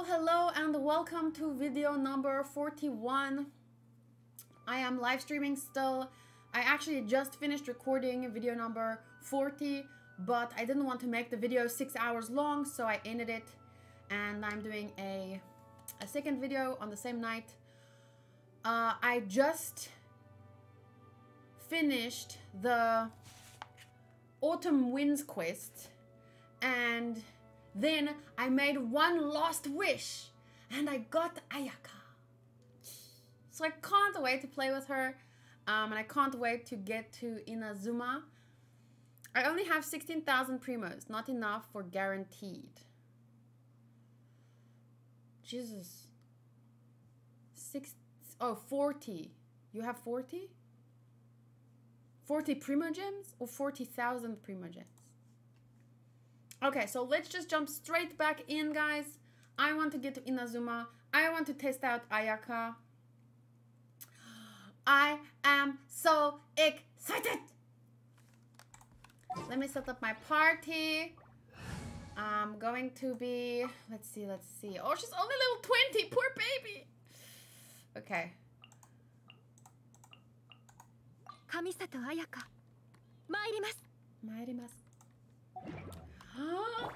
Hello, hello, and welcome to video number 41. I am live streaming still. I actually just finished recording video number 40, but I didn't want to make the video 6 hours long, so I ended it. And I'm doing a second video on the same night. I just finished the Autumn Winds quest, and then I made one last wish and I got Ayaka. So I can't wait to play with her, and I can't wait to get to Inazuma. I only have 16,000 primos, not enough for guaranteed. Jesus. 40. You have 40? 40 primogems or 40,000 primogems? Okay, so let's just jump straight back in, guys. I want to get to Inazuma. I want to test out Ayaka. I am so excited! Let me set up my party. I'm going to be... Let's see. Oh, she's only level 20! Poor baby! Okay. Kamisato Ayaka. Mairimasu. Mairimasu. Ah,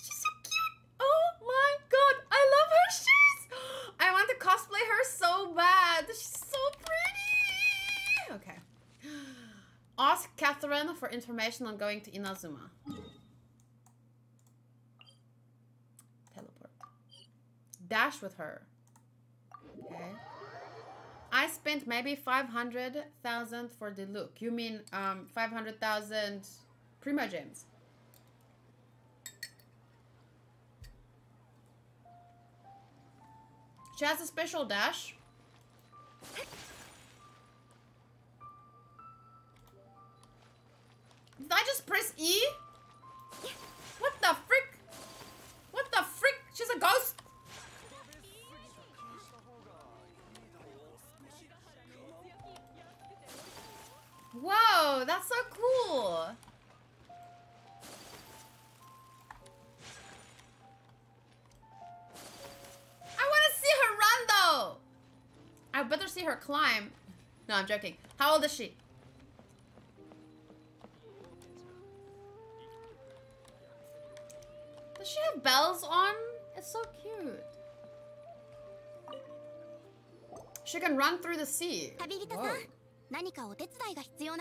she's so cute. Oh my god, I love her shoes. I want to cosplay her so bad. She's so pretty. Okay. Ask Catherine for information on going to Inazuma. Teleport. Dash with her. Okay. I spent maybe 500,000 for the look. You mean 500,000... Primogems. She has a special dash. Did I just press E? What the frick? What the frick? She's a ghost. Whoa, that's so cool. I better see her climb. No, I'm joking. How old is she? Does she have bells on? It's so cute. She can run through the sea. Whoa. It's Sanji! No,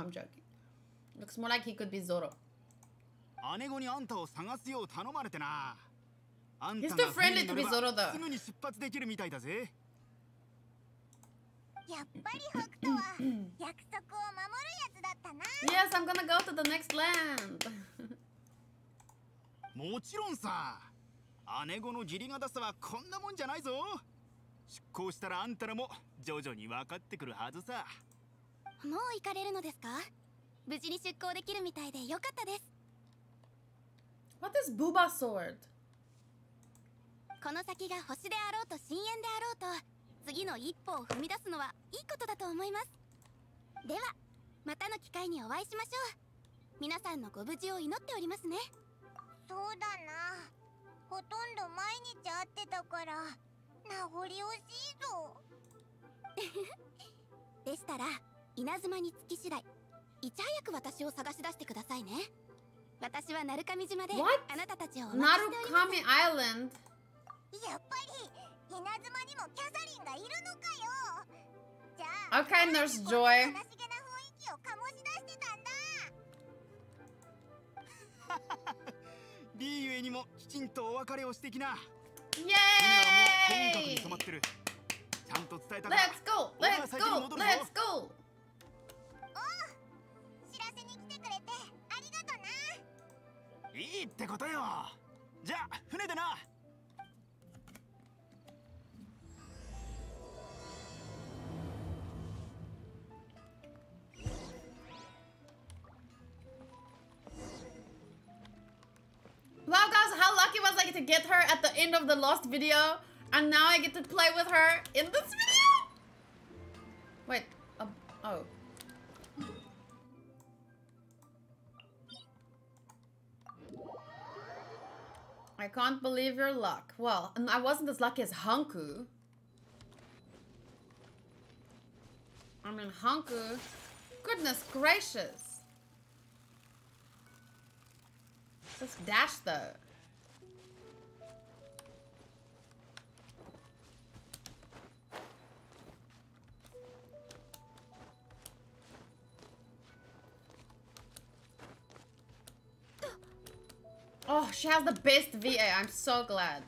I'm joking. Looks more like he could be Zoro. He's too friendly to be Zoro, though. Yes, I'm gonna go to the next land. What is Booba sword? What? Narukami Island? Okay, Nurse Joy. Yay! Let's go! Let's go! Let's go! Wow, guys, how lucky was I to get her at the end of the last video, and now I get to play with her in this video. Wait, oh. I can't believe your luck. Well, and I wasn't as lucky as Hanku. I mean, Hanku, goodness gracious. Just dash though. Oh, she has the best VA. I'm so glad.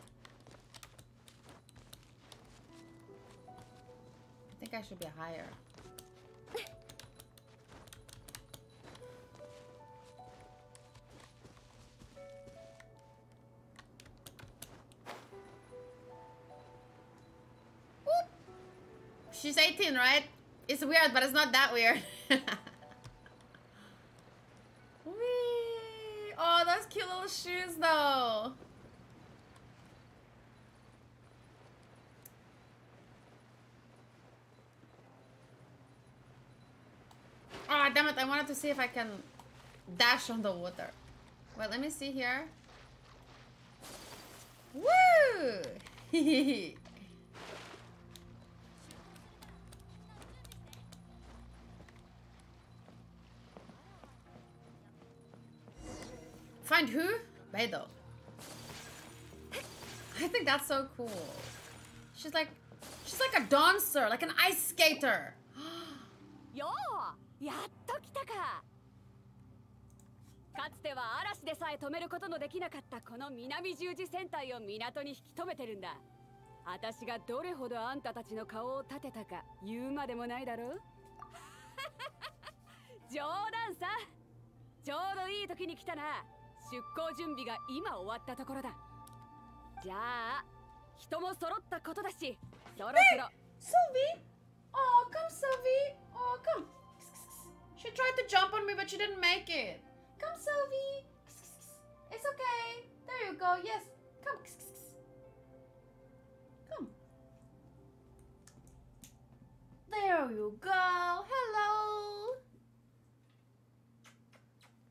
I think I should be higher. She's 18, right? It's weird, but it's not that weird. Wee! Oh, those cute little shoes, though. Ah, oh, damn it! I wanted to see if I can dash on the water. Well, let me see here. Woo! Hehehe. Find who? Beidou. I think that's so cool. She's like a dancer, like an ice skater. Yo, yatto kita ka. Katsute wa arashi de sae tomeru koto no dekinakatta kono Minami Juji Sentai o minato ni hikitometeru nda. Atashi ga dore hodo anta tachi no kao o tateta ka yuu made mo nai daro? Jōdan sa. Chōdo ii toki ni kita na. 出航準備が今終わったところだ。じゃあ、人も揃ったことだし、そろそろ。Sylvie? Oh, come Sylvie. Oh, come. She tried to jump on me, but she didn't make it. Come Sylvie. It's okay. There you go. Yes. Come. Come. There you go. Hello.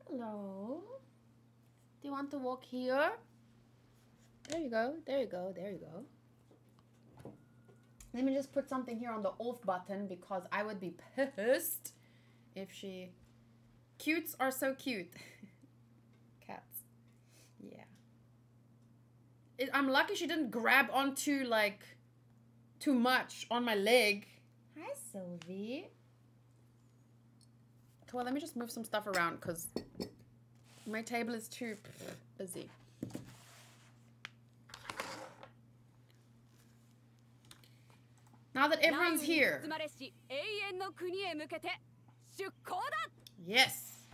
Hello. You want to walk here? There you go, there you go, there you go. Let me just put something here on the off button because I would be pissed if she... Cutes are so cute. Cats. Yeah. I'm lucky she didn't grab onto like too much on my leg. Hi, Sylvie. Well, let me just move some stuff around because... My table is too busy. Now that everyone's here. Yes.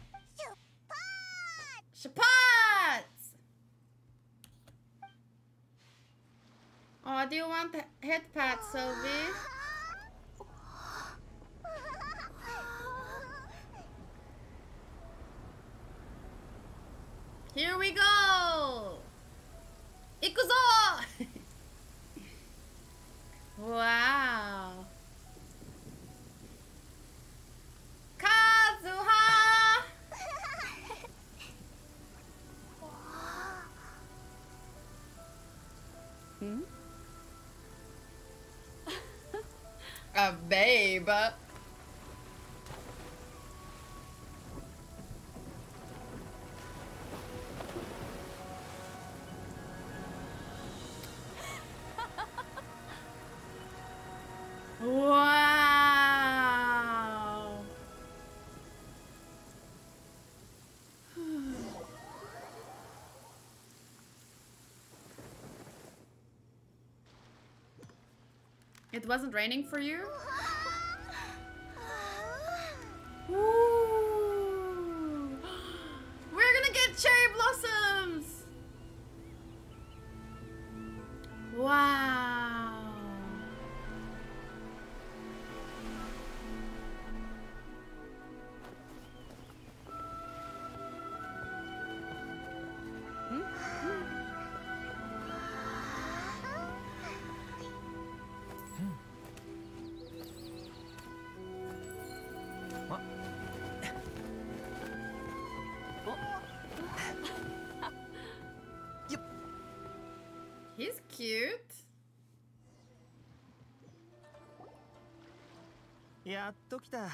Shapats! Oh, do you want the head pad, Sylvie? Here we go! Ikuzo! Wow! Kazuha! Hmm? A babe! Wow. It wasn't raining for you? Ooh. We're gonna get Cherry blossoms! Wow. Cute. Yeah, Tokita.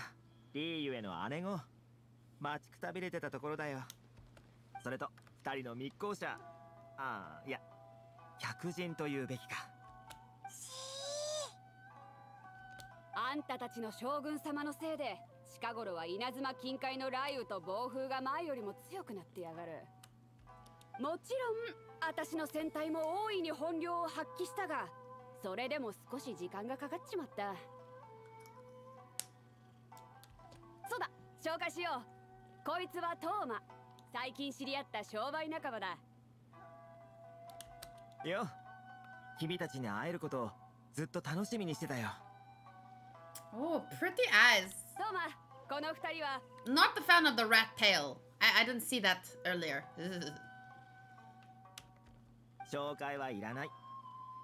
Liyue no Anego. Matsutabirete ta tokoro da yo. Sore to, futari no mikkousha. Ah, yeah. Hyakujin toyuu beki ka. Anta tachi no shogun sama no sei de, chika goro wa Inazuma kinkai no raiu to boufuu ga mai yorimo tsuyoku natte yagaru. Mochiron 私の戦隊も大いに本領を発揮したが、それでも少し時間がかかっちまった。そうだ、紹介しよう。こいつはトーマ。最近知り合った商売仲間だ。よ、君たちに会えることをずっと楽しみにしてたよ。Oh, pretty eyes. トーマ、この二人は Not the fan of the rat tail. I didn't see that earlier. 紹介はいらない。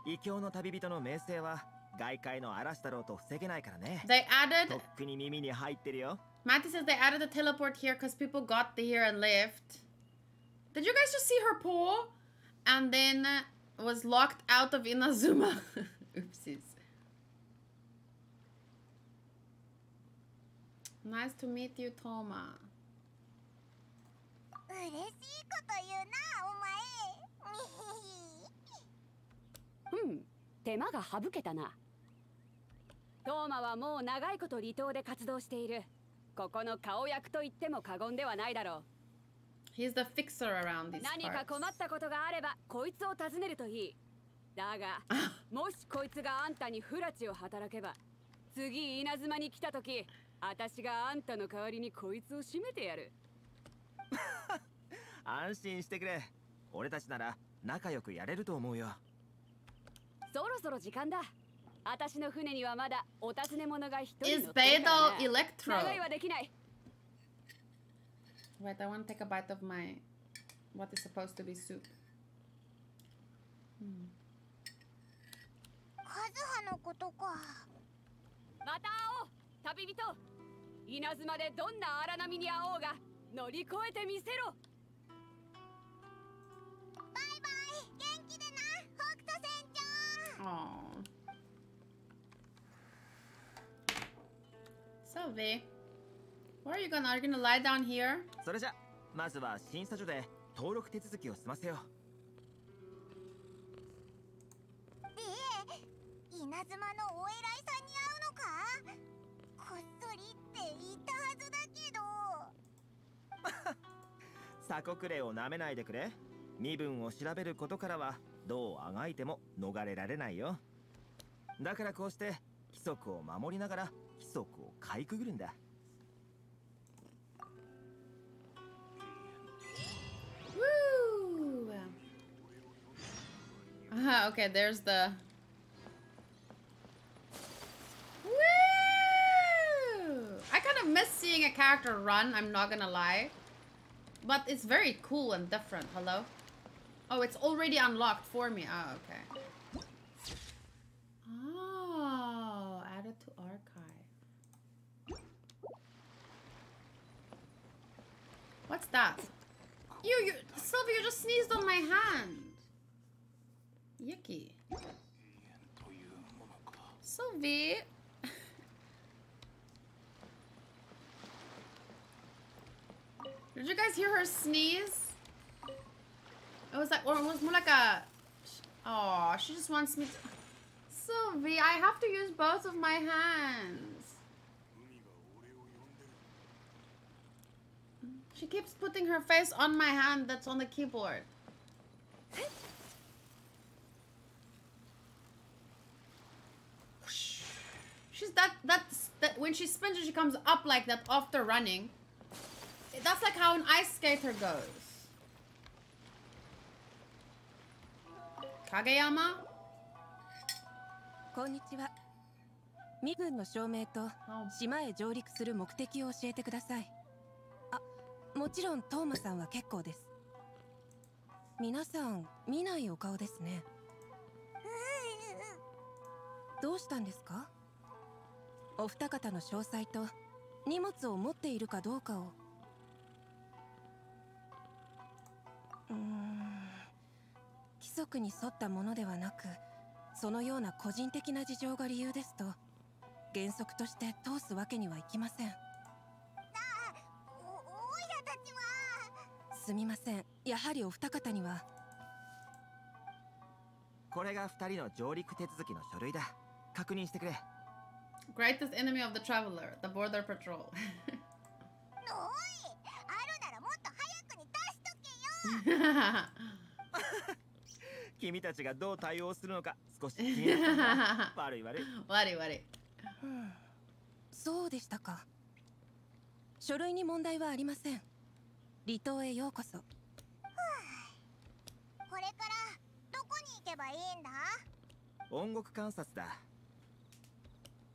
異教の旅人の名声は外界の嵐太郎と防げないからね。They added とっくに耳に入ってるよ。Matty says they added a teleport here because people got here and left. Did you guys just see her paw? And then was locked out of Inazuma. Oopsies. Nice to meet you, Thoma. 嬉しいこと言うな、お前。 うん、手間が省けたな。トーマはもう長いこと離島で活動している。ここの顔役と言っても過言ではないだろう。He's the fixer around these parts. 何か困ったことがあればこいつを訪ねるといい。だが、もしこいつがあんたに不埒を働けば、次稲妻に来た時、私があんたの代わりにこいつを締めてやる。安心してくれ。 俺たちなら仲良くやれると思うよ。そろそろ時間だ。私の船にはまだお尋ね者が一人乗ってるからな。Is Beidou electro? 長いはできない。Wait, I want to take a bite of my what is supposed to be soup. カズハのことか。また会おう、旅人。稲妻でどんな荒波に会おうが乗り越えてみせろ。 Oh. So V, where are you gonna? Are you gonna lie down here? So let's first of all, the registration process. Then, Inazuma's overlord will meet you. Secretly, I said, but. Sakura, don't let it go. 身分を調べることからはどうあがいても逃れられないよ。だからこうして規則を守りながら規則をかいくぐるんだ。Woo! Ah, okay. There's the. Woo! I kind of miss seeing a character run. I'm not gonna lie, but it's very cool and different. Hello. Oh, it's already unlocked for me. Oh, okay. Oh, added to archive. What's that? You, Sylvia, you just sneezed on my hand. Yucky. Sylvie. Did you guys hear her sneeze? It was like, or it was more like a. Oh, she just wants me to. Sylvie, I have to use both of my hands. She keeps putting her face on my hand that's on the keyboard. She's that when she spins it, she comes up like that after running. That's like how an ice skater goes. Kageyama? Konnichiwa. Migun no shoumei to shima e jouriku suru mokuteki o oshiete kudasai. Ah, mochiron Thoma-san wa kekkou desu. Minasan, minai o kao desu ne. Dou shitan desu ka? O futa kata no shousai to nimotsu o motte iru ka douka o. 規則に沿ったものではなく、そのような個人的な事情が理由ですと、原則として通すわけにはいきません。だ、おいらたちは。すみません。やはりお二方には。これが二人の上陸手続きの書類だ。確認してくれ。Greatest enemy of the traveler, the border patrol. 君たちがどう対応するのか少し気になった。悪い悪い。悪い悪い。そうでしたか。書類に問題はありません。離島へようこそ。これからどこに行けばいいんだ？音楽観察だ。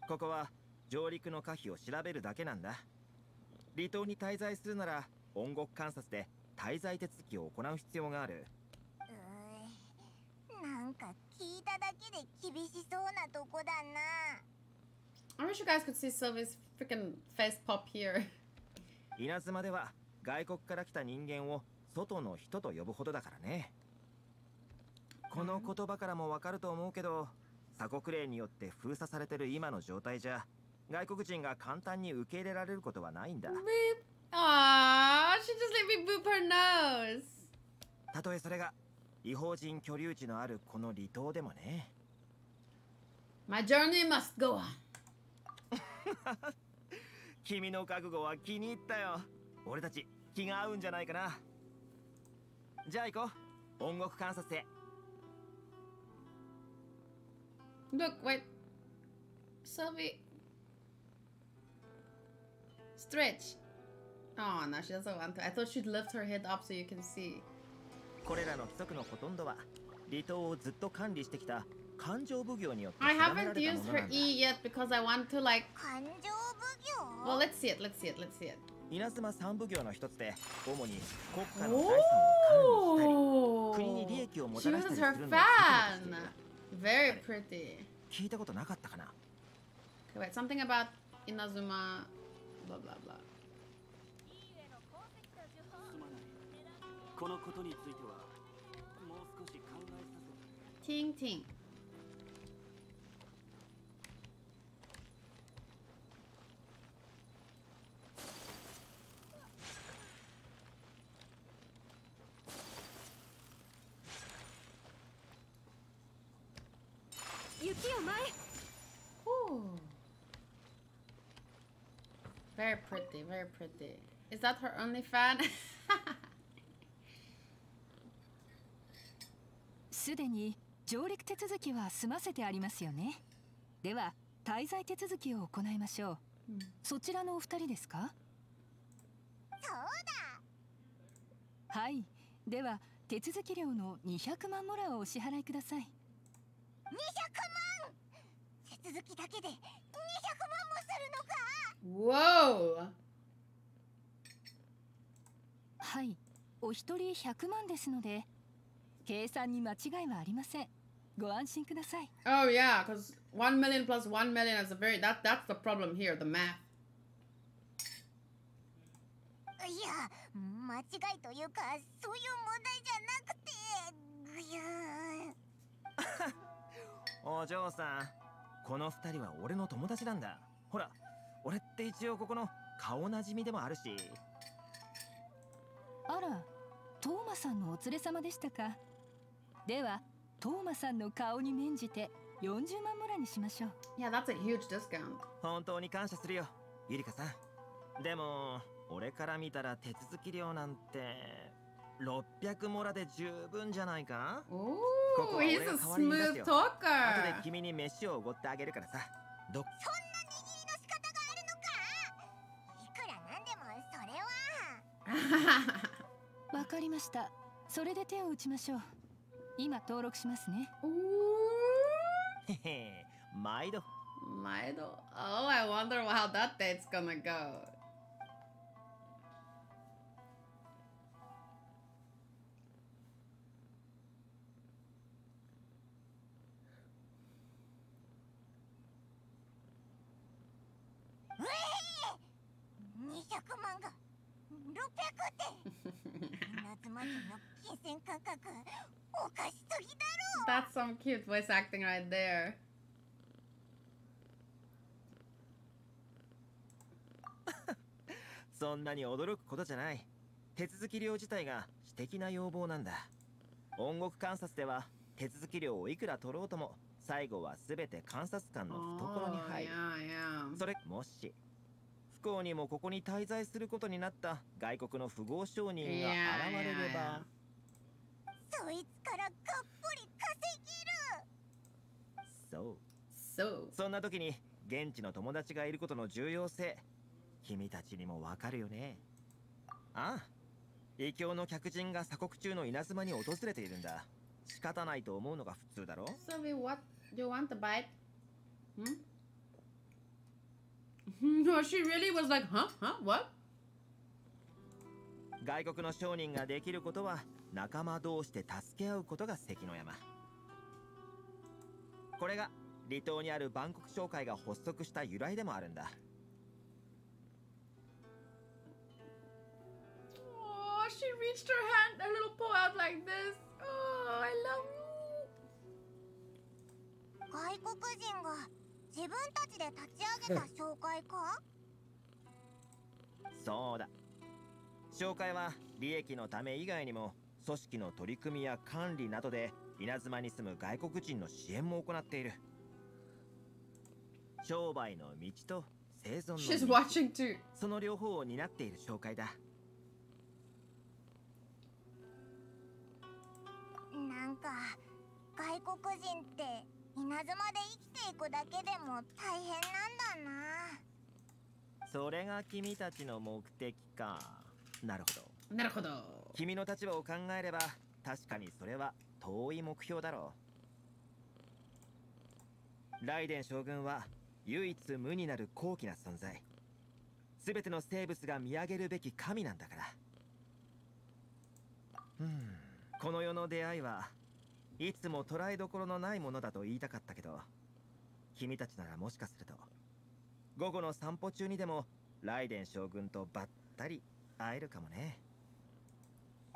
ここは上陸の可否を調べるだけなんだ。離島に滞在するなら音楽観察で滞在手続きを行う必要がある。 I wish you guys could see Sylvie's freaking face pop here. Inazuma では外国から来た人間を外の人と呼ぶほどだからね。この言葉からもわかると思うけど、鎖国令によって封鎖されてる今の状態じゃ、外国人が簡単に受け入れられることはないんだ。ああ、she just let me boop her nose. たとえそれが 異邦人居留地のあるこの離島でもね。My journey must go on. 君の覚悟は気に入ったよ。俺たち気が合うんじゃないかな。じゃあ行こう。音楽観察へ。Look, wait. Sylvie. Stretch. Oh no, she doesn't want to. I thought she'd lift her head up so you can see. これらの規則のほとんどは離島をずっと管理してきた環状奉行によって定められたものなんだ。I haven't used her E yet because I want to like. 環状奉行? Well, let's see it. Let's see it. Let's see it. 稲妻三奉行の一つで、主に国家の財産を管理したり、国に利益をもたらしたりするのが規則としている。Very pretty. 聞いたことなかったかな? Okay, wait. Something about Inazuma. Blah blah blah. このことについてはもう少し考えさせて。ティンティン。雪を前。Ooh. Very pretty, very pretty. Is that her only fan? すでに上陸手続きは済ませてありますよね。では滞在手続きを行いましょう。そちらのお二人ですか？そうだ。はい。では手続き料の200万モラをお支払いください。200万。手続きだけで200万もするのか。はい。お一人100万ですので。 計算に間違いはありません。ご安心ください。Oh yeah, because 1 million plus 1 million is a very that's the problem here, the math. いや、間違いというかそういう問題じゃなくて。お嬢さん、この二人は俺の友達なんだ。ほら、俺って一応ここの顔なじみでもあるし。あら、トーマさんのお連れ様でしたか。 では、トーマさんの顔に免じて40万モラにしましょう。いや、that's a huge discount。本当に感謝するよ、ゆりかさん。でも、俺から見たら手続き料なんて600モラで十分じゃないか。ここは俺が代わりに出すよ。後で君に飯をおごってあげるからさ。そんな握りの仕方があるのか。いくらなんでもそれは。わかりました。それで手を打ちましょう。Maido. Maido. Oh, I wonder how that date's gonna go. That's some cute voice acting right there. Yeah. So. Sorry, what? You want a bite? Hmm? No, she really was like, huh? Huh? What? Oh, she reached her hand, her little paw out like this. Oh, I love you. 組織の取り組みや管理などで稲妻に住む外国人の支援も行っている。商売の道と生存の道、その両方を担っている紹介だ。なんか外国人って稲妻で生きていくだけでも大変なんだな。それが君たちの目的か。なるほど。なるほど。 君の立場を考えれば確かにそれは遠い目標だろう。ライデン将軍は唯一無になる高貴な存在。すべての生物が見上げるべき神なんだから。この世の出会いはいつも捉えどころのないものだと言いたかったけど、君たちならもしかすると午後の散歩中にでもライデン将軍とばったり会えるかもね。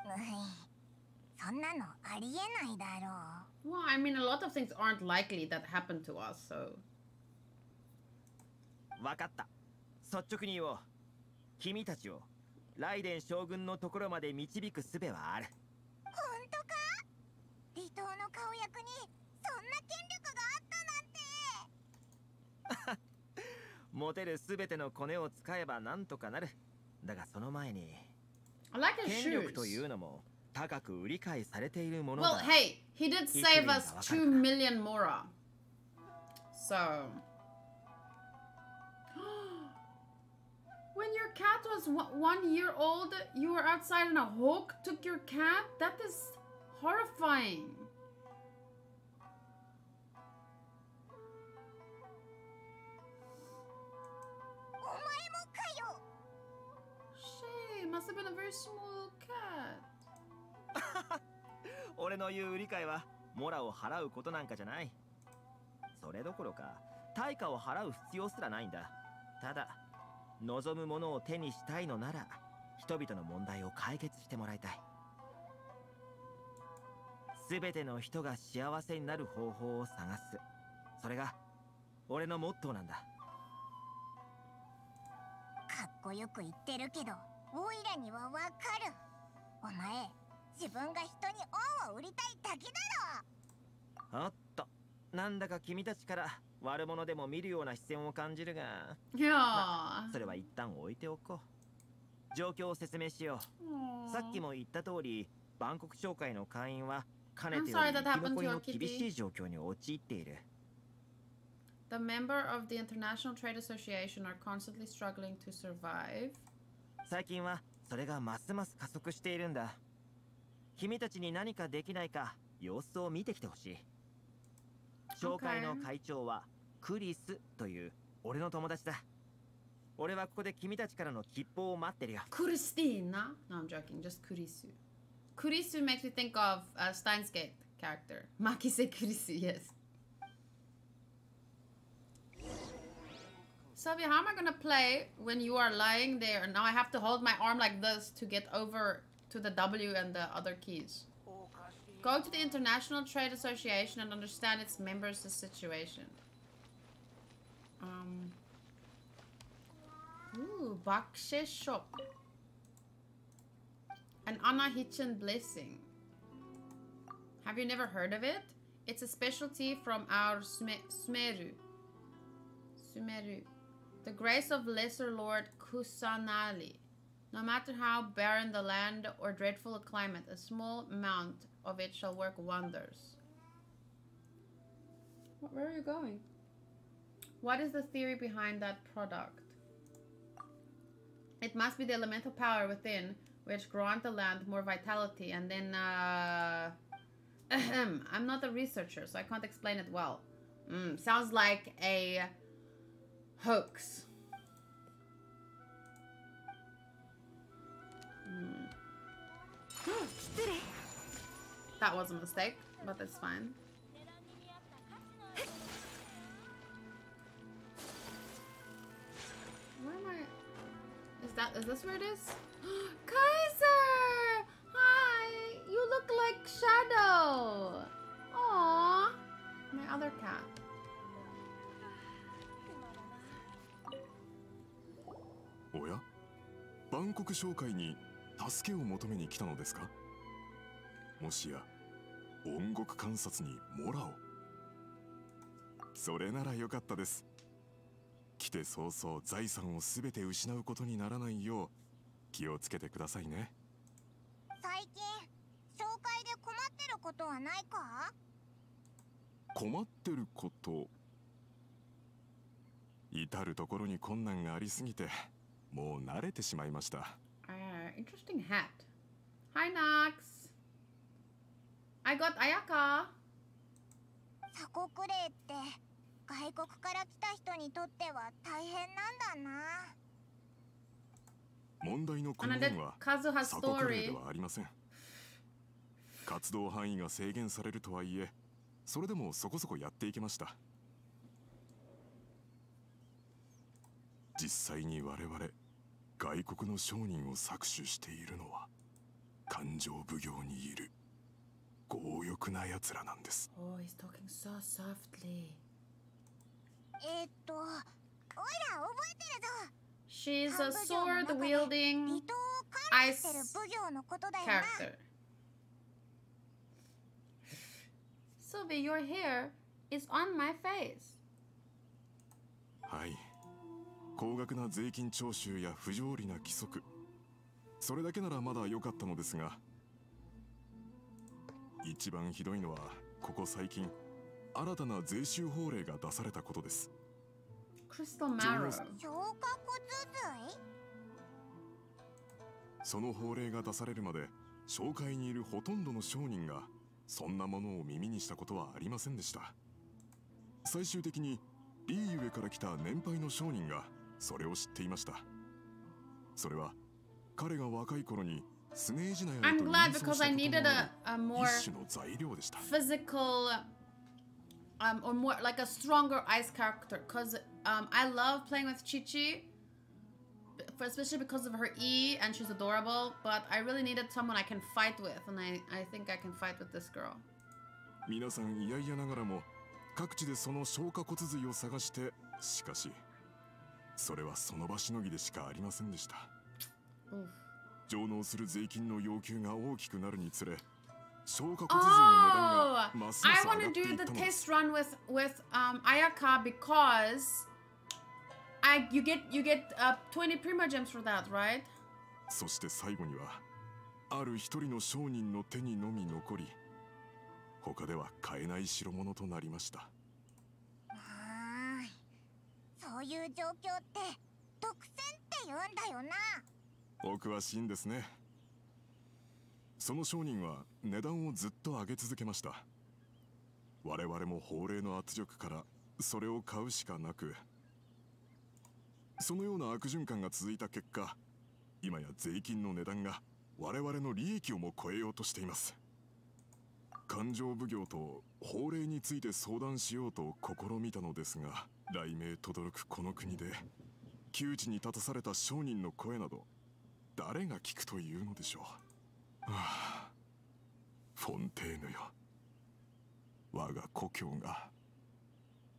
Well, I mean, a lot of things aren't likely that happened to us, so. I like his shoes. Well, hey, he did save us 2 million Mora. So... When your cat was 1 year old, you were outside and a hawk took your cat? That is horrifying. Must have been a very small cat. I'm sorry that happened to your kitty. The members of the International Trade Association are constantly struggling to survive. 最近はそれがますます加速しているんだ。君たちに何かできないか様子を見てきてほしい。紹介の会長はクリスという俺の友達だ。俺はここで君たちからの吉報を待ってるよ。クリスティーナ No, I'm joking. Just クリス。クリス makes me think of a Steins Gate character. Maki said クリス yes. Sylvia, how am I gonna play when you are lying there? Now I have to hold my arm like this to get over to the W and the other keys. Go to the International Trade Association and understand its members' situation. Ooh, Bakshe Shop. An Anahichan blessing. Have you never heard of it? It's a specialty from our Sumeru. The grace of Lesser Lord Kusanali. No matter how barren the land or dreadful the climate, a small amount of it shall work wonders. Where are you going? What is the theory behind that product? It must be the elemental power within which grant the land more vitality, and then I'm not a researcher, so I can't explain it well. Sounds like a hoax. That was a mistake, but that's fine. Where am I? Is this where it is? Kaiser! Hi! You look like Shadow! Aww! My other cat. Oh yeah? Bangkok 紹介に助けを求めに来たのですか? もしや 音楽観察にモラを。それなら良かったです。来て早々財産を全て失うことにならないよう気をつけてくださいね。最近紹介で困ってることはないか？困ってること。至る所に困難がありすぎてもう慣れてしまいました。Interesting hat. Hi Nox. I got Ayaka. 鎖国令って外国から来た人にとっては大変なんだな。問題の根源は鎖国令ではありません。活動範囲が制限されるとはいえ、それでもそこそこやっていけました。実際に我々外国の商人を搾取しているのは勘定奉行にいる。 強欲な奴らなんです。 Oh, he's talking so softly. オイラ覚えてるぞ。 She's a sword wielding ice character. Sylvie, your hair is on my face. はい、高額な税金徴収や不条理な規則、それだけならまだ良かったのですが、 一番ひどいのはここ最近新たな税収法令が出されたことです。その法令が出されるまで商会にいるほとんどの商人がそんなものを耳にしたことはありませんでした。最終的にリーユエから来た年配の商人がそれを知っていました。それは彼が若い頃に I'm glad because I needed a more physical, or more like a stronger ice character. Cause I love playing with Qiqi, especially because of her E and she's adorable. But I really needed someone I can fight with, and I think I can fight with this girl. 皆さん、いやいやながらも各地でその消化骨髄を探して、しかしそれはその場しのぎでしかありませんでした。 上納する税金の要求が大きくなるにつれ、消化骨髄の値段がますます上がっていったのです。I want to do the test run with Ayaka because you get 20 Primogems for that, right? そして最後にはある一人の商人の手にのみ残り、他では買えない代物となりました。そういう状況って独占って言うんだよな。 お詳しいんですね。その商人は値段をずっと上げ続けました。我々も法令の圧力からそれを買うしかなく、そのような悪循環が続いた結果、今や税金の値段が我々の利益をも超えようとしています。勘定奉行と法令について相談しようと試みたのですが、雷鳴とどろくこの国で窮地に立たされた商人の声など誰が聞くというのでしょう。はあ、フォンテーヌよ、我が故郷が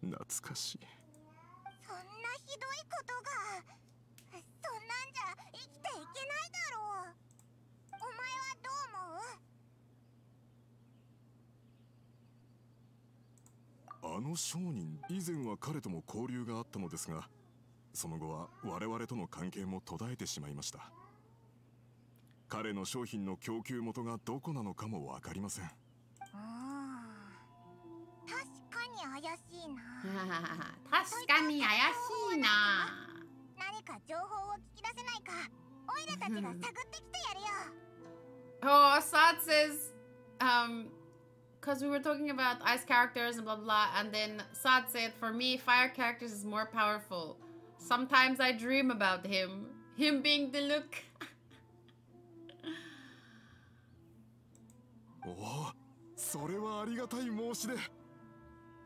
懐かしい。そんなひどいことが、そんなんじゃ生きていけないだろう。お前はどう思う？あの商人、以前は彼とも交流があったのですが、その後は我々との関係も途絶えてしまいました。彼の商品の供給元がどこなのかも分かりません。確かに怪しいな。確かに怪しいな。何か情報を聞き出せないか、オイラたちが探ってきてやるよ。Oh, Sad says, because we were talking about ice characters and blah blah, and then Sad said, for me, fire characters is more powerful. Sometimes I dream about him being the look. Oh, それはありがたい申し出。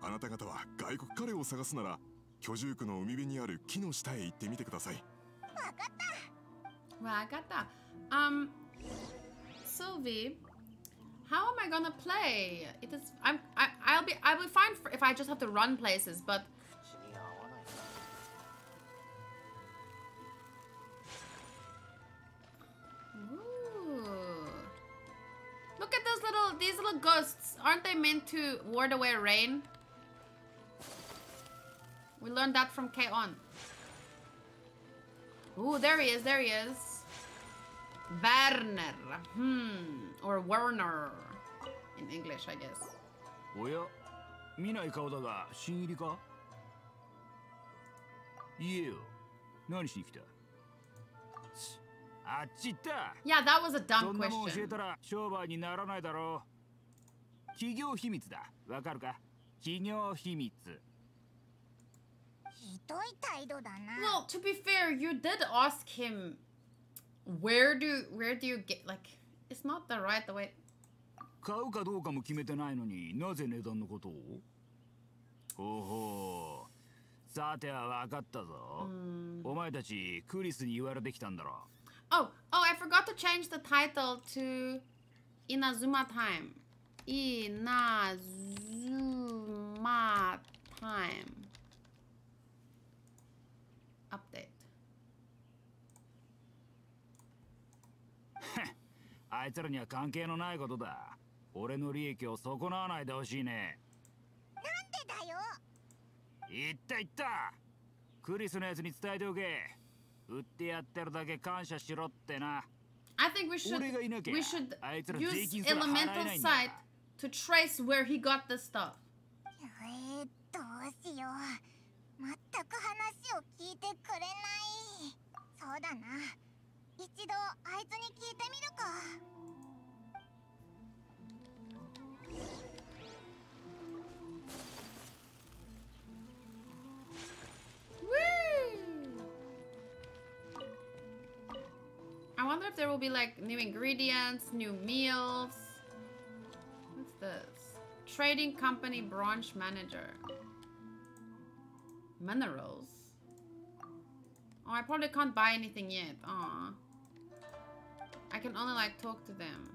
あなた方は外国彼を探すなら、居住区の海辺にある木の下へ行ってみてください。わかった。わかった。Sylvie, how am I gonna play? It is I'll be fine if I just have to run places, but look at those little, these little ghosts. Aren't they meant to ward away rain? We learned that from K-On. Ooh, there he is, there he is. Werner. Or Werner. In English, I guess. Oya, minai kao da ga, shiniri ka? Iie yo, nani shini kita? Yeah, that was a dumb question. Well, to be fair, you did ask him, where do you get, like, it's not the right way. Oh, I forgot to change the title to Inazuma Time. Inazuma Time. Update. I think we should use elemental sight to trace where he got the stuff. I wonder if there will be like new ingredients, new meals. What's this? Trading company branch manager. Minerals. Oh, I probably can't buy anything yet. Aw. I can only like talk to them.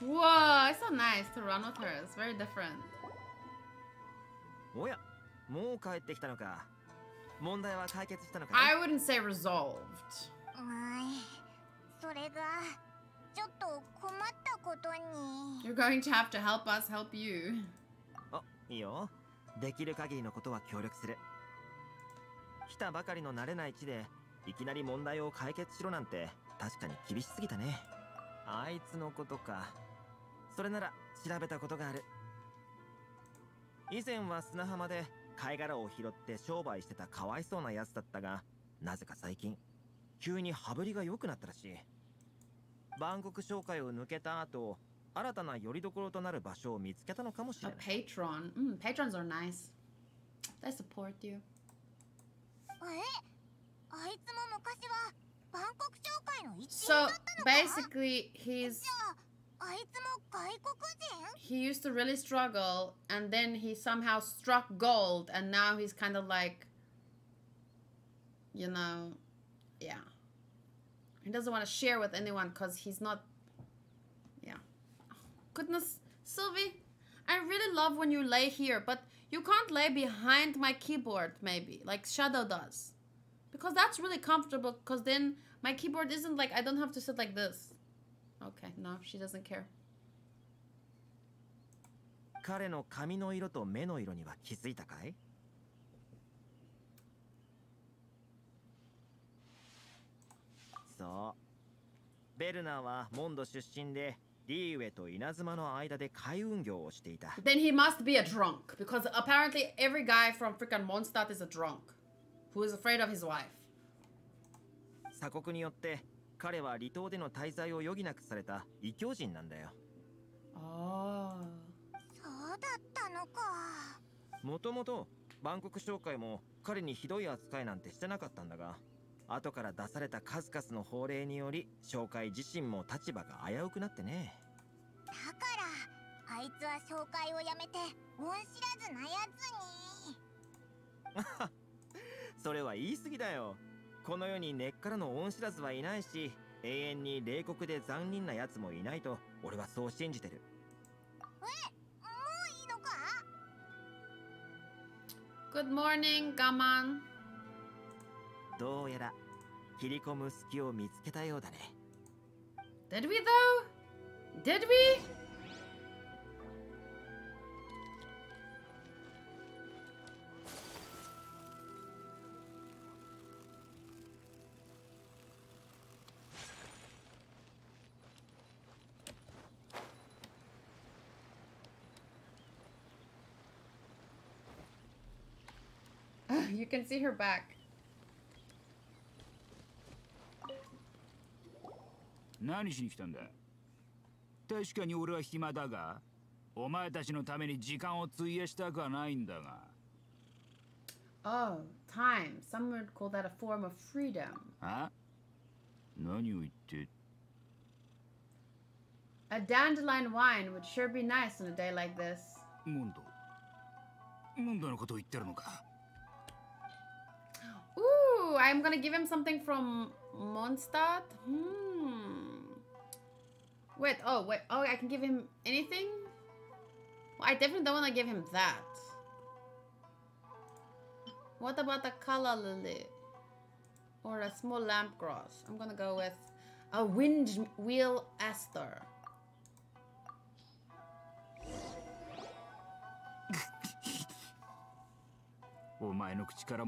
Whoa, it's so nice to run with her. It's very different. I wouldn't say resolved. You're going to have to help us help you. あいつのことか。それなら調べたことがある。以前は砂浜で貝殻を拾って商売してたかわいそうなやつだったが、なぜか最近急に羽振りが良くなったらしい。バンコク商会を抜けた後、新たな拠り所となる場所を見つけたのかもしれない。Patron. Patrons are nice. They support you. あいつも昔はバンコク商会の一員だったのか? So basically, he used to really struggle, and then he somehow struck gold, and now he's kind of like, you know, yeah. He doesn't want to share with anyone because he's not, yeah. Oh, goodness, Sylvie, I really love when you lay here, but you can't lay behind my keyboard, maybe, like Shadow does. Because that's really comfortable, because then my keyboard isn't like, I don't have to sit like this. Okay, no, she doesn't care. So, then he must be a drunk, because apparently every guy from freaking Mondstadt is a drunk. Who is afraid of his wife. Oh. そうだったのか。もともとバンコク商会も彼にひどい扱いなんてしてなかったんだが、後から出された数々の法令により商会自身も立場が危うくなってね。だからあいつは商会をやめて恩知らずなやつに。それは言い過ぎだよ。この世に根っからの恩知らずはいないし、永遠に冷酷で残忍なやつもいないと俺はそう信じてる。え、もういいのか? Good morning, ガマン。どうやら切り込む隙を見つけたようだね。Did we though? Did we? You can see her back. Oh, time. Some would call that a form of freedom. A dandelion wine would sure be nice on a day like this. Ooh, I'm gonna give him something from Mondstadt. Wait, oh, wait. Oh, I can give him anything? Well, I definitely don't want to give him that. What about a calla lily? Or a small lampgrass? I'm gonna go with a windwheel aster. Oh. You could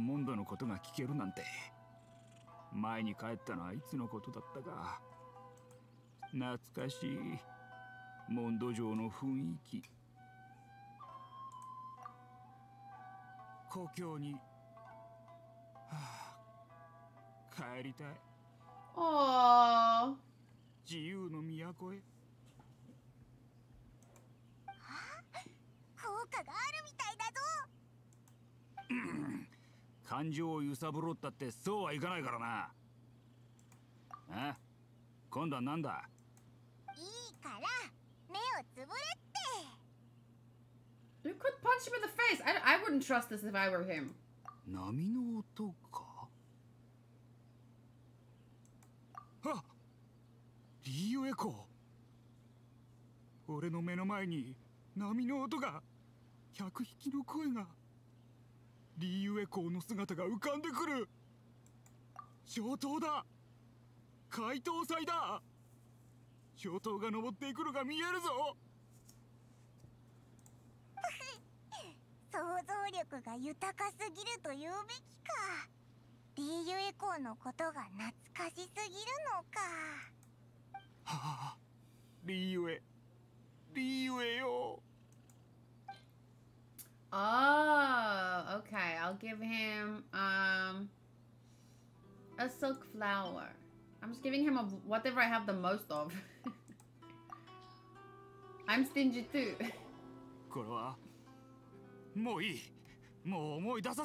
punch him in the face. I wouldn't trust this if I were him. Liyue, yo. Oh, okay. I'll give him a silk flower. I'm just giving him a whatever I have the most of. I'm stingy too. Why didn't you? Who are those people?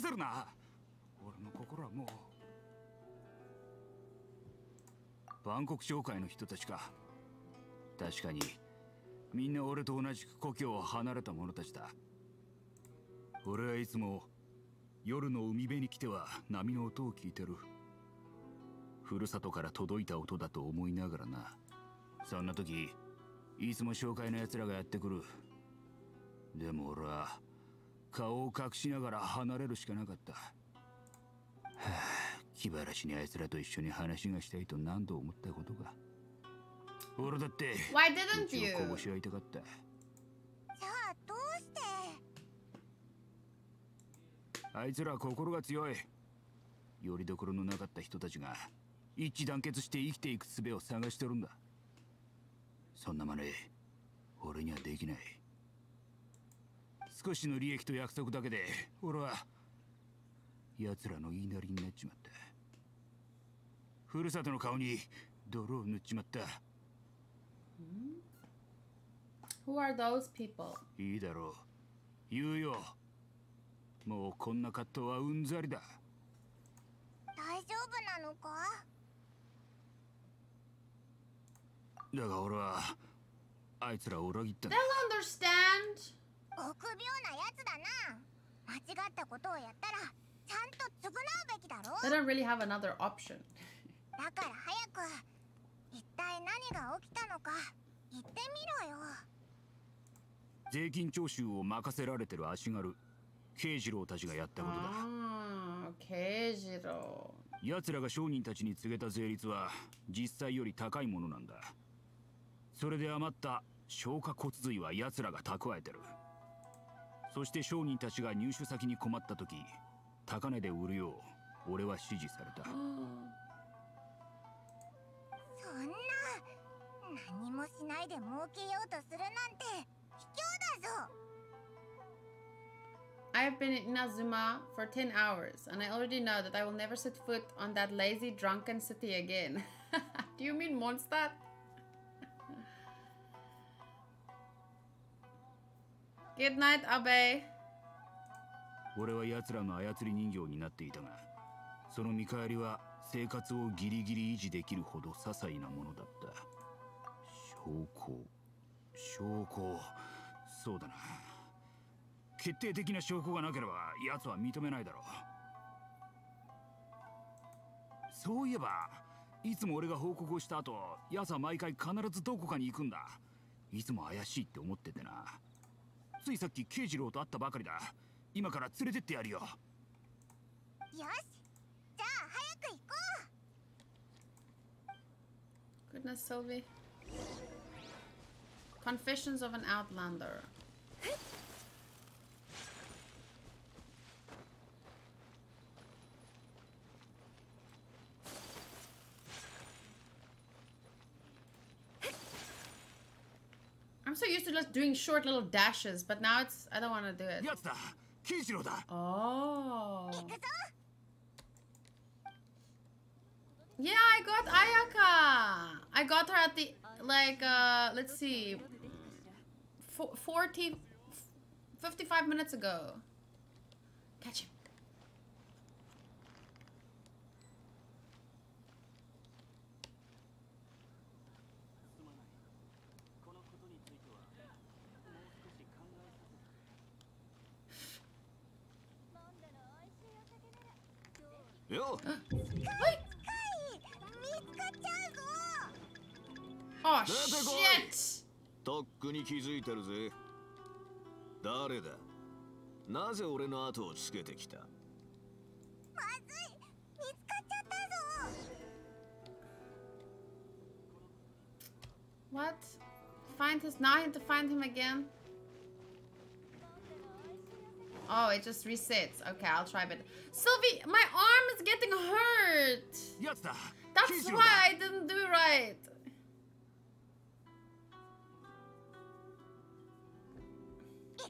They'll understand. They don't really have another option. Ah, Keijiro. 奴らが商人たちに告げた税率は実際より高いものなんだ。それで余った消化骨髄は奴らが蓄えてる。そして商人たちが入手先に困った時、高値で売るよう俺は指示された。そんな何もしないで儲けようとするなんて卑怯だぞ。 I have been in Inazuma for 10 hours, and I already know that I will never set foot on that lazy, drunken city again. Do you mean Mondstadt? Good night, Abe. Goodness, Sylvie. Confessions of an Outlander. I'm so used to just doing short little dashes, but now it's... I don't want to do it. Oh. Yeah, I got Ayaka. I got her at the... Like, let's see. 55 minutes ago. Catch him. Yo. Oh shit! What? Find his now I have to find him again. Oh, it just resets. Okay, I'll try it. Sylvie, my arm is getting hurt. That's why I didn't do it right. I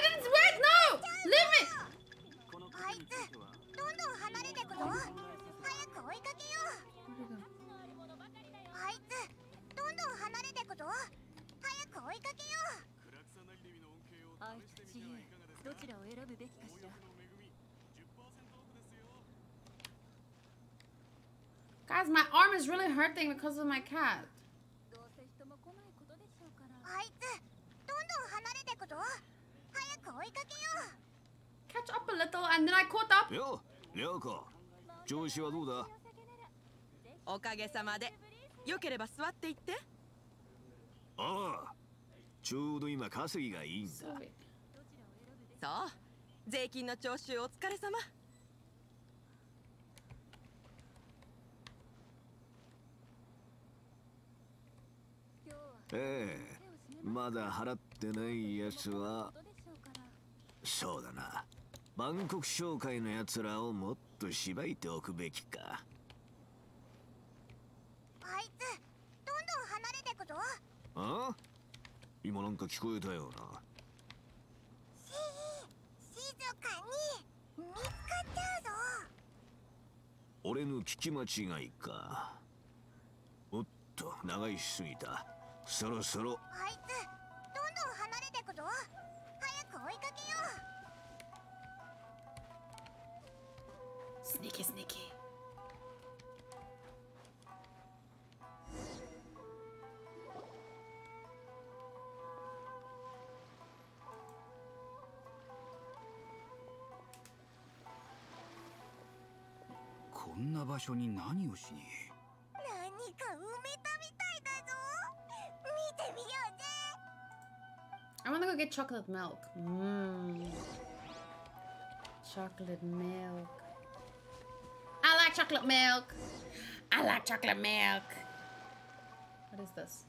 didn't wait. No, leave me. Guys, my arm is really hurting because of my cat. Catch up a little, and then I caught up. Sneaky, sneaky. I want to go get chocolate milk. Mmm. Chocolate milk. I like chocolate milk. I like chocolate milk. What is this?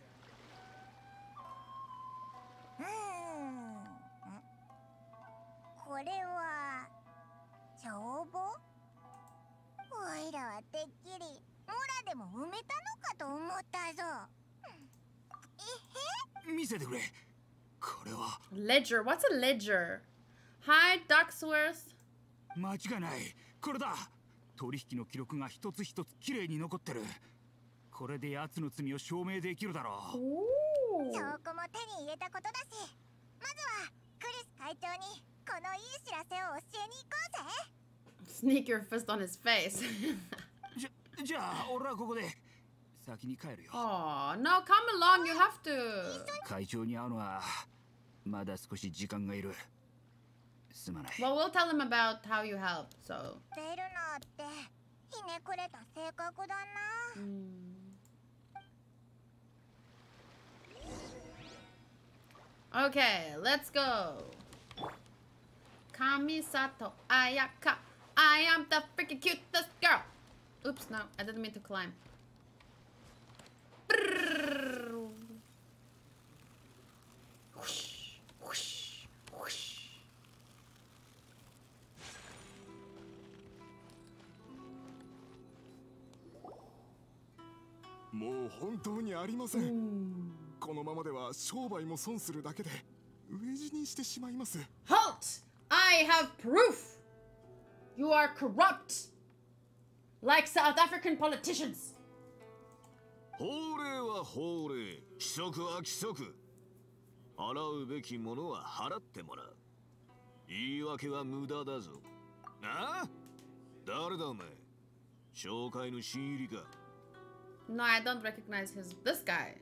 Ledger. What's a ledger? Hi, Ducksworth. Sneak your fist on his face. Oh no, come along, you have to. Well, we'll tell him about how you helped, so. Okay, let's go. Kamisato Ayaka. I am the freaking cutest girl. Oops, no, I didn't mean to climb. Brrr. Whoosh, whoosh. Halt! I have proof! You are corrupt! Like South African politicians! No, I don't recognize his this guy.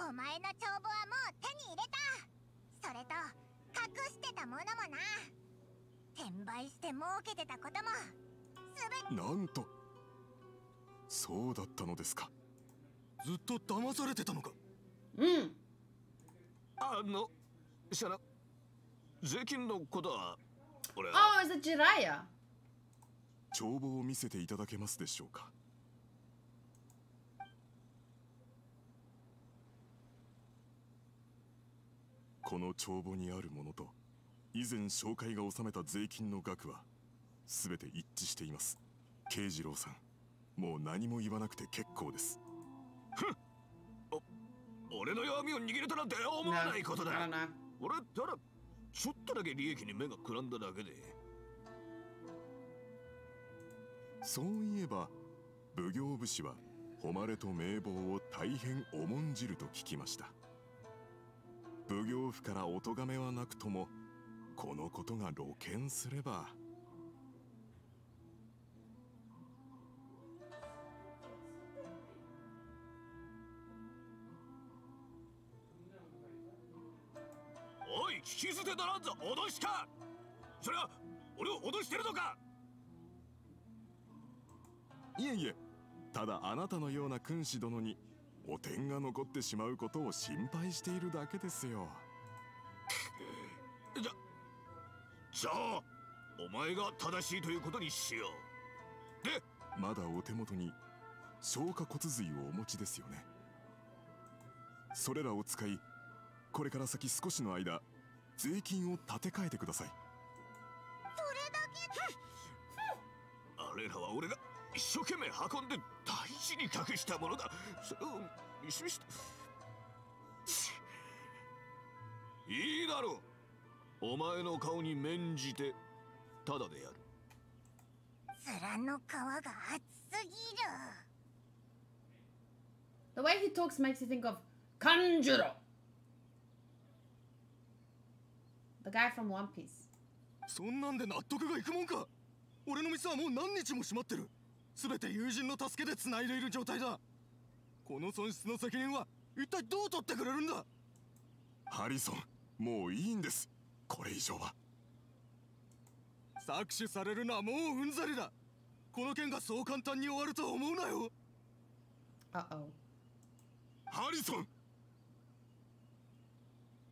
Oh, is it Jiraiya? もう何も言わなくて結構です。ふん。俺の弱みを握れたなんて思わないことだ。俺ただちょっとだけ利益に目がくらんだだけで。そういえば奉行武士は誉れと名望を大変重んじると聞きました。奉行府からお咎めはなくともこのことが露見すれば。おい、聞き捨てならんぞ、脅した。それは俺を脅してるのか。いえいえ、ただあなたのような君子殿に汚点が残ってしまうことを心配しているだけですよ。じゃあお前が正しいということにしよう。で、まだお手元に消化骨髄をお持ちですよね。それらを使い、これから先少しの間税金を立て替えてください。それだけであれらは俺が一生懸命運んで大事に隠したものだ。それを見しめした。いいだろう。お前の顔に免じてただでやる。面の皮が厚すぎる。The way he talks makes you think of Kanjuro, the guy from One Piece. そんなんで納得がいくもんか。俺の店はもう何日も閉まってる。全て友人の助けで繋いでいる状態だ。この損失の責任は一体どう取ってくれるんだ。ハリソン、もういいんです。これ以上は搾取されるのはもううんざりだ。この件がそう簡単に終わるとは思うなよ。ハリソン。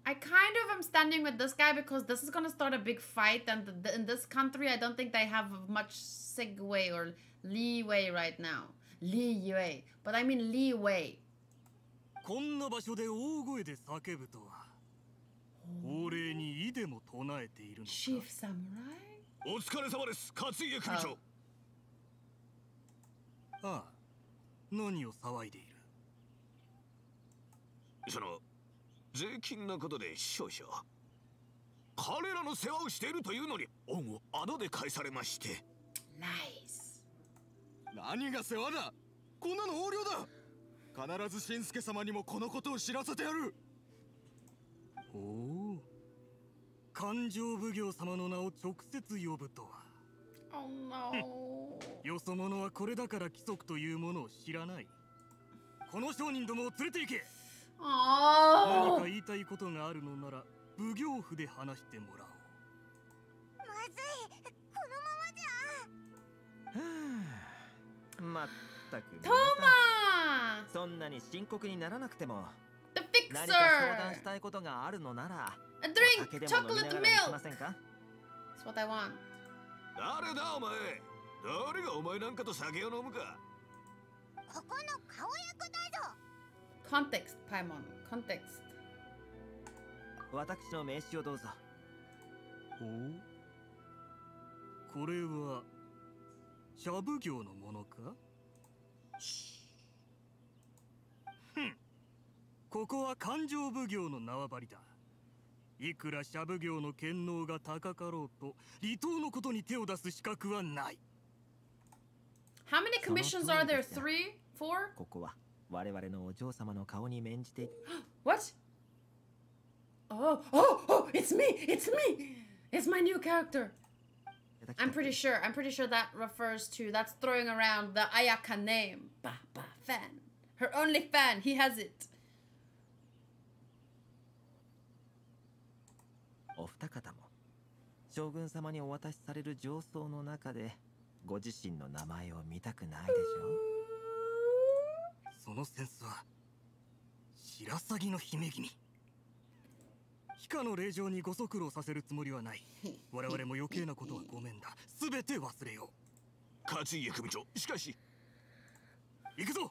I kind of am standing with this guy because this is gonna start a big fight, and in this country I don't think they have much segue or leeway right now. Liyue, but I mean leeway. こんな場所で大声で叫ぶとは、法令に異でも唱えているのか。Chief Samurai? お疲れ様です、勝家組長。ああ、何を騒いでいる。その税金のことで少々。彼らの世話をしているというのに恩をあだで返されまして。ナイス。何が世話だ。こんなの横領だ。必ず新助様にもこのことを知らせてやる。おお、勘定奉行様の名を直接呼ぶとは。よそ者はこれだから規則というものを知らない。この商人どもを連れて行け。何か言いたいことがあるのなら奉行府で話してもらおう。まずい、このままじゃ。まったく。トーマー。そんなに深刻にならなくても。The Fixer。何か相談したいことがあるのなら。A drink, chocolate milk。That's what I want。誰だお前。誰がお前なんかと酒を飲むか。ここの顔役だぞ。Context, Paimon. Context。私の名刺をどうぞ。おお。これは。茶奉行のものか。ここは勘定奉行の縄張りだ。いくら茶奉行の権能が高かろうと、離島のことに手を出す資格はない。How many commissions are there? 3? 4? ここは我々のお嬢様の顔に免じて。What? Oh, it's me. It's my new character.I'm pretty sure that refers to, that's throwing around the Ayaka name. Baba fan. Her only fan. He has it. お二方も将軍様にお渡しされる上奏の中でご自身の名前を見たくないでしょう。そのセンスは白鷺の姫君。以下の令状にご足労させるつもりはない。我々も余計なことはごめんだ。すべて忘れよう。勝家組長、しかし行くぞ。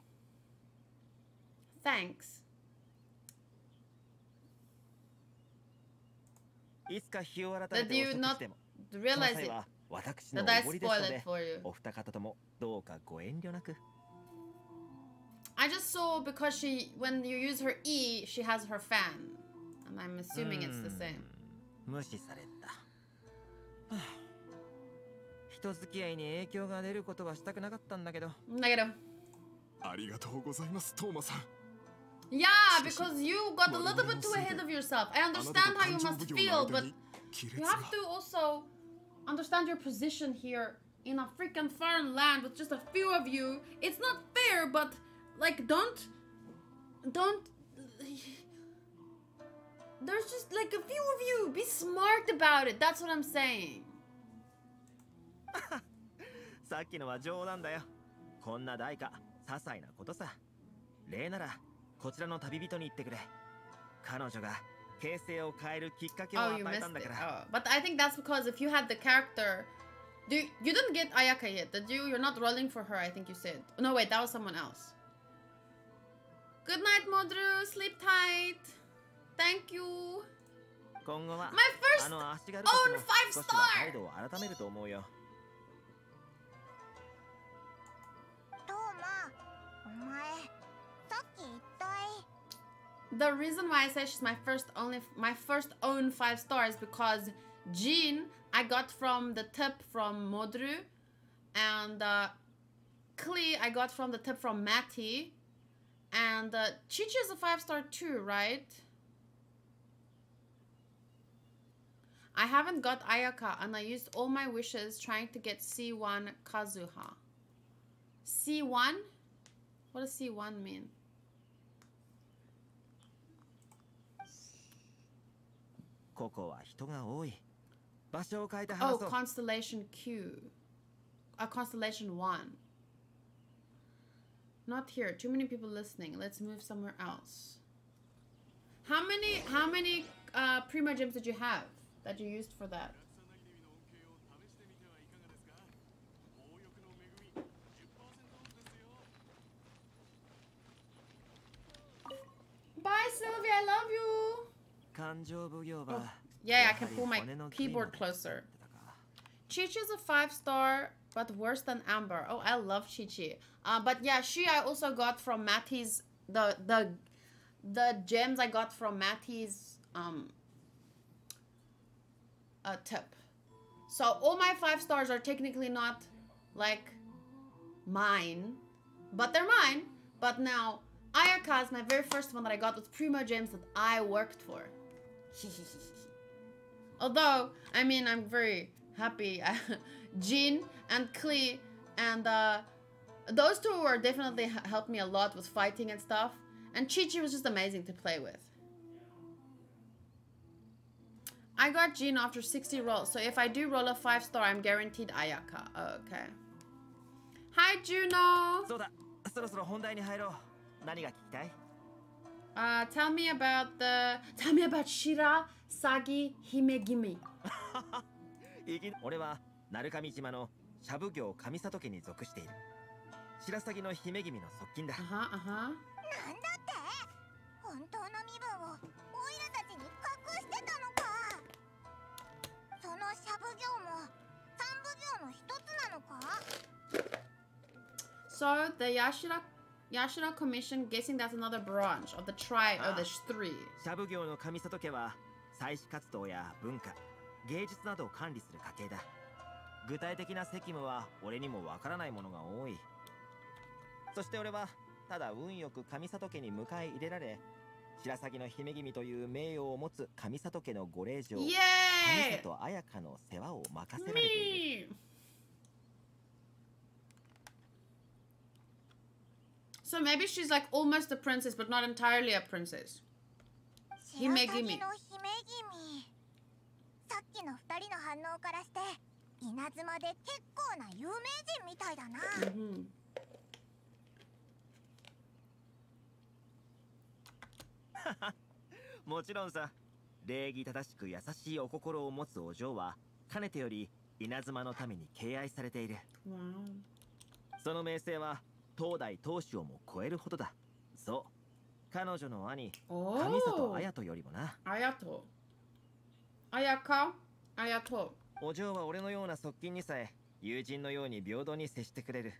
Thanks。 いつか日を改めてお話ししても。Did you not realize it? Did I spoil it for you? I just saw because she, when you use her E, she has her fan. And I'm assuming it's the same. Yeah, because you got a little bit too ahead of yourself. I understand how you must feel, but you have to also understand your position here in a freaking foreign land with just a few of you. It's not fair, but like, don't. There's just like a few of you. Be smart about it. That's what I'm saying. Oh, you missed it. Oh. But I think that's because if you had the character, you didn't get Ayaka yet, did you? You're not rolling for her, I think you said. No, wait, that was someone else. Good night, Modru. Sleep tight. Thank you. My first own 5-star. The reason why I say she's my first own 5-star is because Jean I got from the tip from Modru, and Klee I got from the tip from Matty, and Qiqi is a 5-star too, right? I haven't got Ayaka, and I used all my wishes trying to get C1 Kazuha. C1? What does C1 mean? Oh, Constellation Q. Constellation 1. Not here. Too many people listening. Let's move somewhere else. How many Primogems did you have that you used for that? Bye, Sylvia. I love you. Oh, yeah, I can pull my keyboard closer. Qiqi is a 5-star, but worse than Amber. Oh, I love Qiqi. But yeah, I also got from Matty's the gems I got from Matty's tip. So all my 5 stars are technically not like mine, but they're mine. But now Ayaka is my very first one that I got with Primogems that I worked for. Although, I mean, I'm very happy. Jean and Klee and those two were definitely helped me a lot with fighting and stuff. And Qiqi was just amazing to play with. I got Jean after 60 rolls, so if I do roll a 5-star, I'm guaranteed Ayaka. Oh, okay. Hi, Juno. Tell me about Shira Sagi Himegimi. So the Yashiro Commission, guessing that's another branch of the tribe. Oh, there's three. Yay! Me! So maybe she's like almost a princess, but not entirely a princess. Himegimi. Mm-hmm. Wow. Oh. Ayato. Ayaka. Ayato. お嬢は俺のような側近にさえ友人のように平等に接してくれる。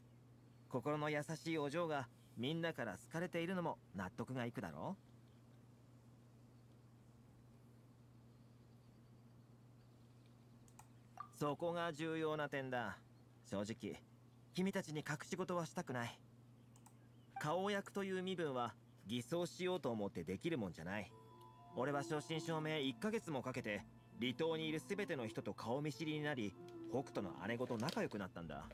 心の優しいお嬢がみんなから好かれているのも納得がいくだろう。そこが重要な点だ。正直、君たちに隠し事はしたくない。顔役という身分は偽装しようと思ってできるもんじゃない。俺は正真正銘1ヶ月もかけて離島にいる全ての人と顔見知りになり、北斗の姉子と仲良くなったんだ。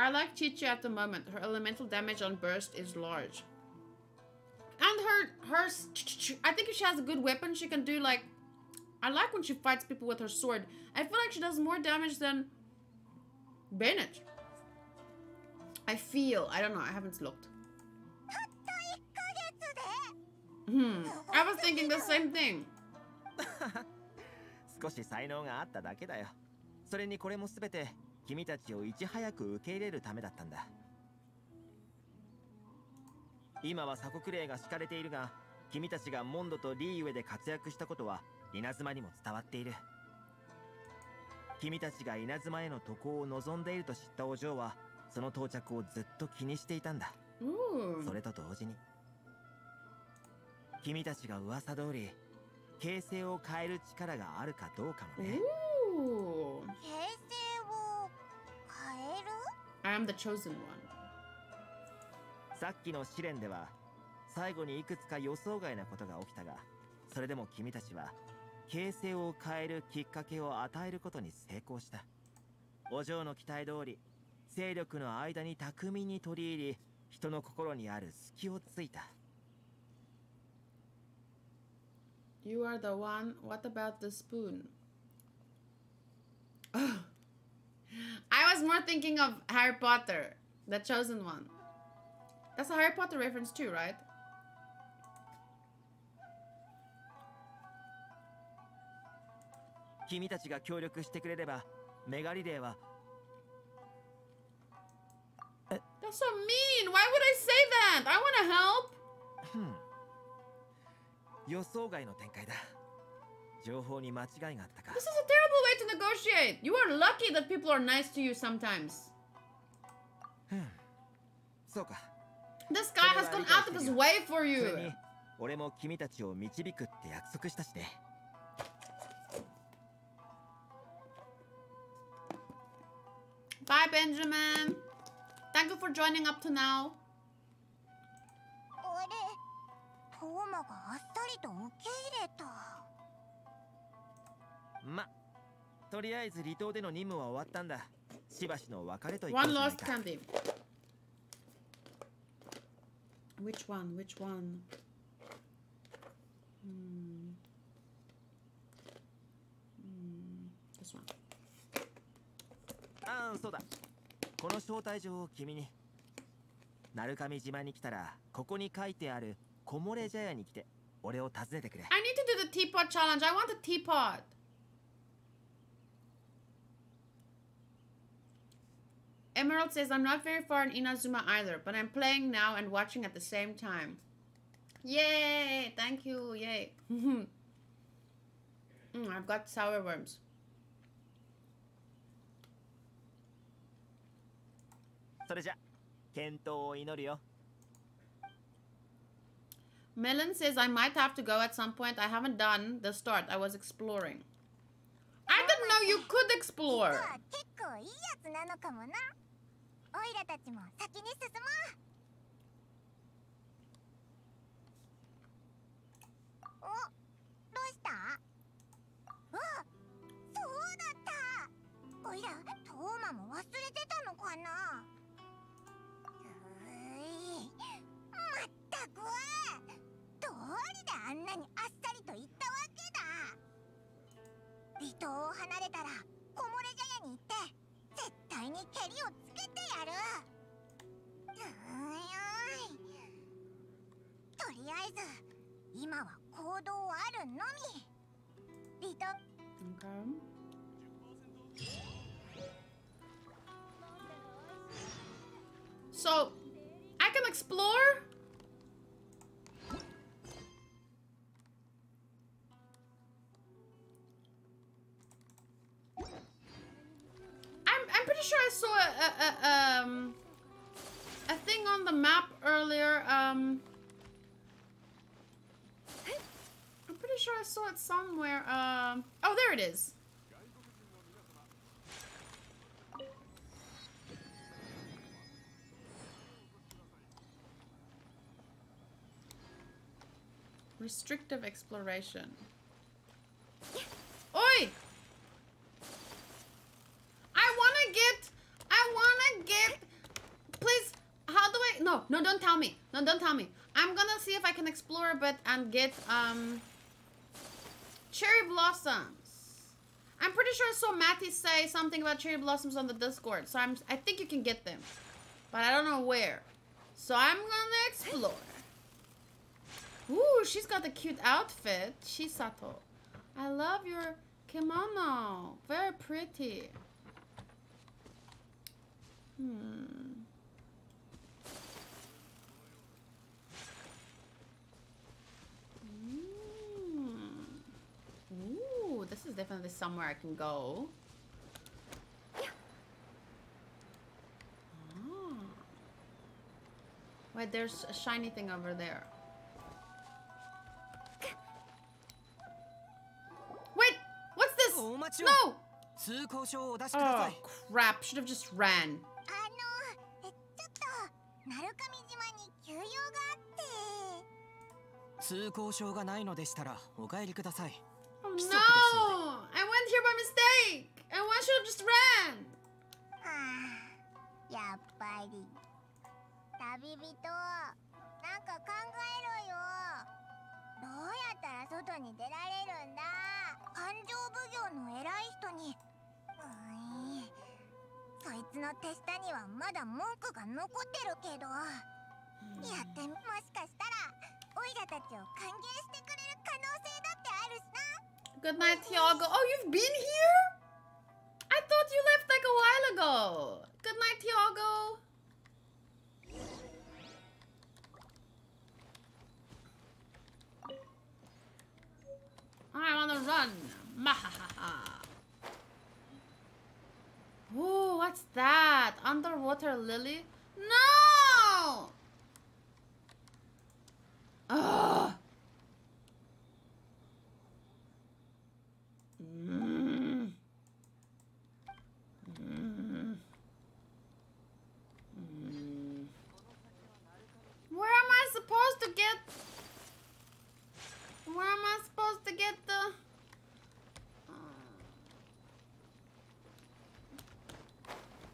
I like Qiqi at the moment. Her elemental damage on burst is large. And her I think if she has a good weapon, she can do like... I like when she fights people with her sword. I feel like she does more damage than Bennett. I feel. I don't know. I haven't looked. I was thinking the same thing. 少し才能があっただけだよ。それにこれも全て君たちをいち早く受け入れるためだったんだ。今は鎖国令が敷かれているが、君たちがモンドとリーウェで活躍したことは稲妻にも伝わっている。君たちが稲妻への渡航を望んでいると知ったお嬢は、その到着をずっと気にしていたんだ。それと同時に、君たちが噂通り、形勢を変える力があるかどうかもね。形勢を変える I am the chosen one. さっきの試練では最後にいくつか予想外なことが起きたが、それでも君たちは形勢を変えるきっかけを与えることに成功した。お嬢の期待通り、勢力の間に巧みに取り入り、人の心にある隙をついた。You are the one. What about the spoon? Oh. I was more thinking of Harry Potter, the chosen one. That's a Harry Potter reference too, right? That's so mean! Why would I say that? I want to help! 予想外の展開だ。情報に間違いがあったか。This is a terrible way to negotiate! You are lucky that people are nice to you sometimes. そうか。This guy has gone out of his way for you! それに、俺も君たちを導くって約束したしね。Bye, Benjamin! Thank you for joining up to now. トーマがあっさりと受け入れた。ま、とりあえず離島での任務は終わったんだ。しばしの別れといった。One lost candy. Which one? Which one? This one. ああ、そうだ。この招待状を君に。鳴神島に来たらここに書いてある。I need to do the teapot challenge. I want a teapot. Emerald says, I'm not very far in Inazuma either, but I'm playing now and watching at the same time. Yay! Thank you. Yay. I've got sour worms. Melon says, I might have to go at some point. I haven't done the start. I was exploring. I didn't know you could explore. So, I can explore? I saw a thing on the map earlier. I'm pretty sure I saw it somewhere. Oh, there it is. Restrictive exploration. Oi! I wanna get, please, how do I, no, don't tell me, I'm gonna see if I can explore a bit and get, cherry blossoms. I'm pretty sure I saw Matty say something about cherry blossoms on the Discord, so I think you can get them, but I don't know where, so I'm gonna explore. Ooh, she's got a cute outfit, Shisato. I love your kimono, very pretty. Ooh, this is definitely somewhere I can go. Yeah. Oh. Wait, there's a shiny thing over there. Wait, what's this? No! Oh, crap, should have just ran. Oh no! I went here by mistake! And I should have just ran! Good night, Tiago. Oh, you've been here? I thought you left like a while ago. Good night, Tiago. I'm on the run. Mahahaha. Ooh, what's that? Underwater lily? No! Ugh! Where am I supposed to get the...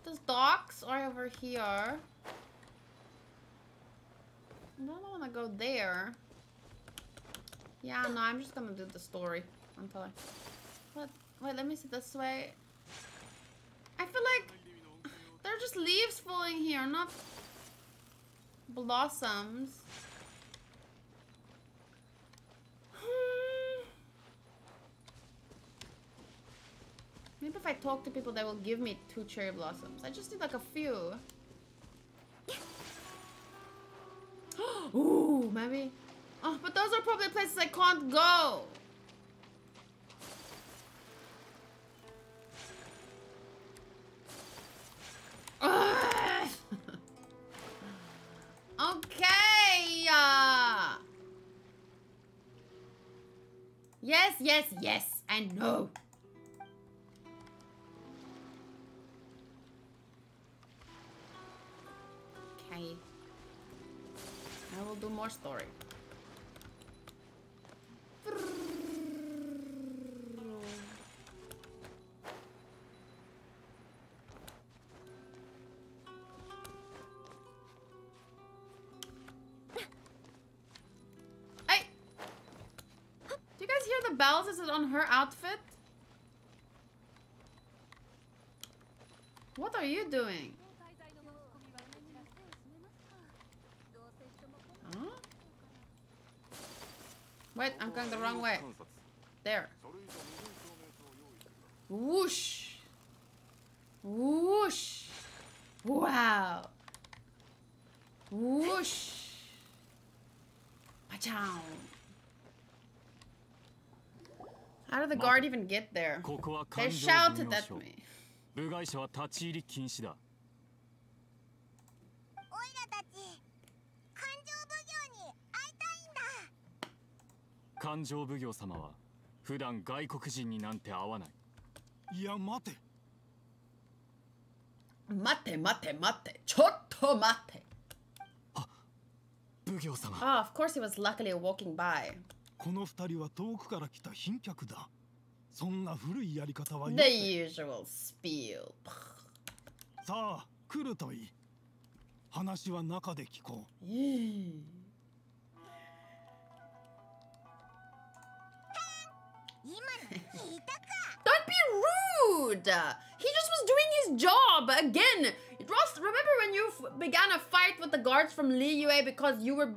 Those docks are over here. I don't want to go there. Yeah, no, I'm just going to do the story until I... What? Wait, let me see this way. I feel like there are just leaves falling here, not blossoms. Maybe if I talk to people, they will give me 2 cherry blossoms. I just need like a few. Ooh, maybe. Oh, but those are probably places I can't go. Okay. Yes. I know. I will do more story. Hey! Do you guys hear the bells? Is it on her outfit? What are you doing? Wait, I'm going the wrong way. There. Whoosh. Whoosh. Wow. Whoosh. Pachow. How did the guard even get there? They shouted at me. 部外者は立ち入り禁止だ。オイラたち、勘定奉行に会いたいんだ。勘定奉行様は普段外国人になんて会わない。いや待て。待て待て待て。ちょっと待て。あ、奉行様。Ah, of course he was luckily walking by. この二人は遠くから来た賓客だ。 そんな古いやり方は The usual spiel. さあ、来るといい。話は中で聞こう。Don't be rude. He just was doing his job again. Ross, remember when you began a fight with the guards from Liyue because you were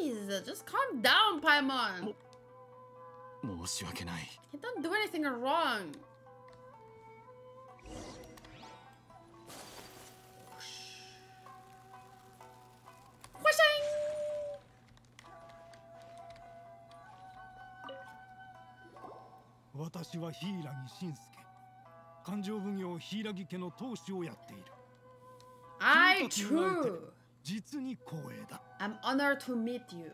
Jesus, just calm down, Paimon. 申し訳ない。 He don't do anything wrong. ほしゃいん。私は柊信介。勘定奉行柊家の当主をやっている。I true. 実に光栄だ。I'm honored to meet you.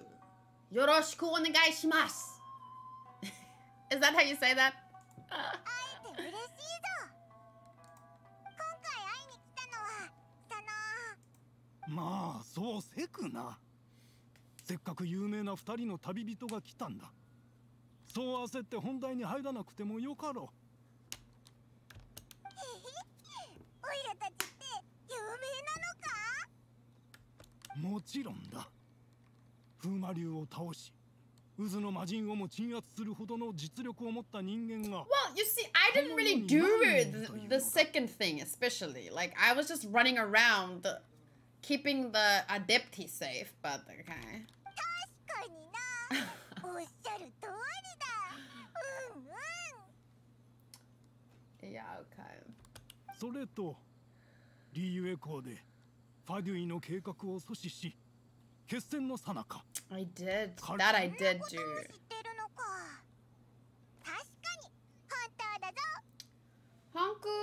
よろしくお願いします。 Is that how you say that? Well, you see, I didn't really do the second thing, especially. Like, I was just running around, keeping the adepti safe, but okay. Yeah, okay. I did. That I did do. Honku!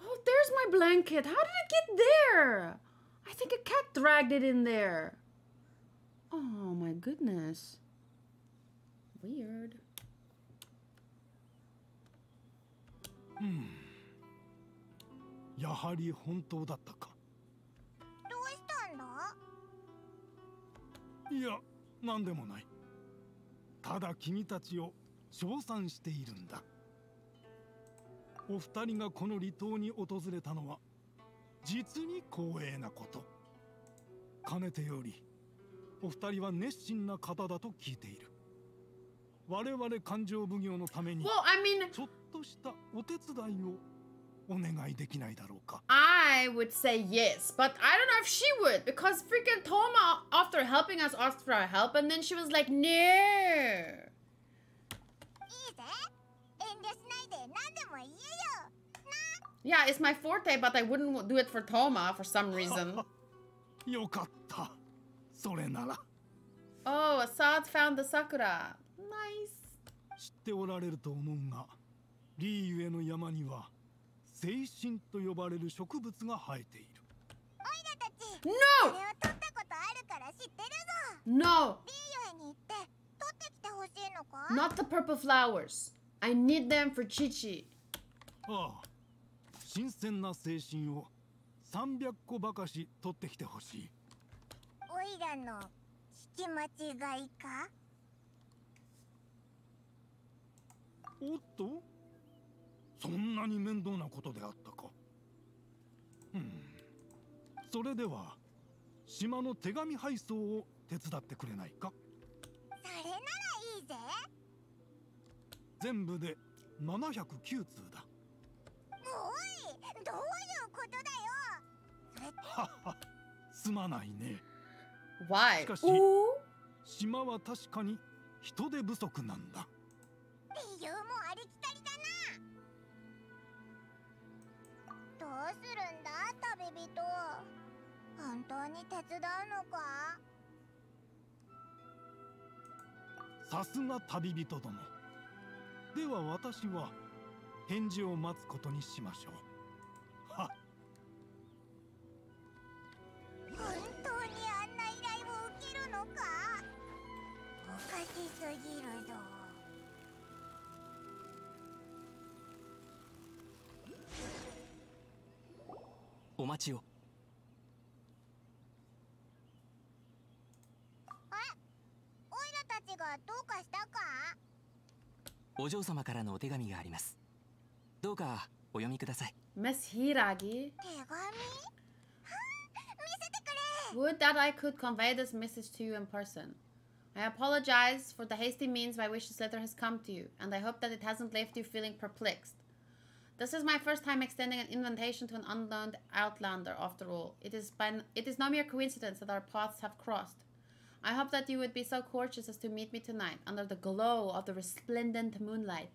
Oh, there's my blanket. How did it get there? I think a cat dragged it in there. Oh my goodness. Weird. Hmm. やはり本当だったか。 いや、なんでもない。ただ君たちを称賛しているんだ。お二人がこの離島に訪れたのは実に光栄なこと。かねてよりお二人は熱心な方だと聞いている。我々勘定奉行のためにちょっとしたお手伝いをお願いできないだろうか。 I would say yes, but I don't know if she would, because freaking Thoma, after helping us, asked for our help, and then she was like, no. Yeah, it's my forte, but I wouldn't do it for Thoma for some reason. Oh, Asad found the Sakura. Nice. No! No! Not the purple flowers. I need them for Qiqi. Oh. Why? お待ちを。 Miss Hiragi? Would that I could convey this message to you in person. I apologize for the hasty means by which this letter has come to you, and I hope that it hasn't left you feeling perplexed. This is my first time extending an invitation to an unknown outlander, after all. It is no mere coincidence that our paths have crossed. I hope that you would be so courteous as to meet me tonight, under the glow of the resplendent moonlight.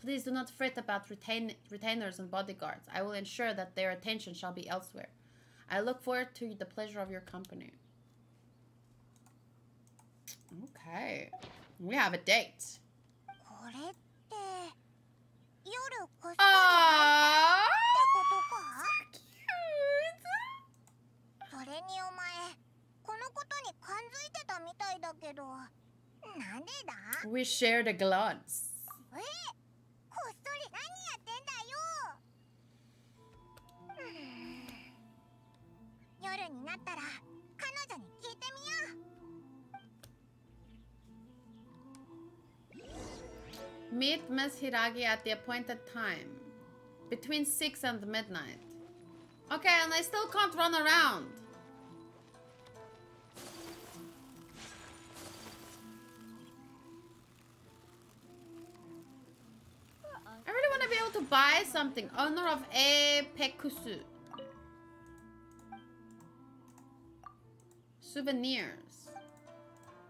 Please do not fret about retainers and bodyguards. I will ensure that their attention shall be elsewhere. I look forward to the pleasure of your company. Okay. We have a date. Aww! So cute! We shared a glance. Meet Miss Hiragi at the appointed time, between 6 and midnight. Okay, and I still can't run around. I really want to be able to buy something. Owner of a Pekusu. Souvenirs.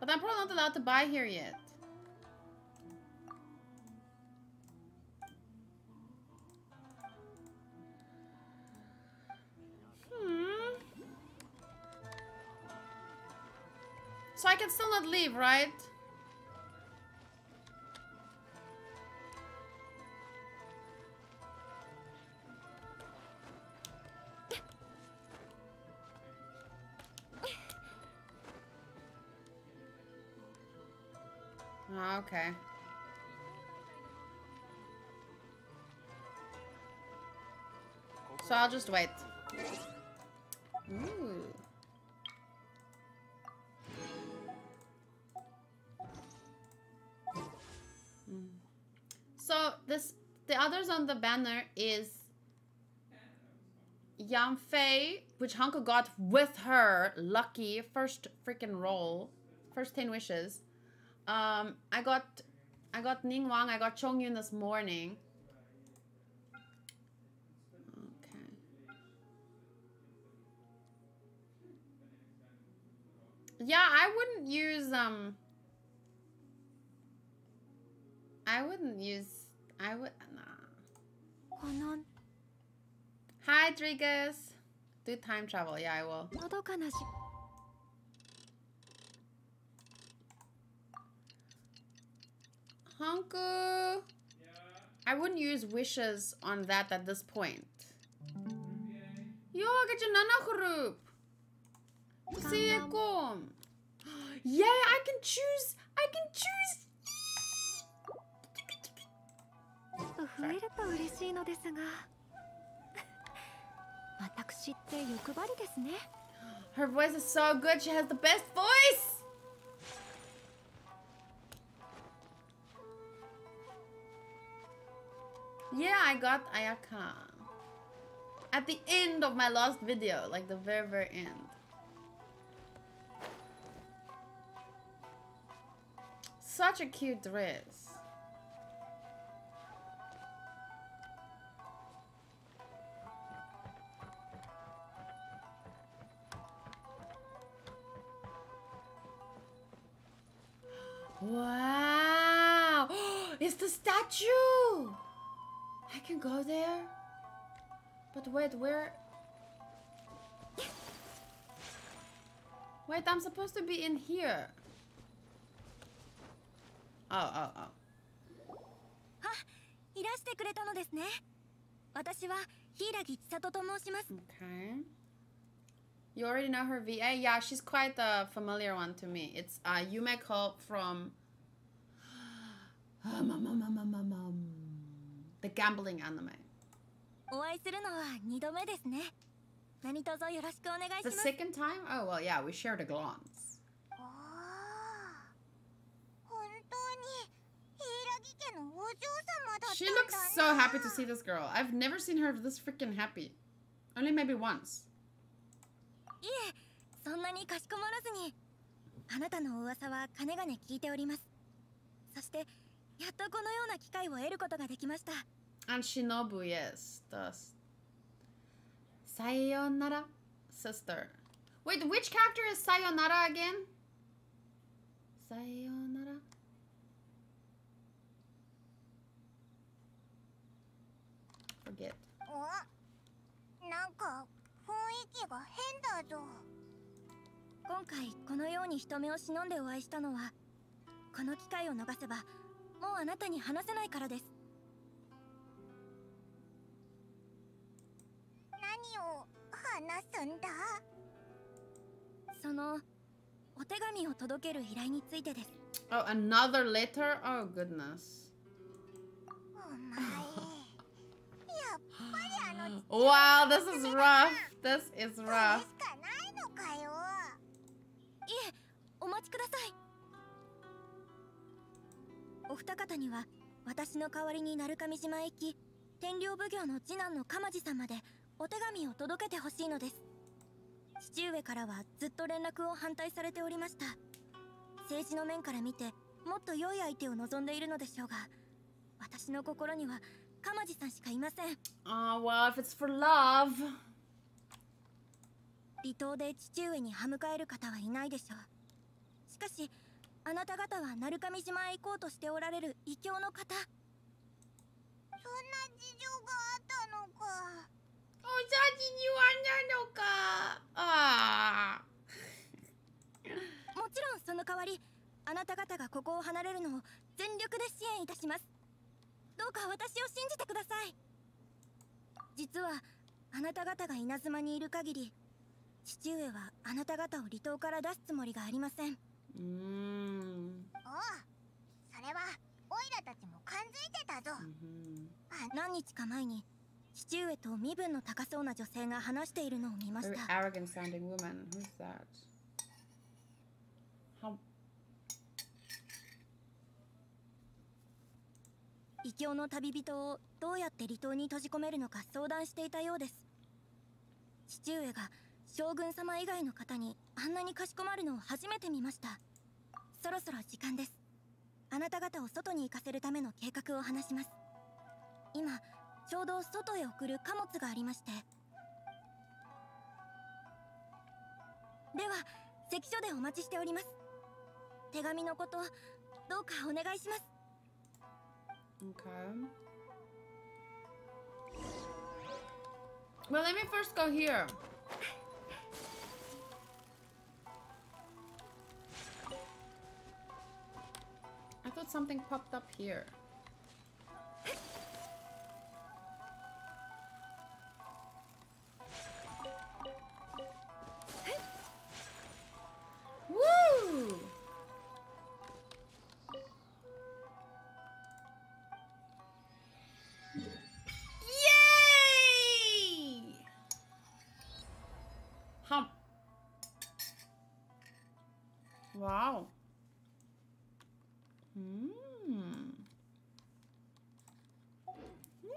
But I'm probably not allowed to buy here yet. So I can still not leave, right? Oh, okay. So I'll just wait. Ooh. Mm. So the others on the banner is Yanfei, which Hanko got with her lucky first freaking roll, first 10 wishes. I got Ningguang, I got Chongyun this morning. Okay. Yeah, nah. Hi, Trigus. Do time travel. Yeah, I will. Hanko, yeah. I wouldn't use wishes on that at this point. Yo, get your nana group. See you come. Yeah, I can choose. I can choose. Her voice is so good. She has the best voice. Yeah, I got Ayaka. At the end of my last video, like the very, very end. Such a cute dress. Wow! It's the statue! I can go there? But wait, where? Wait, I'm supposed to be in here. Oh, oh, oh. Okay. You already know her VA? Yeah, she's quite a familiar one to me. It's Yumeko from the gambling anime. The second time? Oh, well, yeah, we shared a glance. She looks so happy to see this girl. I've never seen her this freaking happy. Only maybe once. And Shinobu, yes, does. Sayonara, sister. Wait, which character is Sayonara again? Sayonara. Forget. Oh, another letter? Oh, goodness. Wow, this is rough. This is rough. Oh, well, if it's for love. Ah. Very arrogant sounding woman. Who's that? How? Okay. Well, let me first go here. I thought something popped up here. Woo! Wow. Mm. Mm-hmm.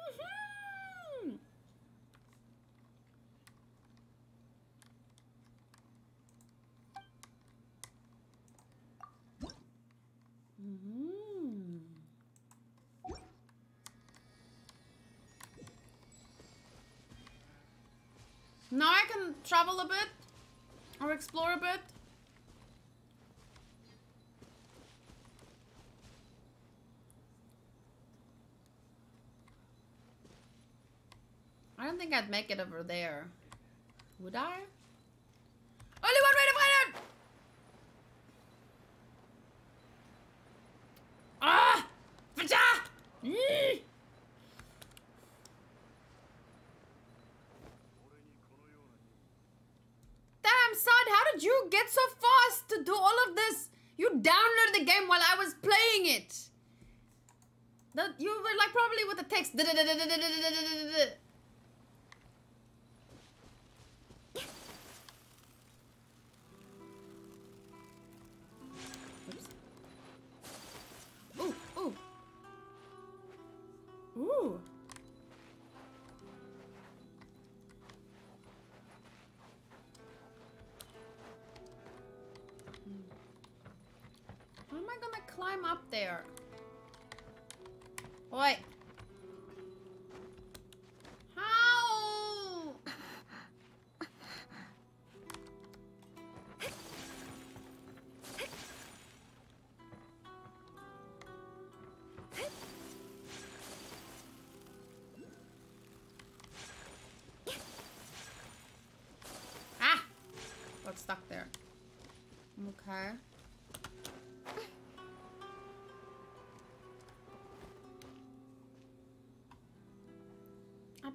Mm-hmm. Now I can travel a bit or explore a bit. I think I'd make it over there. Would I? Only one way to find out! Ah! Pacha! get so fast to do all of this? You downloaded the game while I was playing it. You were like probably with the text. Ooh. How am I gonna climb up there? Oi. How? Ah! Got stuck there. Okay.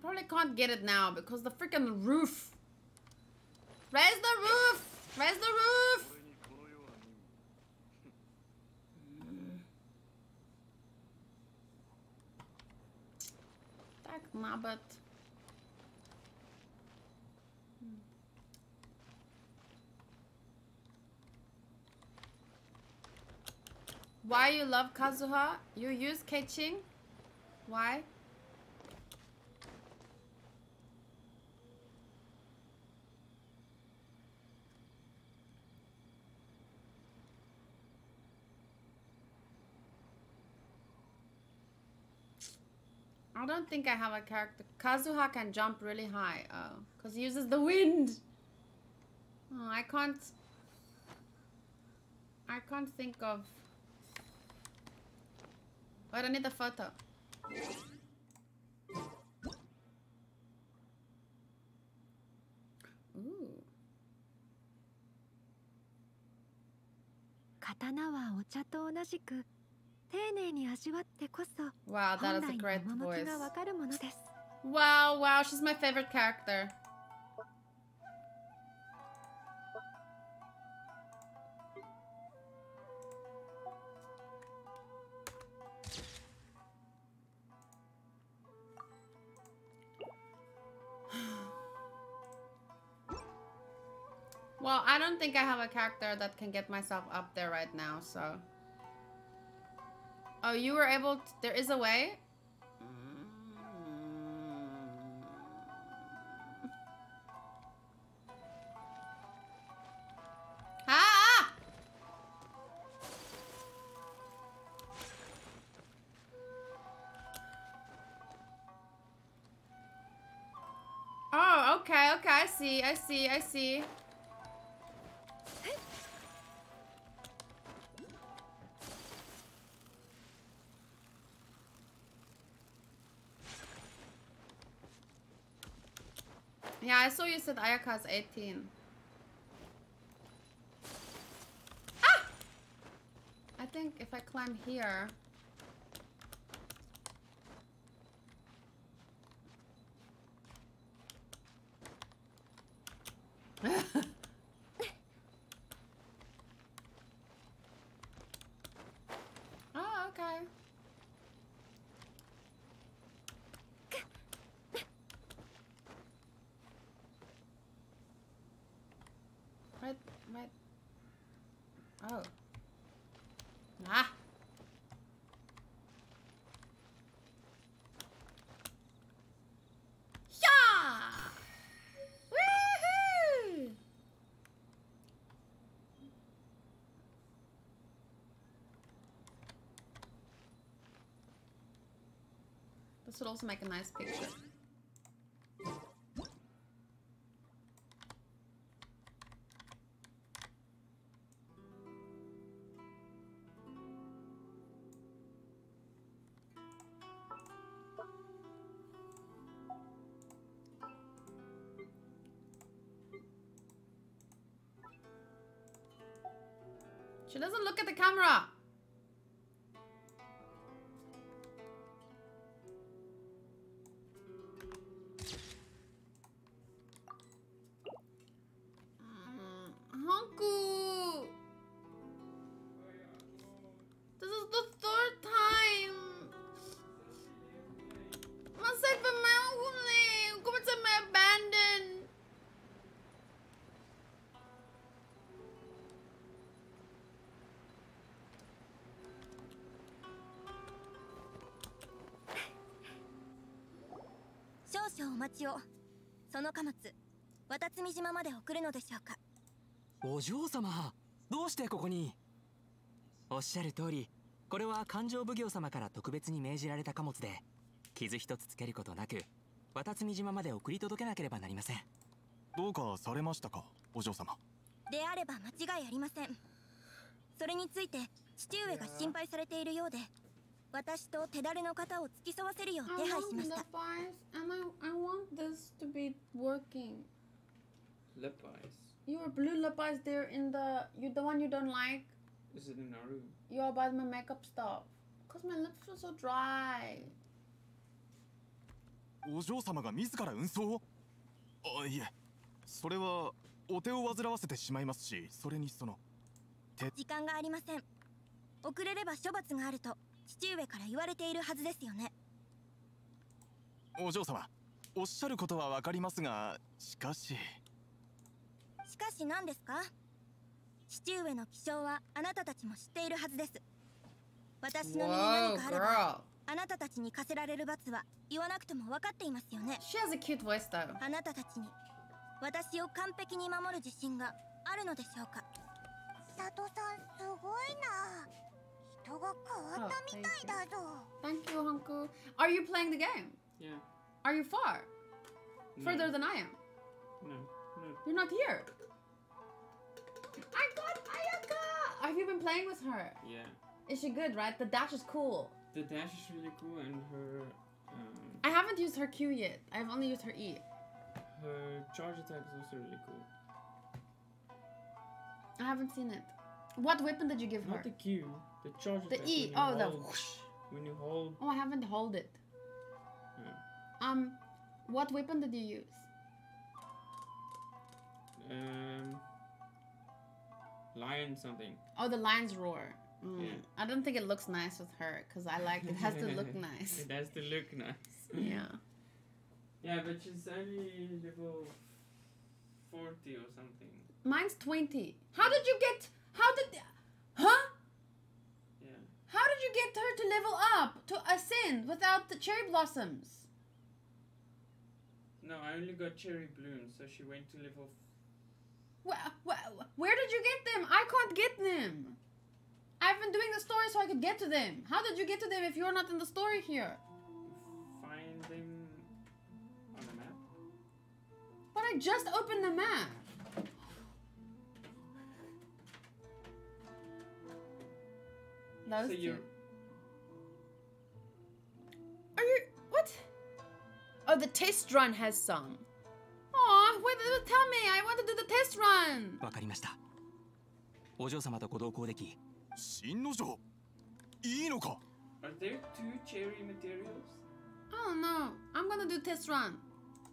Probably can't get it now because the freaking roof. Raise the roof! Raise the roof! Tak nabat. Why you love Kazuha? You use catching? Why? I don't think I have a character. Kazuha can jump really high. Oh, because he uses the wind. Oh, I can't think of. Wait, I need the photo. Ooh. Katana wa ocha to onajiku. Wow, that is a great voice. Wow, wow, she's my favorite character. Well, I don't think I have a character that can get myself up there right now, so... Oh, you were able to, there is a way? Ah! Oh, okay, okay, I see, I see, I see. Yeah, I saw you said Ayaka's 18. Ah! I think if I climb here... Oh, okay. Right. Oh. Ah. Yeah. Woohoo. This would also make a nice picture. She doesn't look at the camera. Honku. お待ちを。その貨物、渡津見島まで送るのでしょうか。お嬢様、どうしてここに？おっしゃる通り、これは勘定奉行様から特別に命じられた貨物で、傷一つつけることなく、渡津見島まで送り届けなければなりません。どうかされましたか、お嬢様。であれば間違いありません。それについて父上が心配されているようで。 私と手だれの方を付き添わせるよう手配しました。I want this to be working. Lip eyes. Your blue lip eyes there in the the one you don't like. Is it in our room? You all bought my makeup stuff. Cause my lips were so dry. お嬢様が自ら運送を？あ、いえ。それはお手を煩わせてしまいますし、それにその時間がありません。遅れれば処罰があると。 父上から言われているはずですよね。お嬢様、おっしゃることはわかりますが、しかし何ですか？父上の気性はあなたたちも知っているはずです。私の身に何かあれば、あなたたちに課せられる罰は言わなくても分かっていますよね。あなたたちに私を完璧に守る自信があるのでしょうか。佐藤さん、すごいな。 Oh, thank you, Hanku. Are you playing the game? Yeah. Are you far? No. Further than I am? No, no. You're not here. I got Ayaka! Have you been playing with her? Yeah. Is she good, right? The dash is cool. The dash is really cool and her... I haven't used her Q yet. I've only used her E. Her charge attack is also really cool. I haven't seen it. What weapon did you give her? Not the Q. The charge attack. The E. Oh, the whoosh. When you hold. Oh, I haven't held it. Yeah. What weapon did you use? Lion something. Oh, the lion's roar. Mm. Yeah. I don't think it looks nice with her because I like it has to look nice. It has to look nice. Yeah. Yeah, but she's only level 40 or something. Mine's 20. How did you get? Huh? How did you get her to level up, to ascend, without the cherry blossoms? No, I only got cherry blooms, so she went to level... Where did you get them? I can't get them. I've been doing the story so I could get to them. How did you get to them if you're not in the story here? Find them on the map. But I just opened the map. Those so you're... Are you... What? Oh, the test run has some. Aw, why did you tell me? I want to do the test run. わかりました。お嬢様とご同行でき。新の城。いいのか? Are there two cherry materials? Oh no, I'm gonna do test run.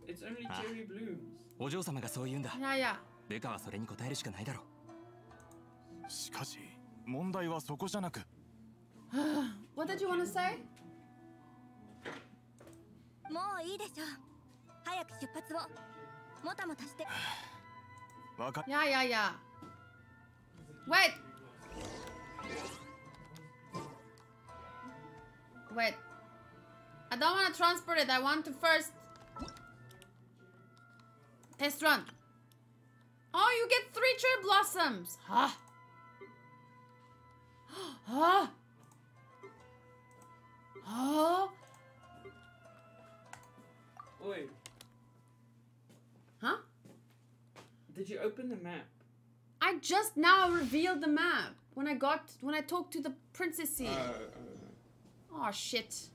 It's only cherry blooms. お嬢様がそう言うんだ。いやいや。部下はそれに答えるしかないだろう。しかし、問題はそこじゃなく。 What did you want to say? もういいでしょ。早く出発を。もたもたして。わか。Yeah, yeah, yeah. Wait. Wait. I don't want to transport it. I want to first test run. Oh, you get 3 cherry blossoms. Huh? Huh? Huh? Oi. Huh? Did you open the map? I just now revealed the map when I talked to the princessy. Oh shit.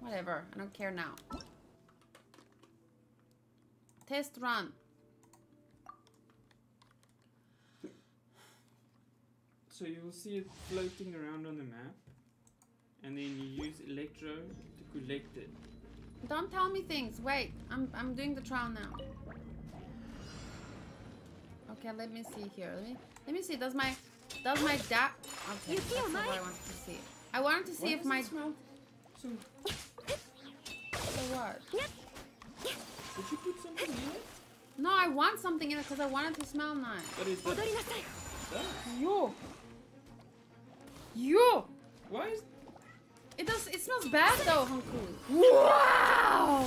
Whatever. I don't care now. Test run. So you'll see it floating around on the map. And then you use electro to collect it. Don't tell me things. Wait, I'm doing the trial now. Okay, let me see here. Let me see. Does my dab? Okay, that's what I wanted to see. I wanted to see if my. So what? Did you put something in it? No, I want something in it because I wanted to smell nice. What is that? Yo. Yo. Why is? It smells bad though, Hanku. Wow!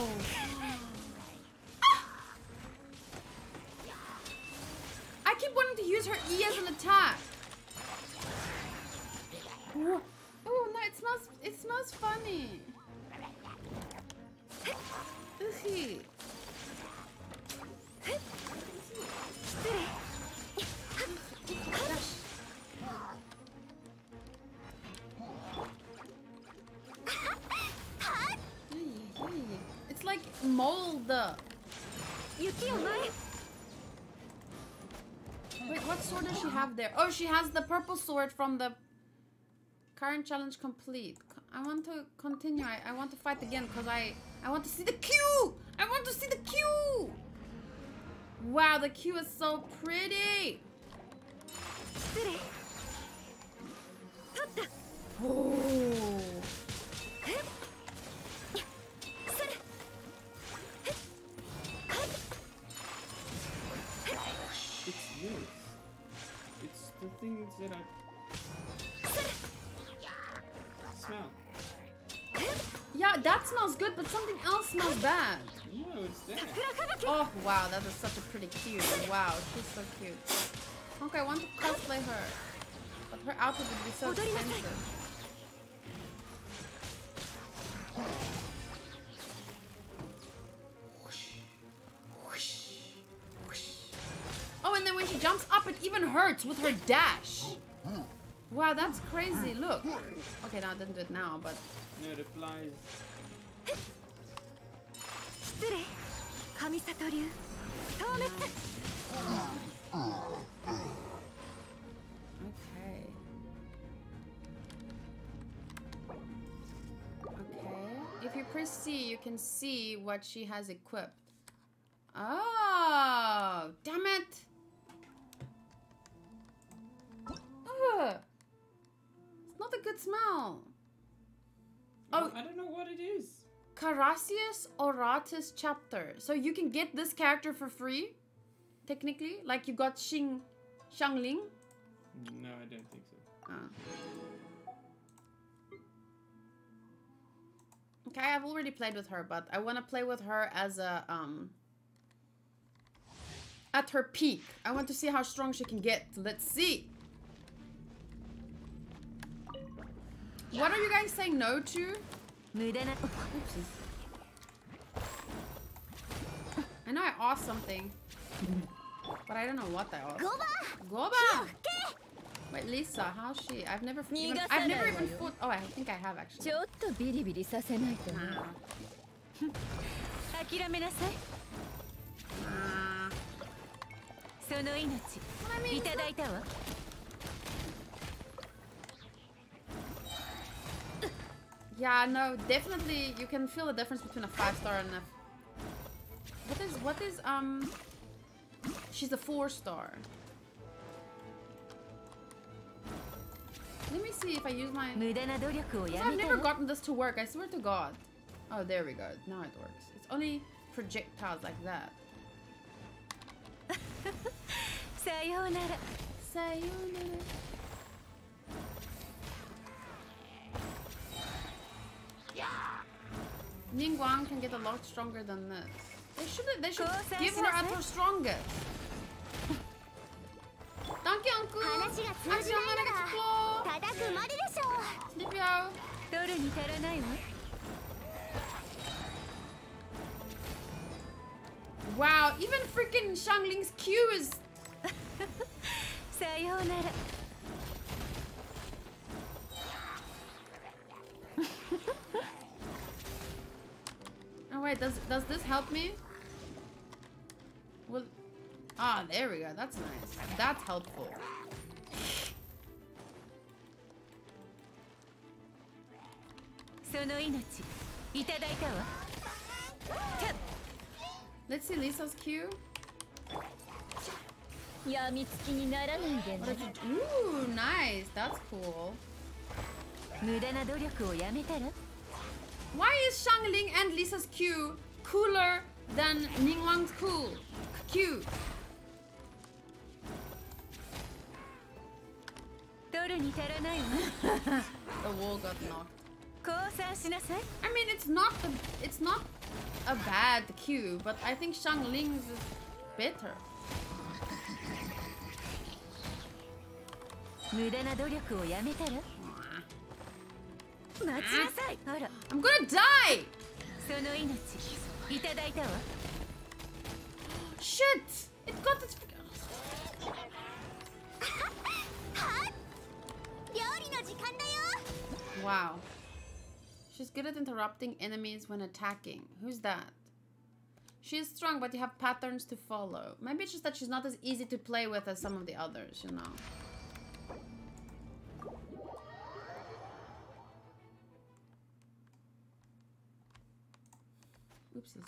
use her E as an attack. Oh no, it smells funny. Ooh. It's like mold. Wait, what sword does she have there? Oh, she has the purple sword from the current challenge complete. I want to continue. I want to fight again because I want to see the Q! I want to see the Q! Wow, the Q is so pretty! Oh. It's this. It's the things that I smell. Yeah, that smells good, but something else smells bad. No, it's that. Oh, wow, that is such a pretty cute. Wow, she's so cute. Okay, I want to cosplay her. But her outfit would be so expensive. Oh, and then when she jumps up, it even hurts with her dash. Wow, that's crazy. Look. Okay, now I didn't do it now, but... No replies. Okay. Okay. If you press C, you can see what she has equipped. Oh, damn it. Ugh. It's not a good smell. Oh, I don't know what it is. Carasius Oratus chapter. So you can get this character for free, technically. Like you got Xiangling. No, I don't think so. Okay, I've already played with her, but I want to play with her as a at her peak. I want to see how strong she can get. Let's see. What are you guys saying no to? Oopsies. I know I asked something, but I don't know what I asked. Goba! Wait, Lisa, how's she? I've never even fought. Oh, I think I have actually. I mean, yeah, no, definitely you can feel the difference between a 5-star and a... What is she's a 4-star. Let me see if I use my... I've never gotten this to work, I swear to God. Oh, there we go. Now it works. It's only projectiles like that. Sayonara. Sayonara. Ningguang can get a lot stronger than this. They should give her at her strongest. Thank you, Uncle. Wow, even freaking Xiangling's Q is... Sayonara. Oh wait, does this help me? Well, ah, there we go. That's nice. That's helpful. Let's see Lisa's Q. Ooh, nice. That's cool. Why is Xiangling and Lisa's Q cooler than Ningguang's Q? The wall got knocked. I mean, it's not a bad Q, but I think Xiangling's is better. I'm gonna die! Shit! It got its... Wow. She's good at interrupting enemies when attacking. Who's that? She is strong, but you have patterns to follow. Maybe it's just that she's not as easy to play with as some of the others, you know. Oopsies.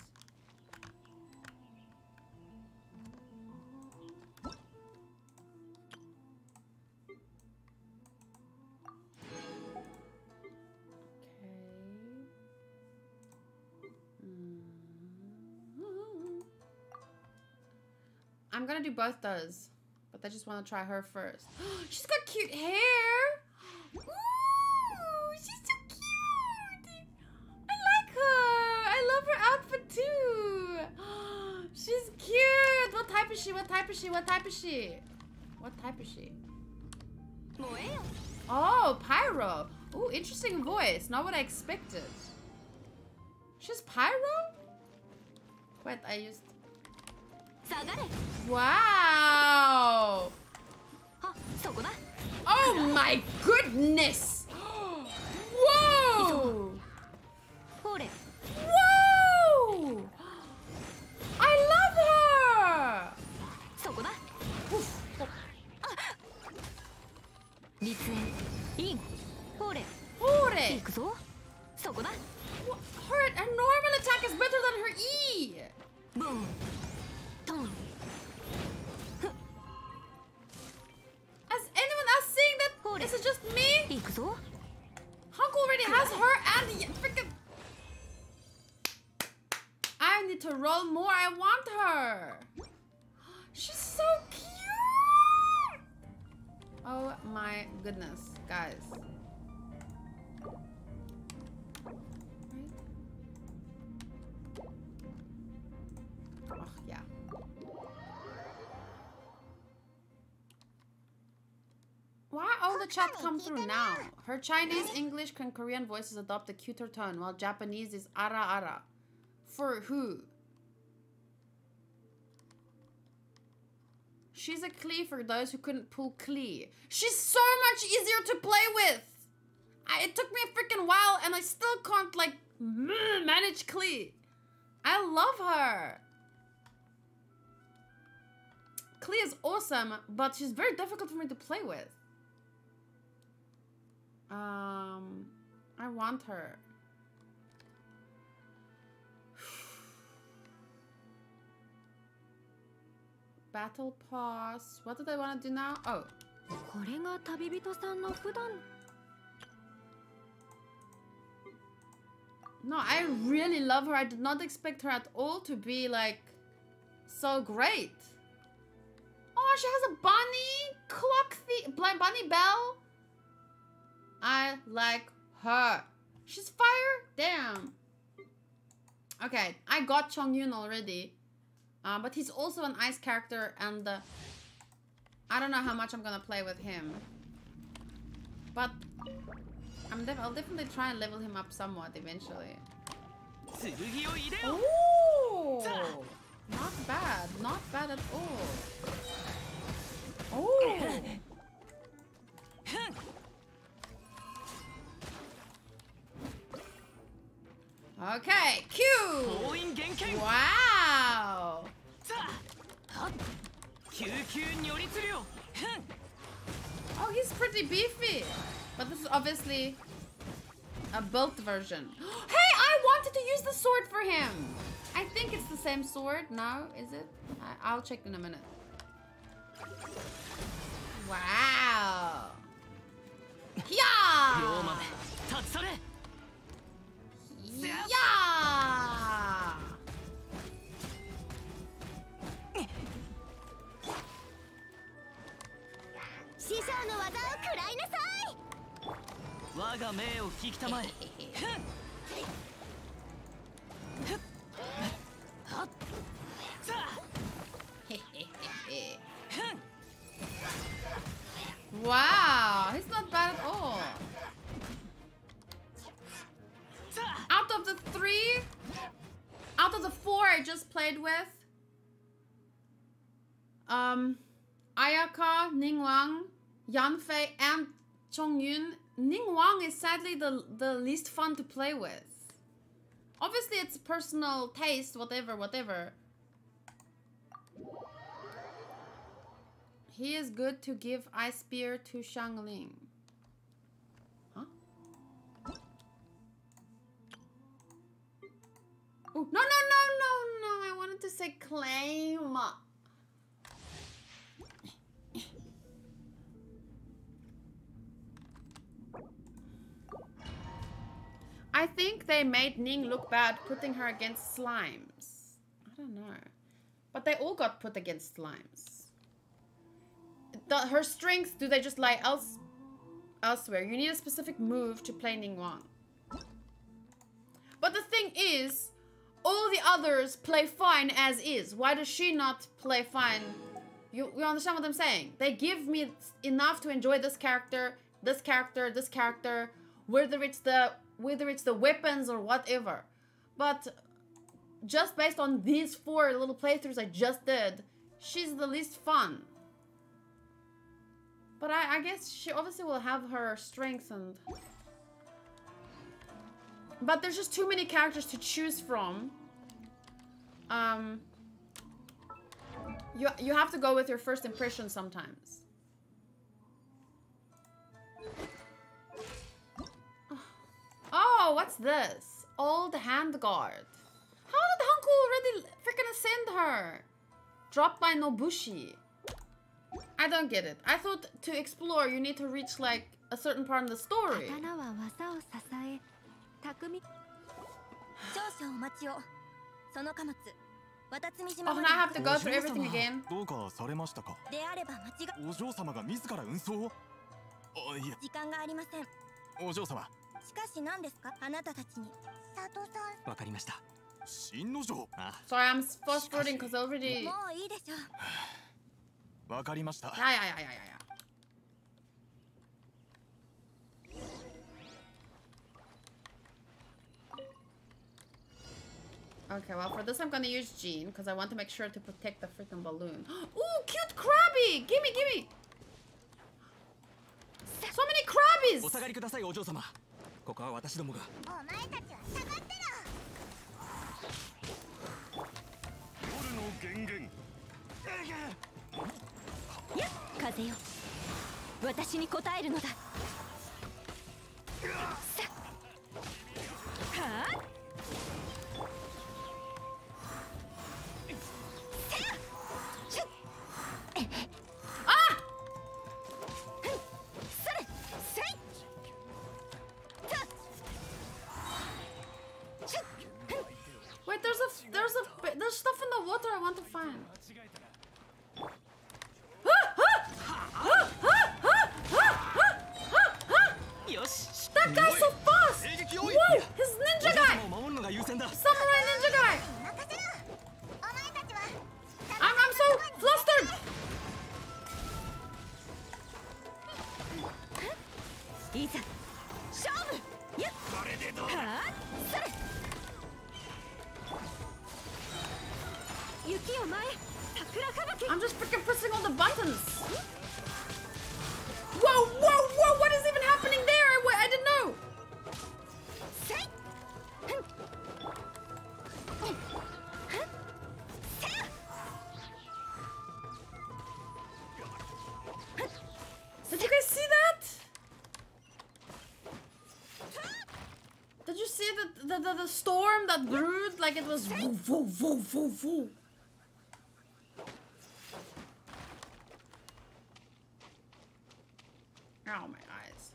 I'm gonna do both those, but I just want to try her first. She's got cute hair. Ooh, she's so cute. I like her. I love her outfit too. She's cute. What type is she? What type is she? What type is she? What type is she? Oh, Pyro. Ooh, interesting voice. Not what I expected. She's Pyro? Wait, I used... Wow! Oh my goodness! Whoa! Whoa! I love her! Her normal attack is better than her E! Boom! Has anyone else seen that? Is it just me? Hunk already has her and freaking... I need to roll more. I want her. She's so cute. Oh my goodness, guys. Oh, yeah. Why all the chat come through now? Her Chinese, English, and Korean voices adopt a cuter tone, while Japanese is ara ara. For who? She's a Klee for those who couldn't pull Klee. She's so much easier to play with! It took me a freaking while and I still can't, like, manage Klee. I love her. Klee is awesome, but she's very difficult for me to play with. I want her. Battle pass. What did I want to do now? Oh. No, I really love her. I did not expect her at all to be, like, so great. Oh, she has a bunny clock thing, bunny bell. I like her. She's fire. Damn. Okay, I got Chongyun already, but he's also an ice character, and I don't know how much I'm gonna play with him. But I'll definitely try and level him up somewhat eventually. Ooh. Not bad, not bad at all. Oh! Okay, Q! Wow! Oh, he's pretty beefy! But this is obviously a built version. Hey, I wanted to use the sword for him! I think it's the same sword. No, is it? I'll check in a minute. Wow. Yeah. Yeah. Wow, he's not bad at all. Out of the three, out of the four I just played with, Ayaka, Ningguang, Yanfei, and Chongyun, Ningguang is sadly the least fun to play with. Obviously, it's personal taste, whatever. He is good to give ice spear to Xiangling. Huh? Ooh, no, I wanted to say claim. I think they made Ning look bad putting her against slimes. I don't know. But they all got put against slimes. Her strengths, do they just lie elsewhere? You need a specific move to play Ningguang. But the thing is, all the others play fine as is. Why does she not play fine? You understand what I'm saying? They give me enough to enjoy this character, whether it's the weapons or whatever. But just based on these four little playthroughs I just did, she's the least fun. But I guess she obviously will have her strengths and... But there's just too many characters to choose from. You have to go with your first impression sometimes. Oh, what's this? Old handguard. How did Hanko already freaking ascend her? Dropped by Nobushi. I don't get it. I thought to explore you need to reach like a certain part of the story. Oh, now I have to go through everything again. Sorry, I'm fast forwarding because I already... Yeah. Okay, well, for this I'm gonna use Jean because I want to make sure to protect the freaking balloon. Ooh, cute Krabby! Gimme! So many Krabbies! Wait, there's stuff in the water I want to find. That guy's so fast! Whoa! His ninja guy! Samurai ninja guy! I'm so flustered! I'm just freaking pressing all the buttons! Whoa! What is even happening there? I didn't know! Did you guys see that? Did you see the storm that brewed? Like it was woo. Oh my eyes.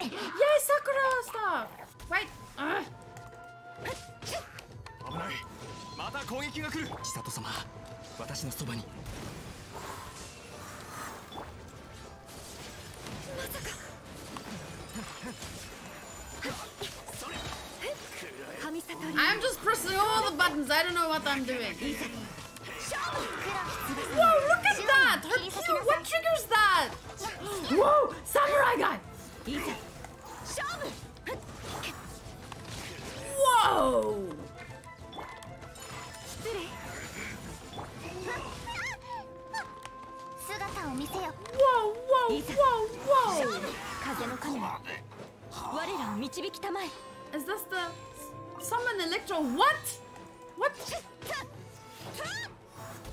Yay, Sakura stuff! Wait! I'm just pressing all the buttons. I don't know what I'm doing. Whoa, look at that! Whoa! Samurai guy! Whoa! Whoa, whoa, whoa, whoa! Is this the... Summon Electro? What? What?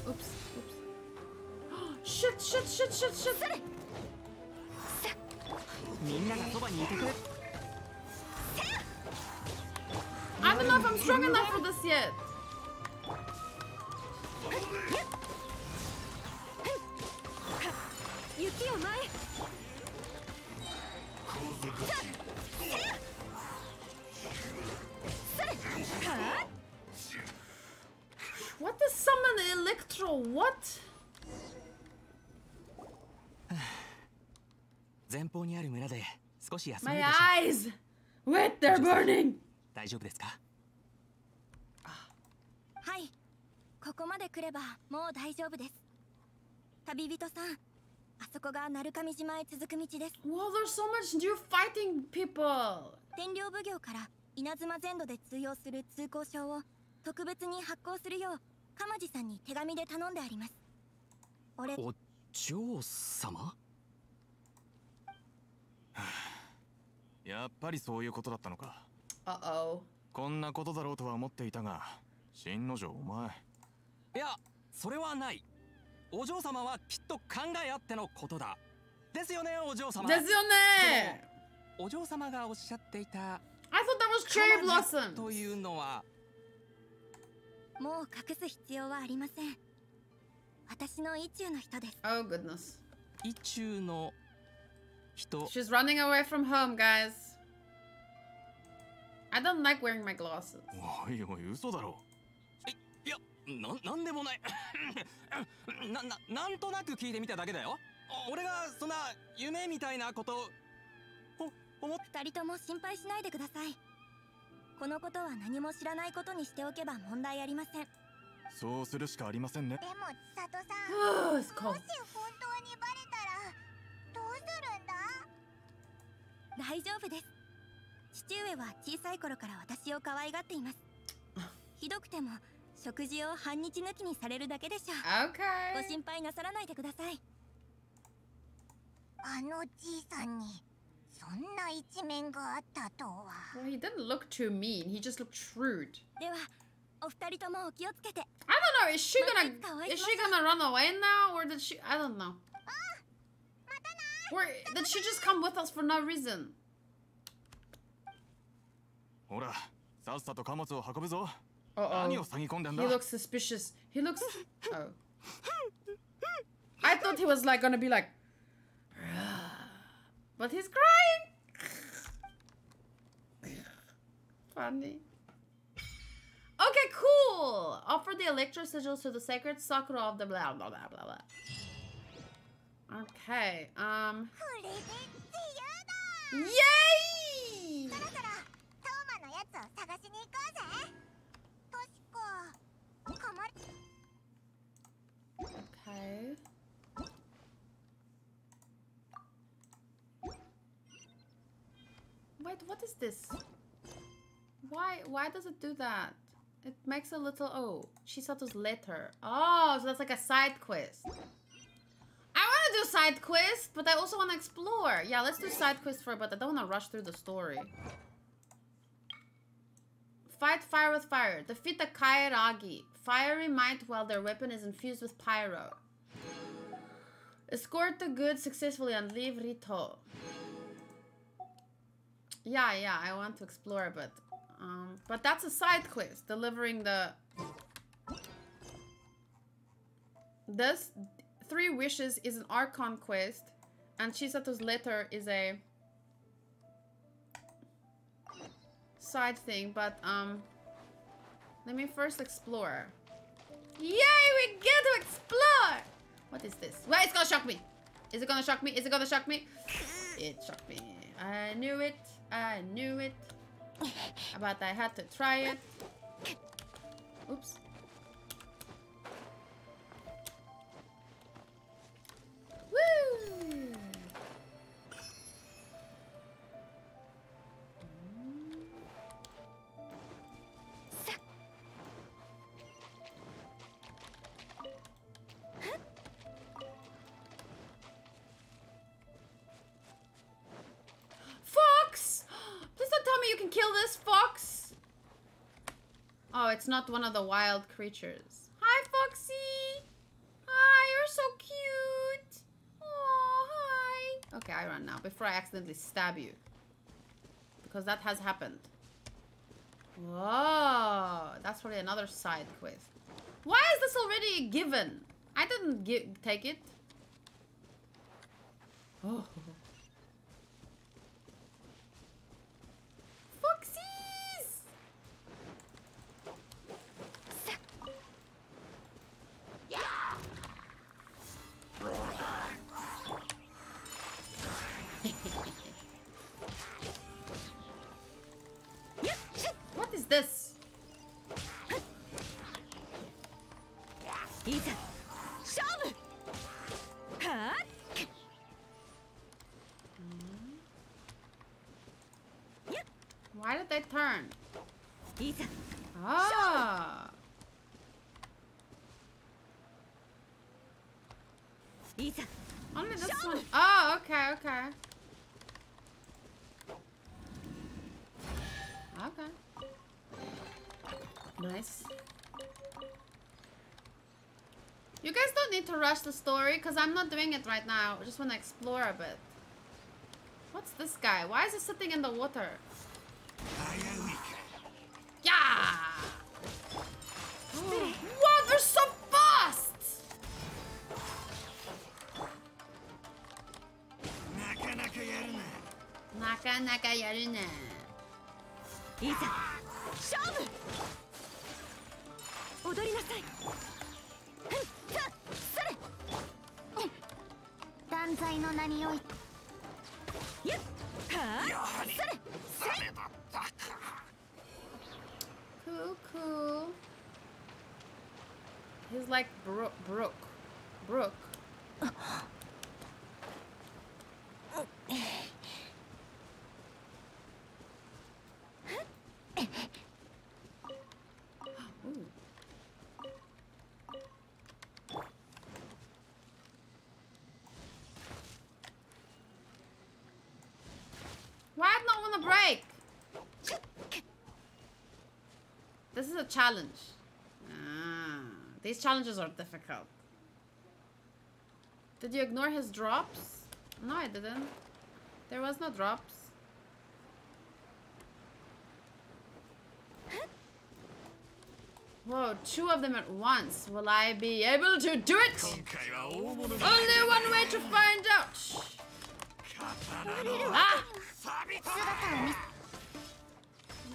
Oops, oops. Shit, shit, shit, shit, shit! I don't know if I'm strong enough for this yet. What is summon Electro? What? My eyes! Wait, they're burning! Well, there's so much new fighting people! Uh-oh. I thought that was cherry blossom. Oh goodness. She's running away from home, guys. I don't like wearing my glasses. It's cold. Well, he didn't look too mean, he just looked shrewd. I don't know, is she gonna run away now, or did she, I don't know. Or did she just come with us for no reason? Uh-oh. He looks suspicious. He looks... Oh. I thought he was like gonna be like... But he's crying! Funny. Okay, cool! Offer the Electro Sigils to the Sacred Sakura of the blah blah blah blah blah. Okay, Yay! Okay. Wait, what is this? Why does it do that? It makes a little... Oh, Chisato's letter. Oh, so that's like a side quest. I want to do side quest, but I also want to explore. Yeah, let's do side quest for a bit. I don't want to rush through the story. Fight fire with fire. Defeat the Kairagi. Fiery might while their weapon is infused with pyro. Escort the goods successfully and leave Ritou. Yeah, yeah, I want to explore a bit. But that's a side quest. Delivering the... This... 3 wishes is an Archon quest, and Chisato's letter is a side thing, but let me first explore. Yay, we get to explore! What is this? Wait, it's gonna shock me! Is it gonna shock me? Is it gonna shock me? It shocked me. I knew it. I knew it. But I had to try it. Oops. Woo! this fox? Oh, it's not one of the wild creatures. Hi, Foxy! Hi, you're so cute! Oh, hi! Okay, I run now before I accidentally stab you. Because that has happened. Whoa! That's probably another side quest. Why is this already a given? I didn't take it. Oh. Foxies! Yeah. What is this? Why did they turn? Ah. Only this one. Oh, okay, okay. Okay. Nice. You guys don't need to rush the story because I'm not doing it right now. I just want to explore a bit. What's this guy? Why is he sitting in the water? Yeah! Oh. Wow, they're so fast! Naka naka yaru na. Naka naka yaru na. Ita. Shobu! Odori nasai. Sure. Danzai no nani o. Yep. Ha. Cool, cool. He's like Brooke. This is a challenge. Ah, these challenges are difficult. Did you ignore his drops? No, I didn't. There was no drops. Whoa, 2 of them at once. Will I be able to do it? Only one way to find out. Ah!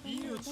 Wow,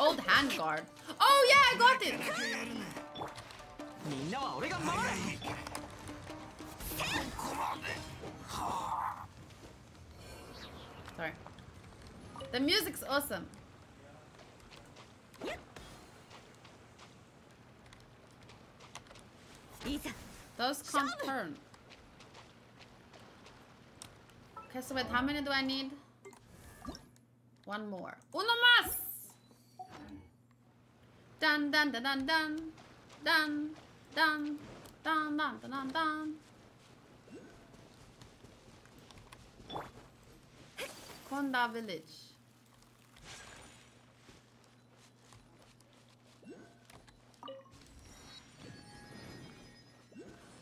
Old handguard. Oh yeah, I got it. Sorry. The music's awesome. Those can't turn. Okay, so wait, how many do I need? 1 more. Uno más! Dun dun dun dun dun dun dun dun dun dun dun. Konda village.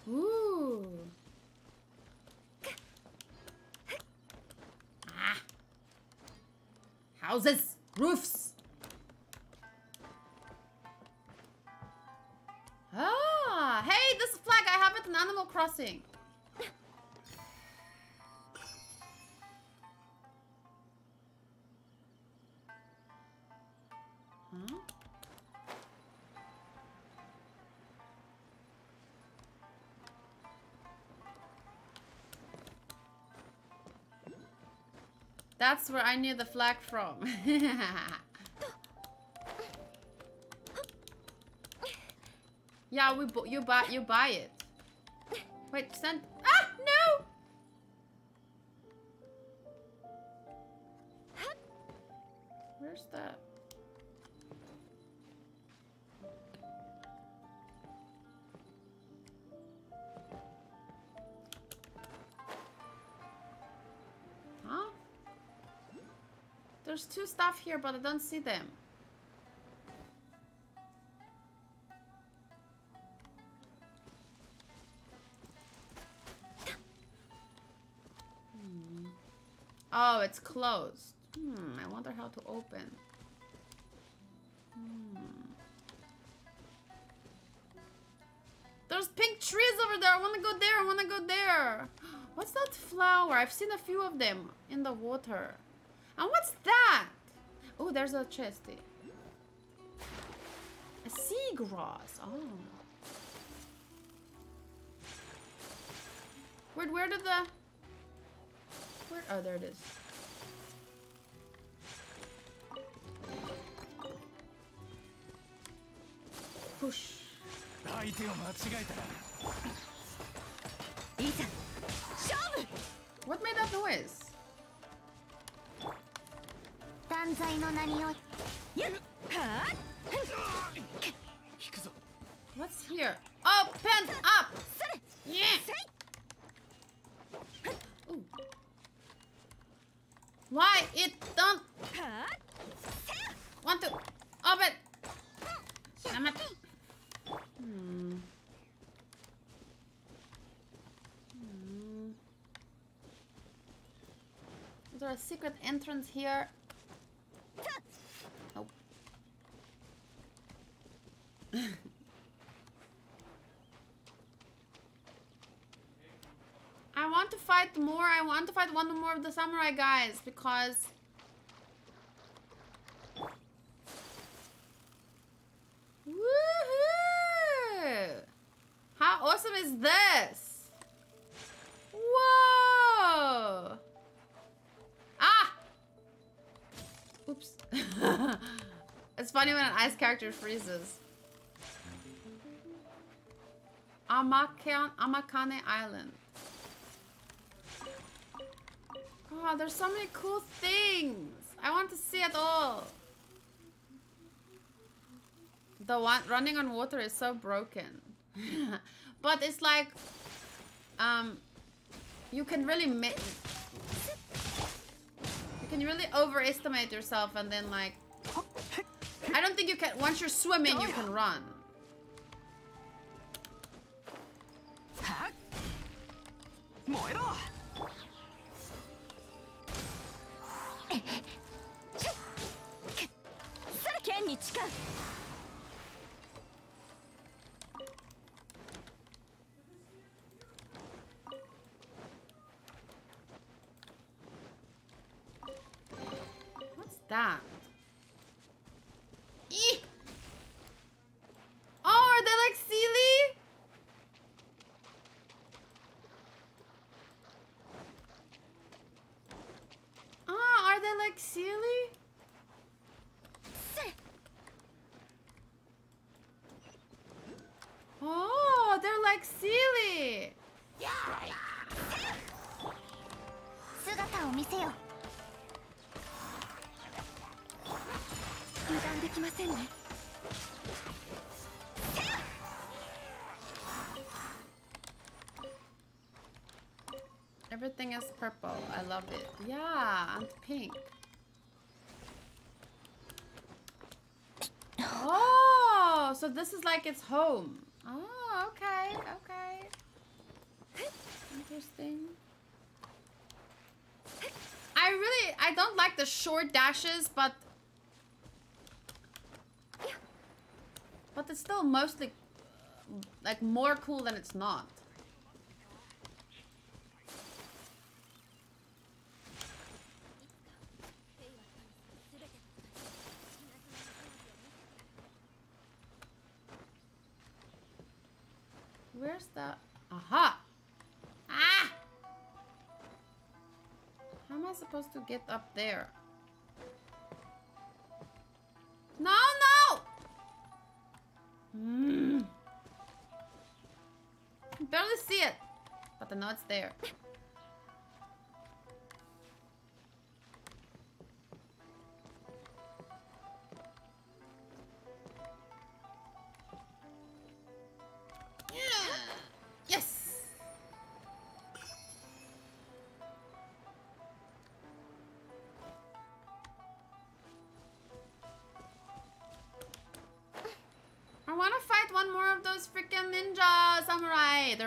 Ooh. Houses, roofs. Ah, hey, this flag, I have it in Animal Crossing. Huh? That's where I knew the flag from. Yeah, you buy it. Wait, send. Ah, no! Where's that? Huh? There's two stuff here, but I don't see them. Oh, it's closed. I wonder how to open. There's pink trees over there. I want to go there. I want to go there. What's that flower? I've seen a few of them in the water. And what's that? Oh, there's a chesty. A seagrass. Oh. Where did the... Where? Oh, there it is. Push. What made that noise? What's here? Open up! Yeah! Ooh. Why it don't want to open? Damn it. Is there a secret entrance here? Nope. I want to fight more. I want to fight one more of the samurai guys because woohoo! How awesome is this? Whoa! Ah! Oops. It's funny when an ice character freezes. Amakane Island. Oh, there's so many cool things. I want to see it all. The one running on water is so broken. But it's like you can really overestimate yourself and then like I don't think you can. Once you're swimming you can run. What's that? Eeh. Oh, are they like Sealy? Ah, oh, are they like Sealy? Oh, they're like Sealy. Everything is purple. I love it. Yeah, and pink. Oh, so this is like its home. Oh, okay, okay. Interesting. I don't like the short dashes, but it's still mostly like more cool than it's not. Where's the... Aha! Ah! How am I I supposed to get up there? No, no! I barely see it, but I know it's there.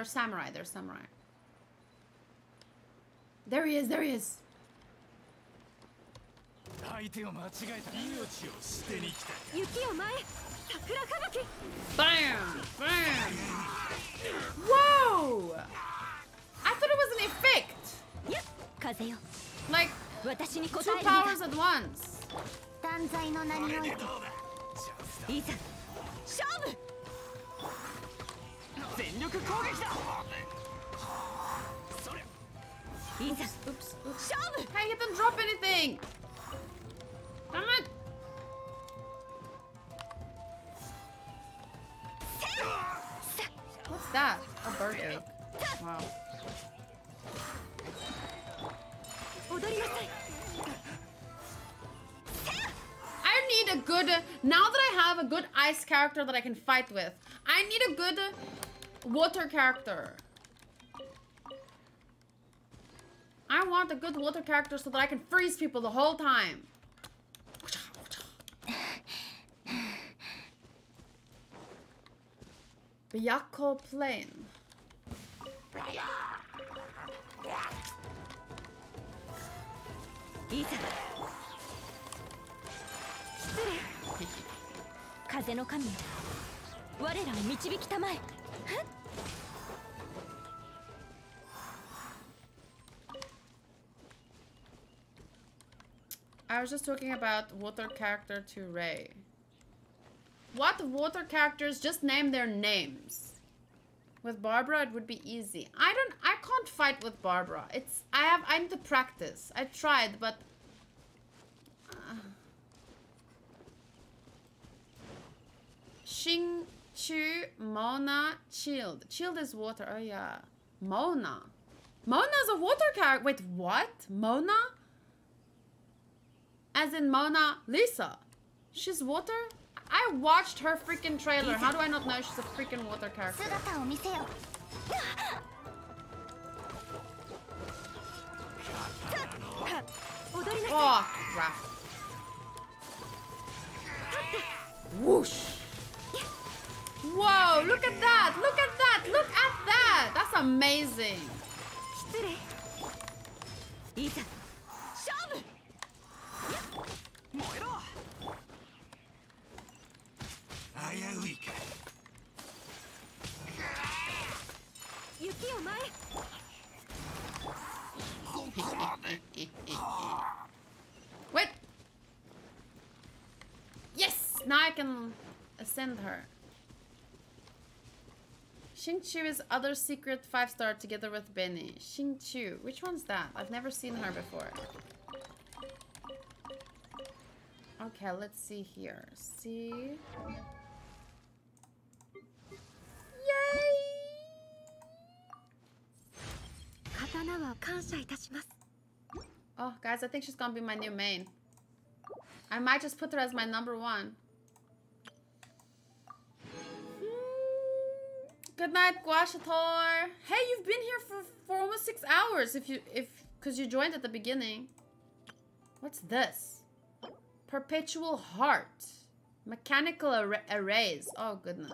Samurai, there's samurai. There he is, there he is. Bam! Bam! Whoa! I thought it was an effect. Like, two powers at once. Oops, oops, oops. Hey, he didn't drop anything! Damn it! What's that? A bird egg. Wow. I need a good... Now that I have a good ice character that I can fight with, I need a good... water character. I want a good water character so that I can freeze people the whole time. Byakuo Plain. I was just talking about water character to Ray. What water characters just name their names? With Barbara it would be easy. I can't fight with Barbara. I need to practice. I tried, but Shing Chu, Mona, Chilled. Chilled is water. Oh yeah. Mona. Mona's a water character. Wait, what? Mona? As in Mona Lisa. She's water? I watched her freaking trailer. How do I not know she's a freaking water character? Oh, crap. Whoosh. Whoa, look at that! Look at that! Look at that! That's amazing! Wait! Yes! Now I can ascend her. Xingqiu is other secret 5-star together with Benny. Xingqiu. Which one's that? I've never seen her before. Okay, let's see here. See? Yay! Oh, guys, I think she's gonna be my new main. I might just put her as my #1. Good night, Guashator. Hey, you've been here for almost 6 hours because you joined at the beginning. What's this? Perpetual heart. Mechanical arrays. Oh, goodness.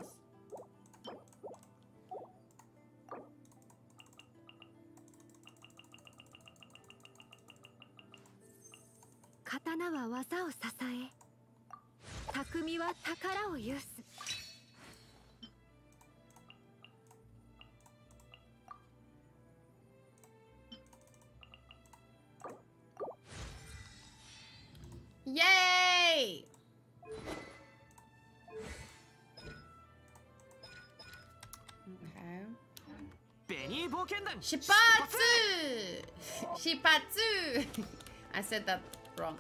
Katana wa waza o sasae. Takumi wa takara o yusu. Yay! Okay. Benny Bokendan. Shippatsu! Shippatsu! I said that wrong.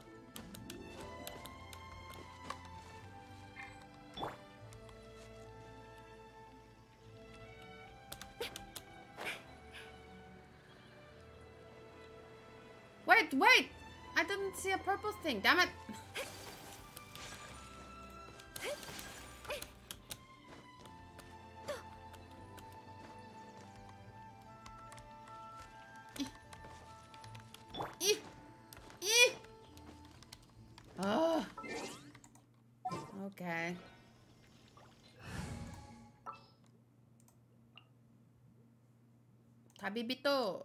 Wait, wait! I didn't see a purple thing, damn it! Bibito.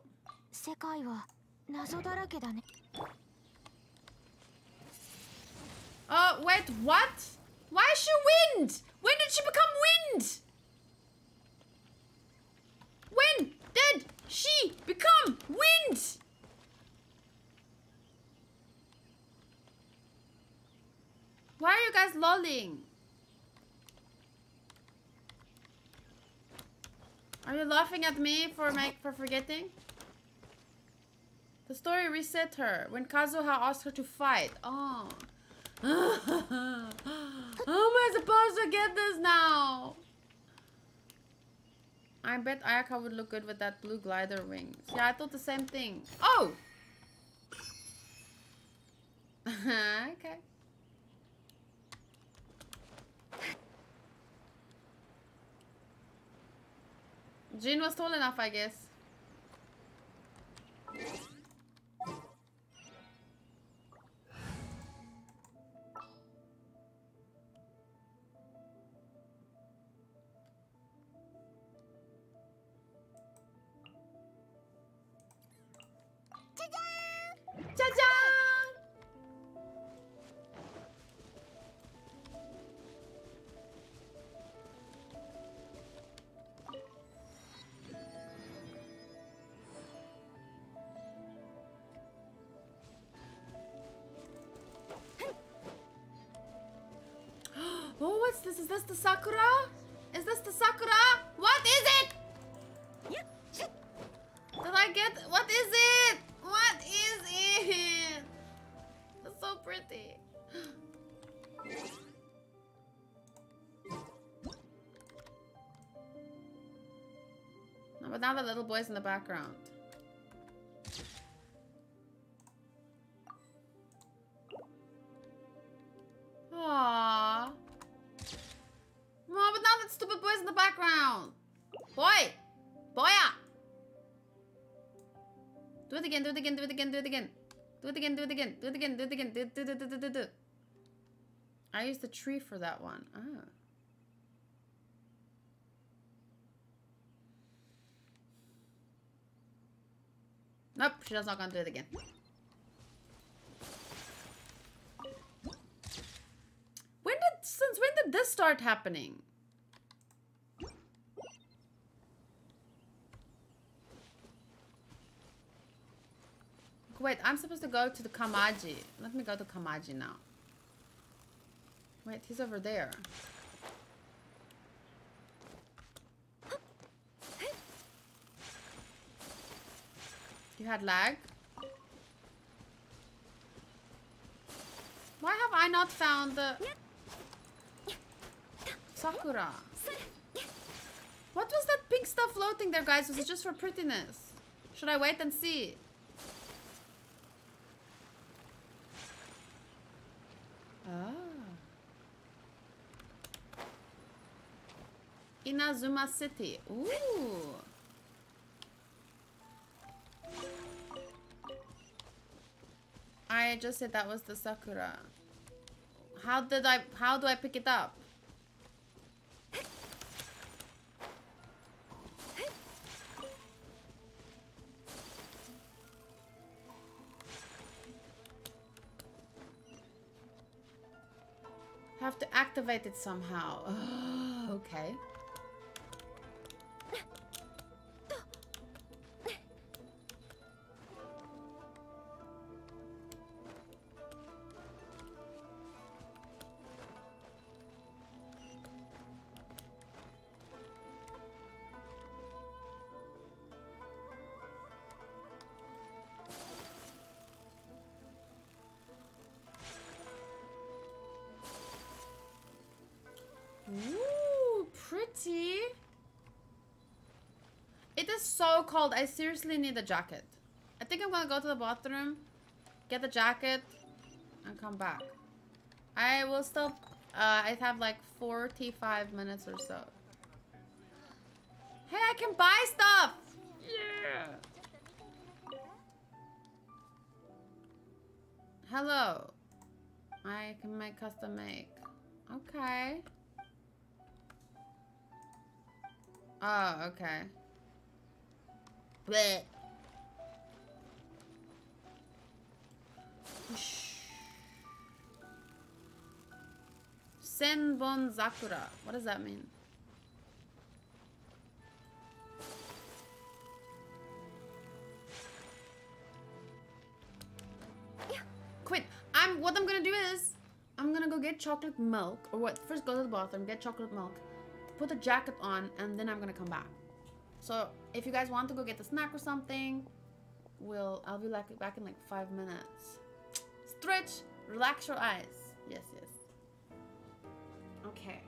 Oh, wait, what? Why is she wind? When did she become wind? When did she become wind? Why are you guys lolling? Are you laughing at me for forgetting? The story reset her when Kazuha asked her to fight. Oh. How am I supposed to get this now? I bet Ayaka would look good with that blue glider wings. Yeah, I thought the same thing. Oh! Okay. Jean was tall enough, I guess. This is this the Sakura? Is this the Sakura? What is it? Did I get what is it? What is it? It's so pretty. No, but now the little boy's in the background. Do it again, do it again, do it again. Do it again, do it again, do it again, do it again, do it again, do. I used the tree for that one. Oh. Nope, she's not gonna do it again. Since when did this start happening? Wait, I'm supposed to go to the Kamaji. Let me go to Kamaji now. Wait, he's over there. You had lag? Why have I not found the... Sakura? What was that pink stuff floating there, guys? Was it just for prettiness? Should I wait and see? Ah. Inazuma City. Ooh. I just said that was the Sakura. How do I pick it up? Have to activate it somehow. Okay. It is so cold. I seriously need a jacket. I think I'm gonna go to the bathroom, get the jacket, and come back. I will still... I have like 45 minutes or so. Hey, I can buy stuff! Yeah! Hello. I can make custom make. Okay. Oh, okay. Blech. Senbon Sakura. What does that mean? Yeah, quit. What I'm gonna do is I'm gonna go get chocolate milk, or what? First go to the bathroom, get chocolate milk, put a jacket on, and then I'm gonna come back. So if you guys want to go get the snack or something, I'll be like back in like 5 minutes. Stretch, relax your eyes. Yes, yes. Okay.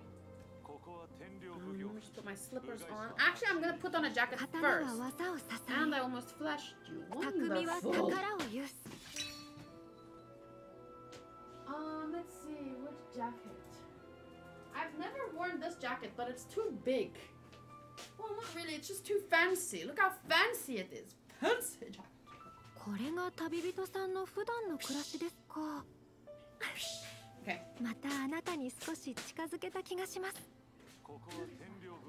I'm just put my slippers on. Actually, I'm gonna put on a jacket first. And I almost flashed you. Wonderful. Let's see, which jacket? I've never worn this jacket, but it's too big. Well, not really. It's just too fancy. Look how fancy it is. Fancy jacket. Okay.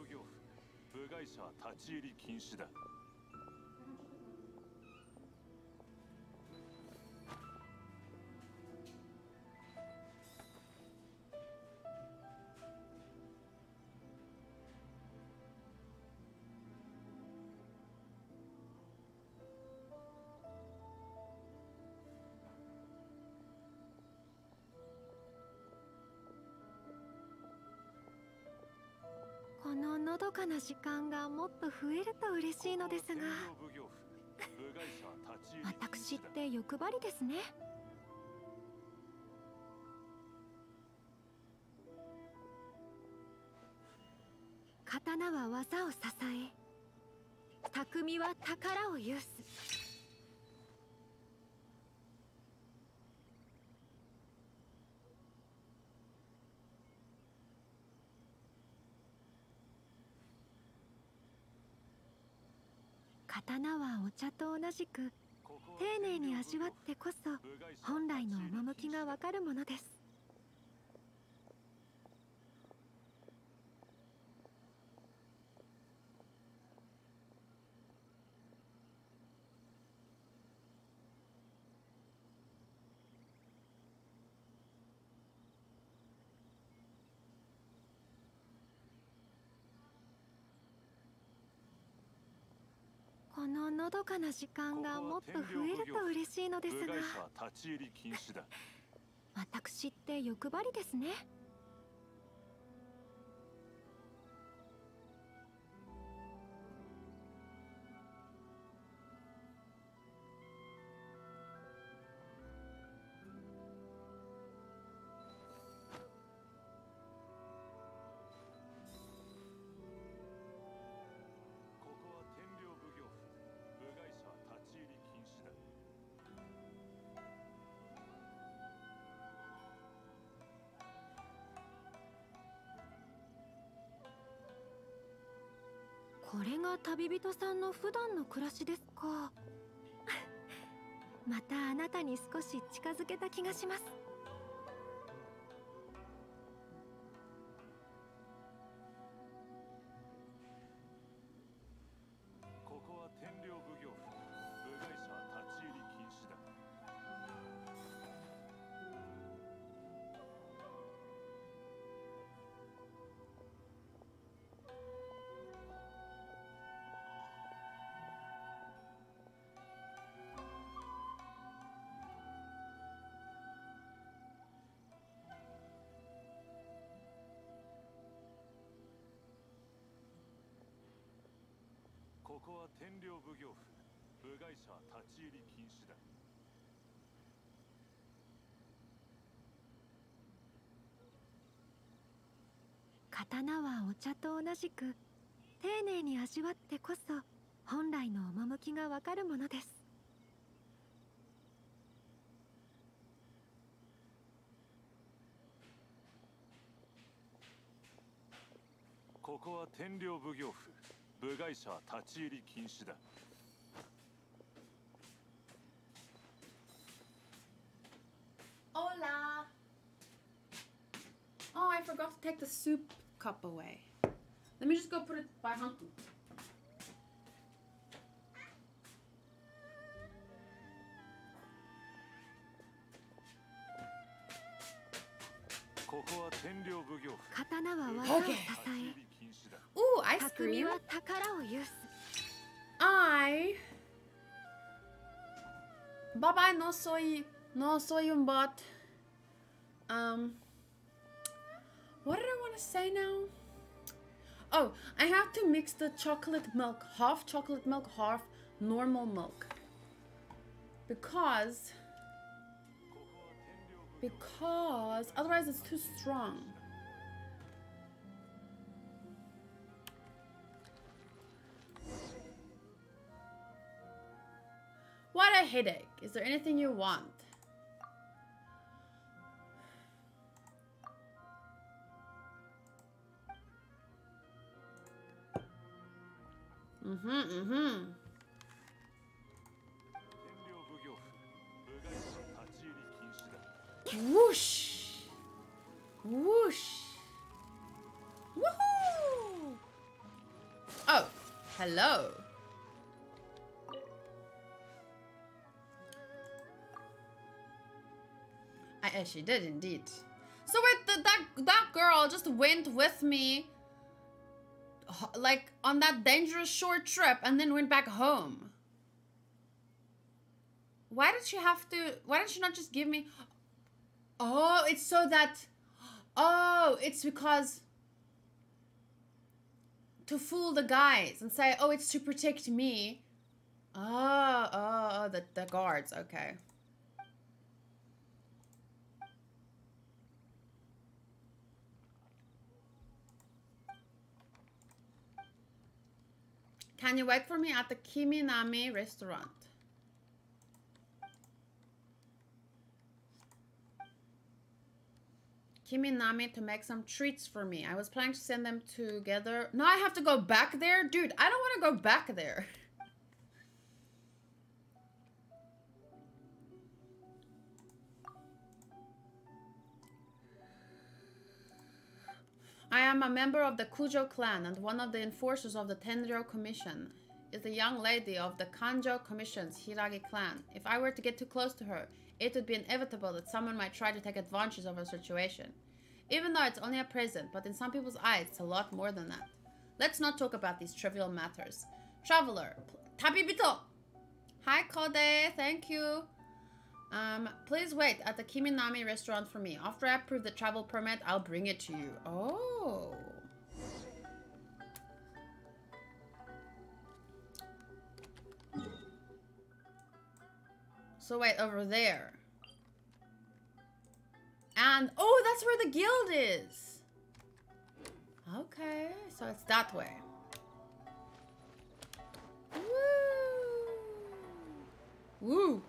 本来の趣がわかるものです。ここは天領奉行府。部外者は立ち入り禁止だ。Hola. Oh, I forgot to take the soup cup away. Let me just go put it by Hunky. Okay. Ooh, ice cream. Bye bye, no soy un bot. What did I want to say now? Oh, I have to mix the chocolate milk, half normal milk. Because otherwise it's too strong. What a headache. Is there anything you want? Whoosh! Whoosh! Woohoo! Oh, hello. I actually did indeed. So wait, that girl just went with me like on that dangerous short trip and then went back home. Why did she not just give me? Oh, it's so that, oh, it's because to fool the guys and say, oh, it's to protect me. Oh, the guards, okay. Can you wait for me at the Kiminami restaurant? Kiminami to make some treats for me. I was planning to send them together. Now I have to go back there? Dude, I don't want to go back there. I am a member of the Kujo clan and one of the enforcers of the Tenryo Commission is the young lady of the Kanjo Commission's Hiragi clan. If I were to get too close to her, it would be inevitable that someone might try to take advantage of her situation. Even though it's only a present, but in some people's eyes, it's a lot more than that. Let's not talk about these trivial matters. Traveler, Tabibito! Hi, Kode, thank you. Please wait at the Kiminami restaurant for me. After I approve the travel permit, I'll bring it to you. Oh. So wait, over there. And, oh, that's where the guild is. Okay, so it's that way. Woo. Woo.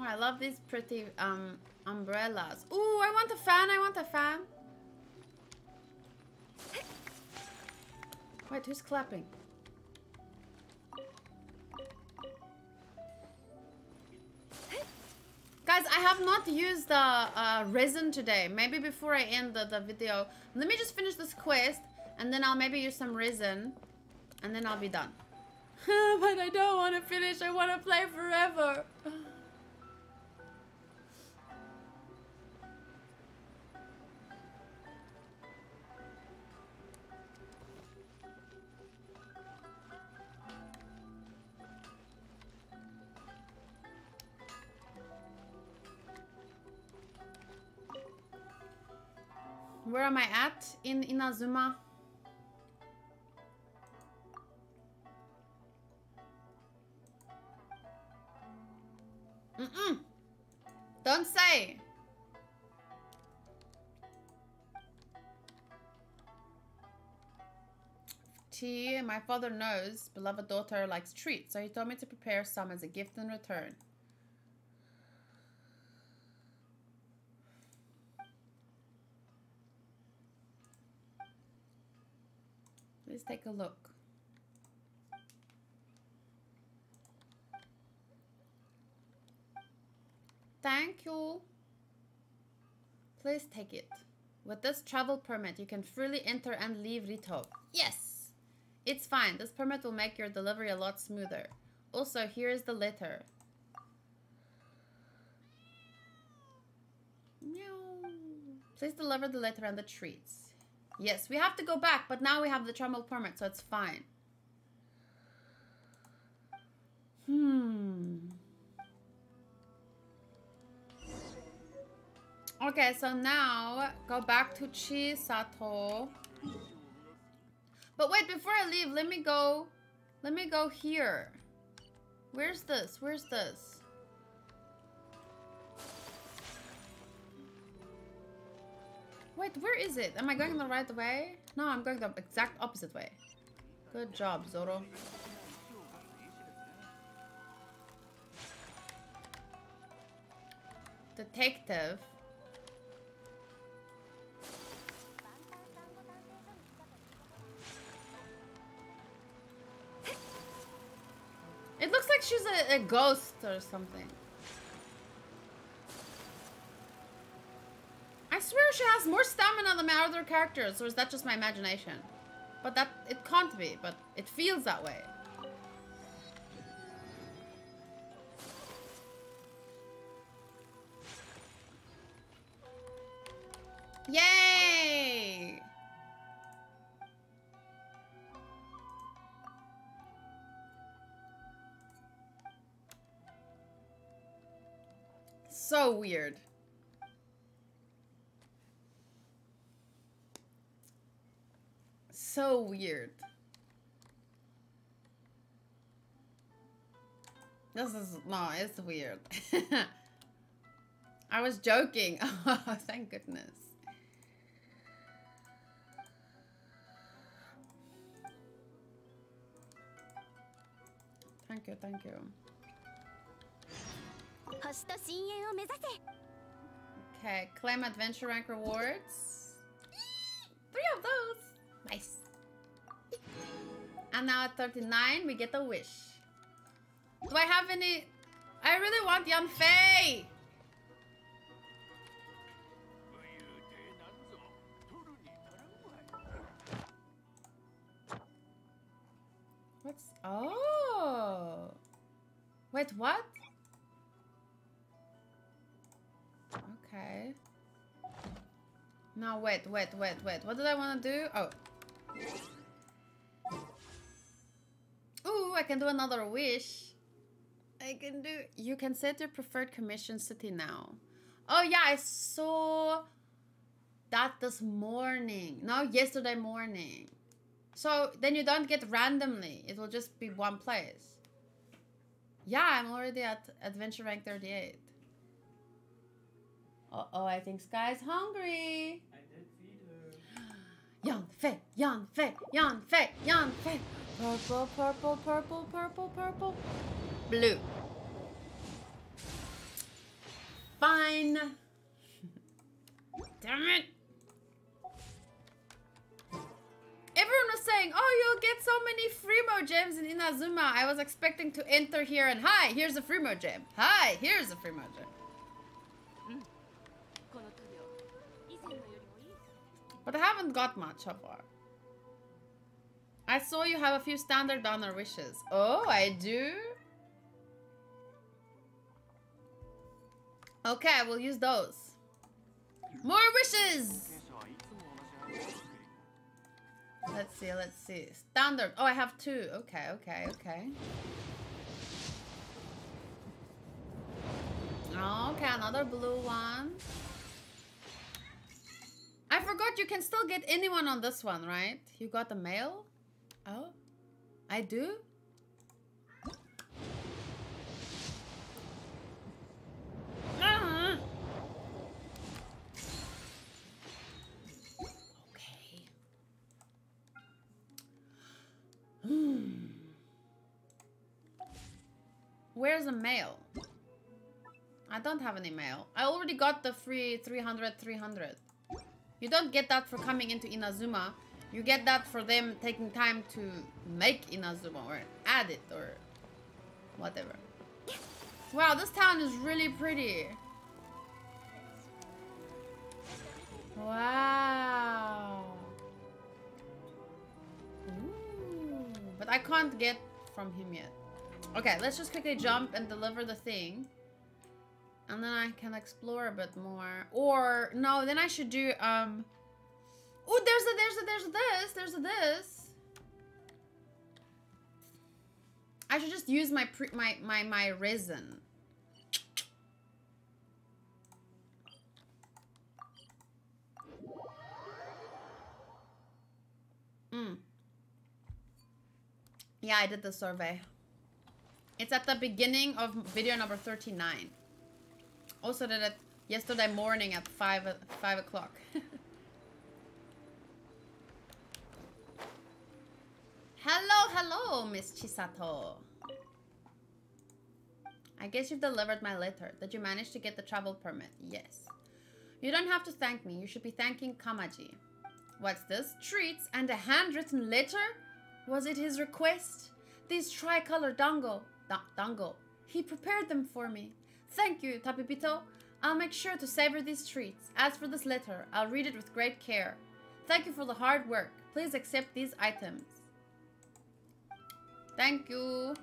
Oh, I love these pretty umbrellas. Ooh, I want a fan, I want a fan. Wait, who's clapping? Guys, I have not used the resin today. Maybe before I end the video, let me just finish this quest and then I'll maybe use some resin and then I'll be done. But I don't want to finish, I want to play forever. Where am I at in Inazuma? Don't say. tea. My father knows beloved daughter likes treats, so he told me to prepare some as a gift in return. Let's take a look. Thank you. Please take it. With this travel permit, you can freely enter and leave Ritou. Yes! It's fine. This permit will make your delivery a lot smoother. Also, here is the letter. Please deliver the letter and the treats. Yes, we have to go back, but now we have the travel permit, so it's fine. Okay, so now go back to Chisato. But wait, before I leave, let me go here. Where's this? Where's this? Wait, where is it? Am I going the right way? No, I'm going the exact opposite way. Good job, Zoro. Detective. It looks like she's a ghost or something. I swear she has more stamina than my other characters, or is that just my imagination? But that, it can't be, but it feels that way. Yay! So weird. So weird. This is, no, it's weird. I was joking. Oh, thank goodness. Thank you, thank you. Okay, claim adventure rank rewards. 3 of those. Nice. And now at 39, we get a wish. Do I have any? I really want Yanfei! What's... Oh! Wait, what? Okay. No, wait. What did I want to do? Oh. Ooh, I can do another wish. You can set your preferred commission city now. Oh yeah, I saw that this morning. No, yesterday morning. So then you don't get randomly. It will just be one place. Yeah, I'm already at adventure rank 38. Uh-oh, I think Sky's hungry. I did feed her. Yanfei, Yanfei, Yanfei, Yanfei. Purple, purple, purple, purple, purple. Blue. Fine. Damn it. Everyone was saying, oh, you'll get so many Primogems in Inazuma. I was expecting to enter here and, hi, here's a Primogem. Hi, here's a Primogem. But I haven't got much so far. I saw you have a few standard donor wishes. Oh, I do? Okay, I will use those. More wishes! Let's see, let's see. Standard. Oh, I have 2. Okay, okay, okay. Okay, another blue one. I forgot you can still get anyone on this one, right? You got the mail? Oh, I do? Ah. Okay. Where's the mail? I don't have any mail. I already got the free 300. You don't get that for coming into Inazuma. You get that for them taking time to make Inazuma or add it or whatever. Wow, this town is really pretty. Wow. Ooh, but I can't get from him yet. Okay, let's just quickly jump and deliver the thing. And then I can explore a bit more. Or, no, then I should do, oh, there's this. I should just use my my resin. Yeah, I did the survey. It's at the beginning of video number 39. Also did it yesterday morning at 5 o'clock. Hello, Miss Chisato. I guess you've delivered my letter. Did you manage to get the travel permit? Yes. You don't have to thank me. You should be thanking Kamaji. What's this? Treats and a handwritten letter? Was it his request? These tricolor dango. He prepared them for me. Thank you, Tapipito. I'll make sure to savor these treats. As for this letter, I'll read it with great care. Thank you for the hard work. Please accept these items. Thank you.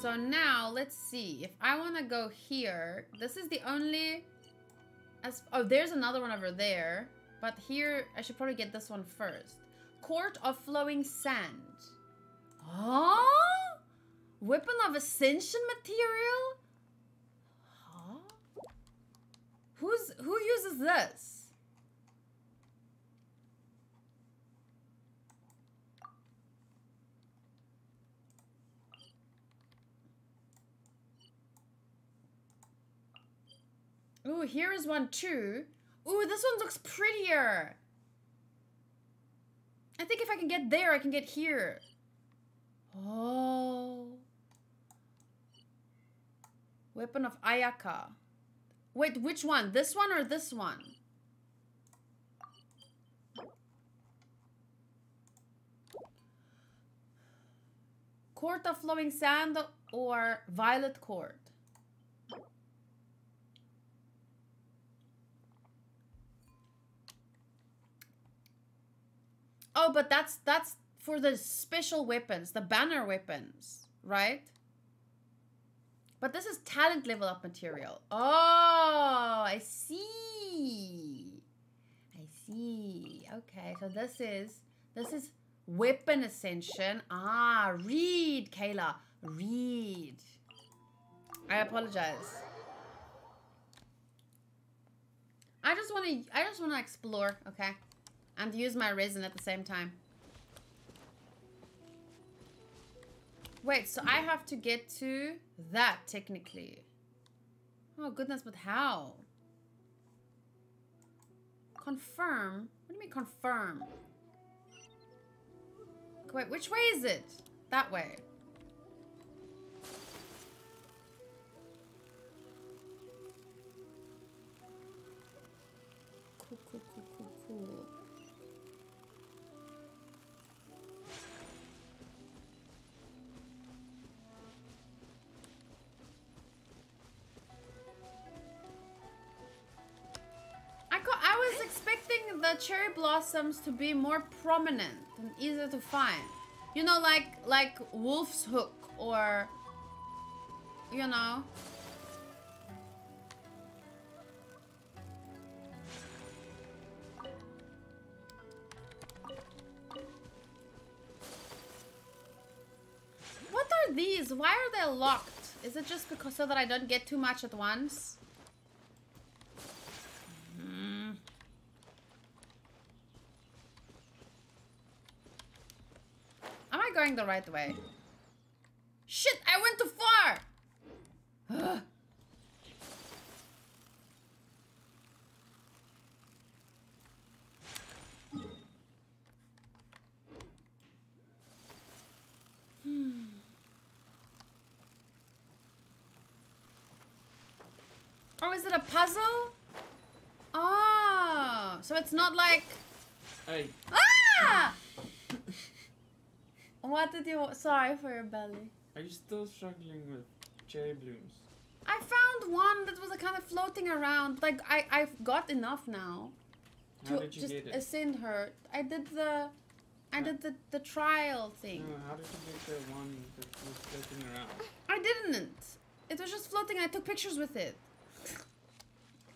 So now let's see if I want to go here. This is the only. Oh, there's another one over there, but here I should probably get this one first. Court of Flowing Sand. Huh? Weapon of Ascension material? Huh? Who uses this? Ooh, here is one too. Ooh, this one looks prettier. I think if I can get there, I can get here. Oh. Weapon of Ayaka. Wait, which one? This one or this one? Court of Flowing Sand or Violet Court? Oh, but that's for the special weapons, the banner weapons, right? But this is talent level up material. Oh, I see. Okay, so this is weapon ascension. Ah, read, Kayla. Read. I apologize. I just wanna explore, okay? And use my resin at the same time. Wait, so I have to get to that technically. Oh goodness, but how? Confirm? What do you mean confirm? Wait, which way is it? That way. Cool. The cherry blossoms to be more prominent and easier to find, you know, like Wolf's Hook, or you know. What are these? Why are they locked? Is it just because so that I don't get too much at once? Going the right way. Shit, I went too far. Ugh. is it a puzzle? Ah, so it's not like... Hey. Ah! What did you... Sorry for your belly. Are you still struggling with cherry blooms? I found one that was kind of floating around. Like, I've got enough now. How did you get it? To just ascend her. I did the... I did the trial thing. No, how did you get the one that was floating around? I didn't. It was just floating. I took pictures with it.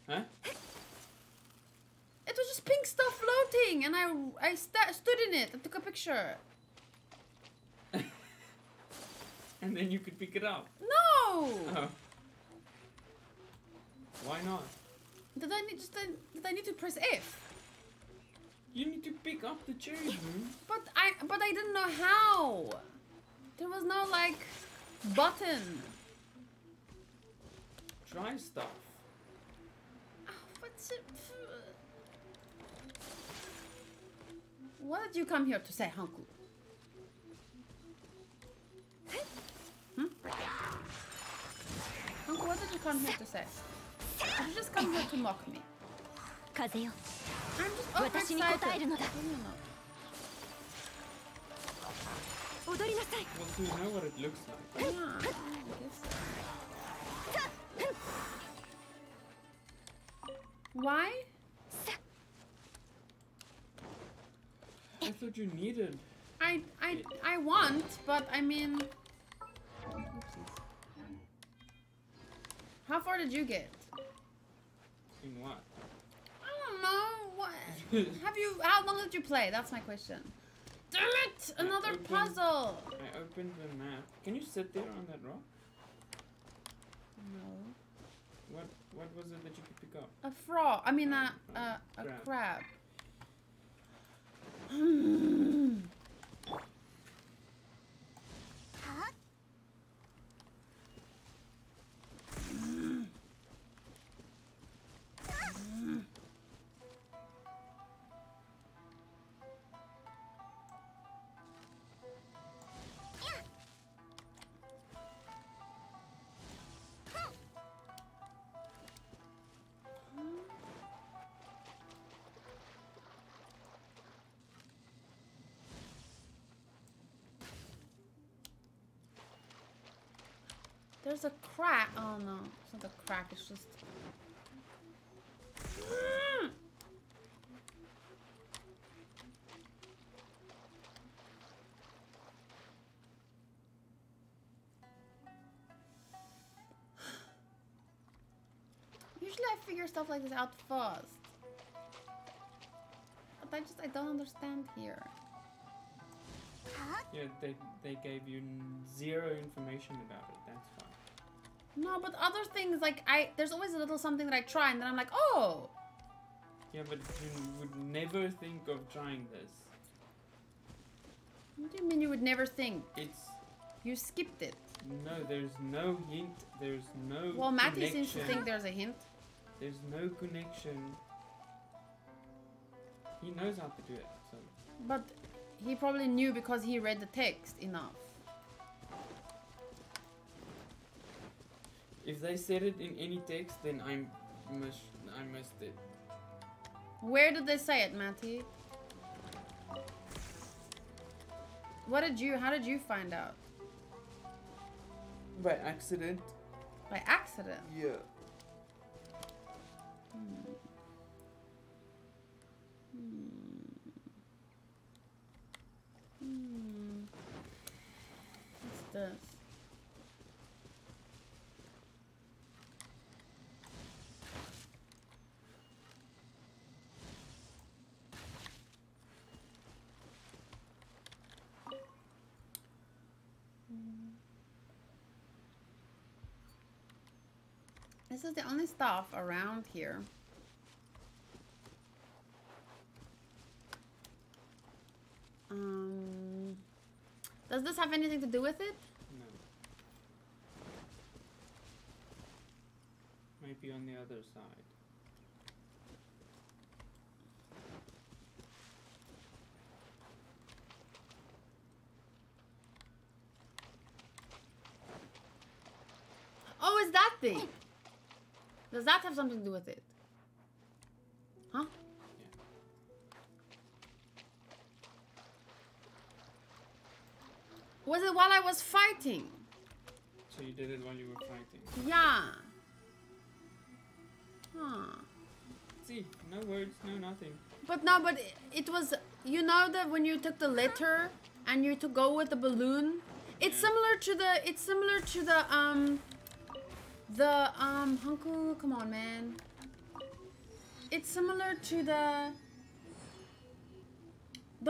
Huh? It was just pink stuff floating, and I stood in it. I took a picture. And then you could pick it up. No. Oh. Why not? Did I need to press F? You need to pick up the cherry bloom. But I didn't know how. There was no like button. Try stuff. Oh, what's it? What did you come here to say, Hanku? Hmm? Hanku, what did you come here to say? Did you just come here to mock me? I'm just overexcited. Well, do you know what it looks like? Yeah, I guess so. Why? That's what you needed. I want, but I mean... How far did you get? In what? I don't know. What? Have you... How long did you play? That's my question. Damn it! Another puzzle! I opened the map. Can you sit there on that rock? No. What was it that you could pick up? A frog. I mean, a crab. Huh? There's a crack. Oh no, it's not a crack, it's just... Usually I figure stuff like this out fast. But I don't understand here. Yeah, they gave you zero information about it, that's fine. No, but other things, like, there's always a little something that I try, and then I'm like, oh! Yeah, but you would never think of trying this. What do you mean you would never think? It's... You skipped it. No, there's no hint, there's no Well, Matty connection. Seems to think there's a hint. There's no connection. He knows how to do it, so... But he probably knew because he read the text enough. If they said it in any text, then I missed it. Where did they say it, Matty? How did you find out? By accident. By accident? Yeah. Hmm. Hmm. Hmm. What's this? This is the only stuff around here. Does this have anything to do with it? No. Might be on the other side. Oh, is that thing? Does that have something to do with it? Huh? Was it while I was fighting? So you did it when you were fighting? Yeah. Huh. See, no words, no nothing. But no, but it was, you know that when you took the letter and you to go with the balloon? It's similar to the, Hanku, come on, man. It's similar to the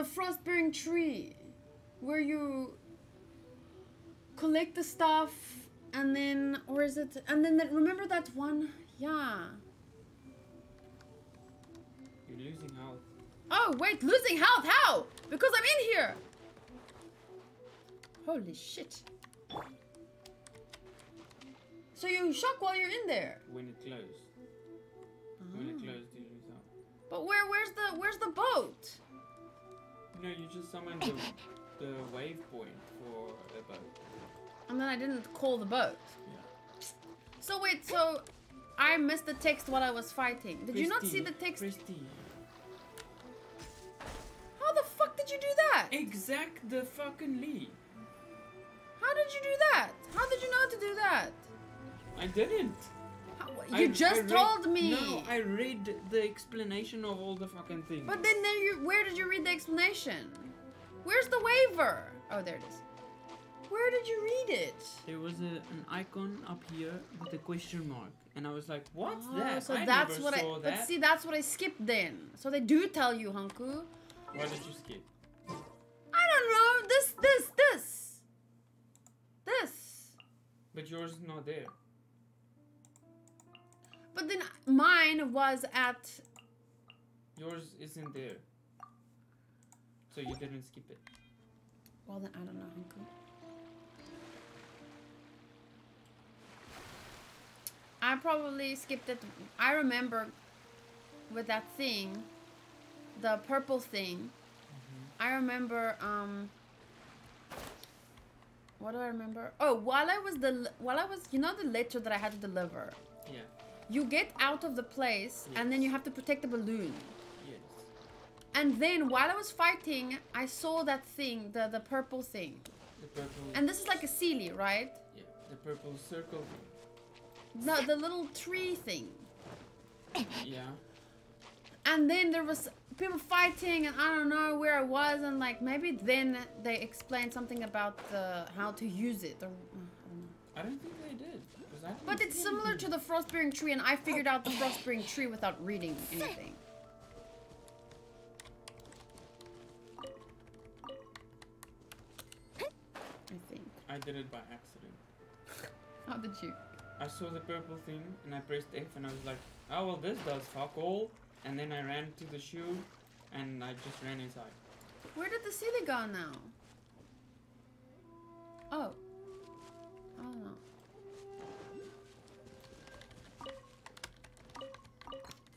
Frostbearing Tree, where you collect the stuff and then, or is it, and then that, remember that one? Yeah. You're losing health. Oh, wait, losing health, how? Because I'm in here. Holy shit. So you shock while you're in there? When it closed. Oh. When it closed, you lose health. But where's the boat? No, you just summoned the wave point for the boat. And then I didn't call the boat. Yeah. So wait, so I missed the text while I was fighting. Did you not see the text? Christy. How the fuck did you do that? Exact the fucking Lee. How did you do that? How did you know to do that? I didn't. How, you just told me. No, I read the explanation of all the fucking things. But then there where did you read the explanation? Where's the waiver? Oh, there it is. Where did you read it? There was an icon up here with a question mark. And I was like, what's that? So I never saw that. But see, that's what I skipped then. So they do tell you, Hanku. What did you skip? I don't know. This. But yours is not there. But then mine was at... Yours isn't there. So you didn't skip it. Well, then I don't know, Hanku. I probably skipped it. I remember with that thing, the purple thing. Mm-hmm. I remember. What do I remember? Oh, while I was, you know, the letter that I had to deliver. Yeah. You get out of the place, yes. And then you have to protect the balloon. Yes. And then while I was fighting, I saw that thing, the purple thing. The purple. And this is like a sealy, right? Yeah. The purple circle thing. No, the little tree thing. Yeah. And then there was people fighting, and I don't know where I was, and like maybe then they explained something about how to use it. Or, I don't think they did. But it's similar to the Frostbearing Tree, and I figured out the Frostbearing Tree without reading anything. I think. I did it by accident. How did you? I saw the purple thing and I pressed F and I was like, oh well, this does fuck all. And then I ran to the shoe and I just ran inside. Where did the city go now? Oh. I don't know.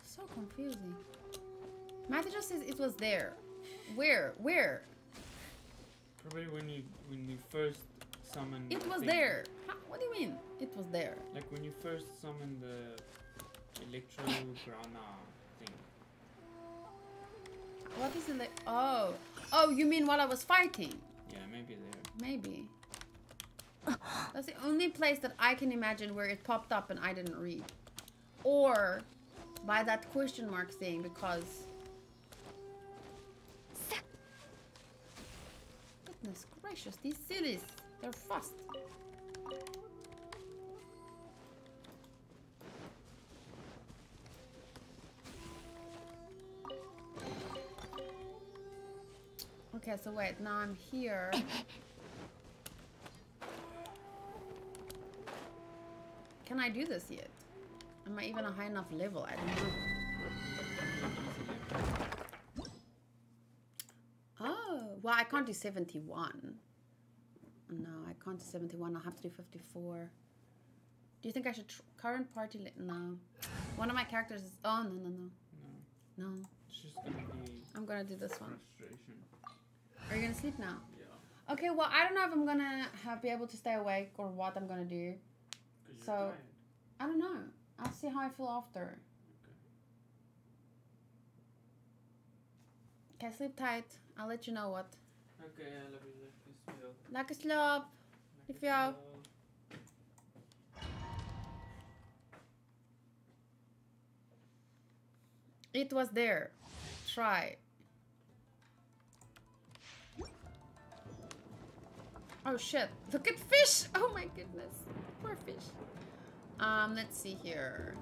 So confusing. Matthew just says it was there. Where? Where? Probably when you first summoned. It was there. Huh? What do you mean? It was there. Like when you first summoned the electrograna thing. What is it? Oh. Oh, you mean while I was fighting? Yeah, maybe there. Maybe. That's the only place that I can imagine where it popped up and I didn't read. Or by that question mark thing, because... Goodness gracious, these cities, they're fast. Okay, so wait, now I'm here. Can I do this yet? Am I even a high enough level? I don't know. Oh, well, I can't do 71. No, I can't do 71. I'll have to do 54. Do you think I should... current party... No. One of my characters is... Oh, no. No. It's just gonna be... I'm gonna do this one. Frustration. Are you gonna sleep now? Yeah. Okay, well, I don't know if I'm gonna be able to stay awake or what I'm gonna do. So, I don't know. I'll see how I feel after. Okay. Okay, sleep tight. I'll let you know what. Okay, I love you. Like a slob. If y'all. It was there. Try. Oh shit. Look at fish. Oh my goodness. Poor fish. Let's see here.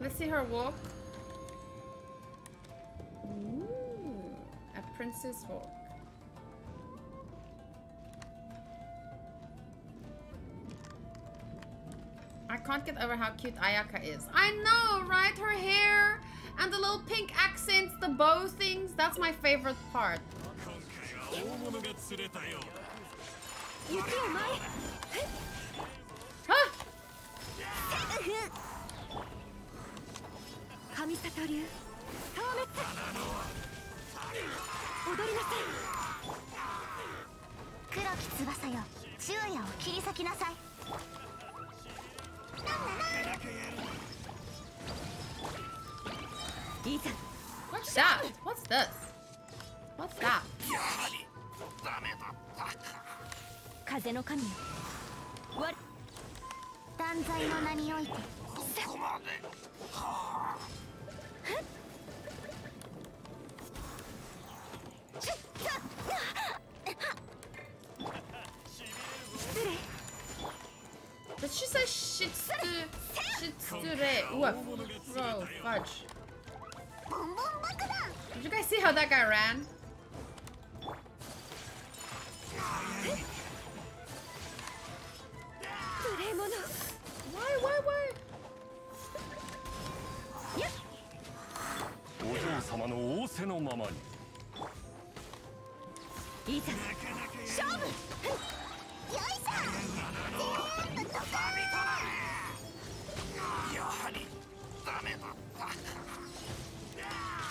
Let's see her walk. Ooh, a princess walk. I can't get over how cute Ayaka is. I know, right? Her hair and the little pink accents, the bow things. That's my favorite part. Huh? What's that? What's this? What's that? What? Did she say shitsure? Whoa, fudge. Did you guys see how that guy ran? Why?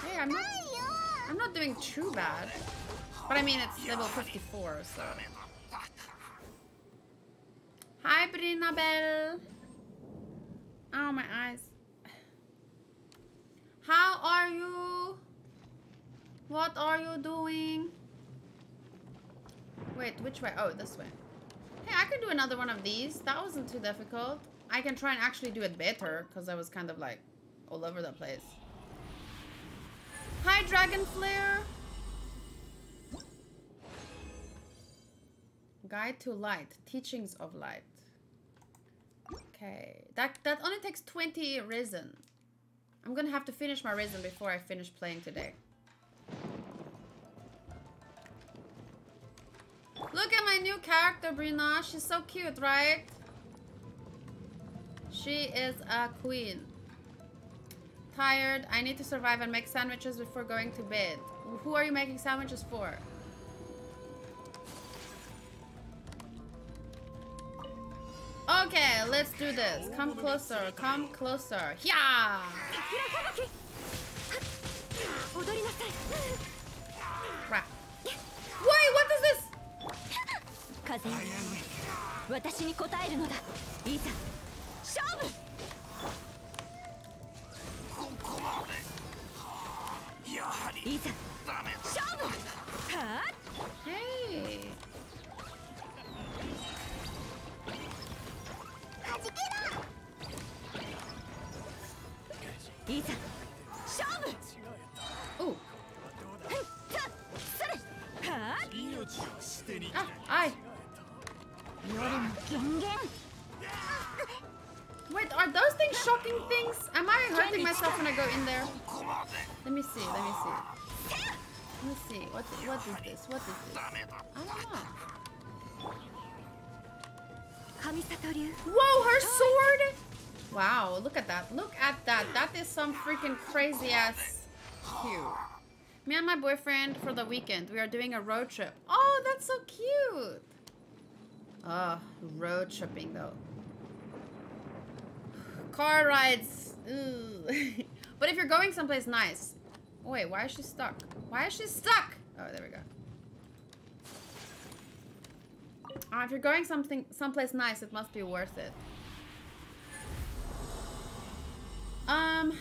Hey, I'm not doing too bad. But I mean, it's level 54, so. Hi, Brinabel. Oh, my eyes. How are you? What are you doing? Wait, which way? Oh, this way. Hey, I could do another one of these. That wasn't too difficult. I can try and actually do it better because I was kind of like all over the place. Hi, Dragon Flare. Guide to Light. Teachings of Light. Okay. That only takes 20 resin. I'm gonna have to finish my resin before I finish playing today. Look at my new character, Brina. She's so cute, right? She is a queen. Tired. I need to survive and make sandwiches before going to bed. Who are you making sandwiches for? Okay, let's do this. Come closer. Come closer. Yeah! Crap. Wait, what is this? Hey. Ooh. Ah, I. Wait, are those things shocking things? Am I hurting myself when I go in there? Let me see. What is this? What is this? I don't know. Whoa, her sword! Wow, look at that. Look at that. That is some freaking crazy ass cute. Me and my boyfriend for the weekend. We are doing a road trip. Oh, that's so cute. Ah, road tripping though. Car rides. Ooh. But if you're going someplace nice. Oh, wait, why is she stuck? Why is she stuck? Oh, there we go. If you're going someplace nice, it must be worth it. I'm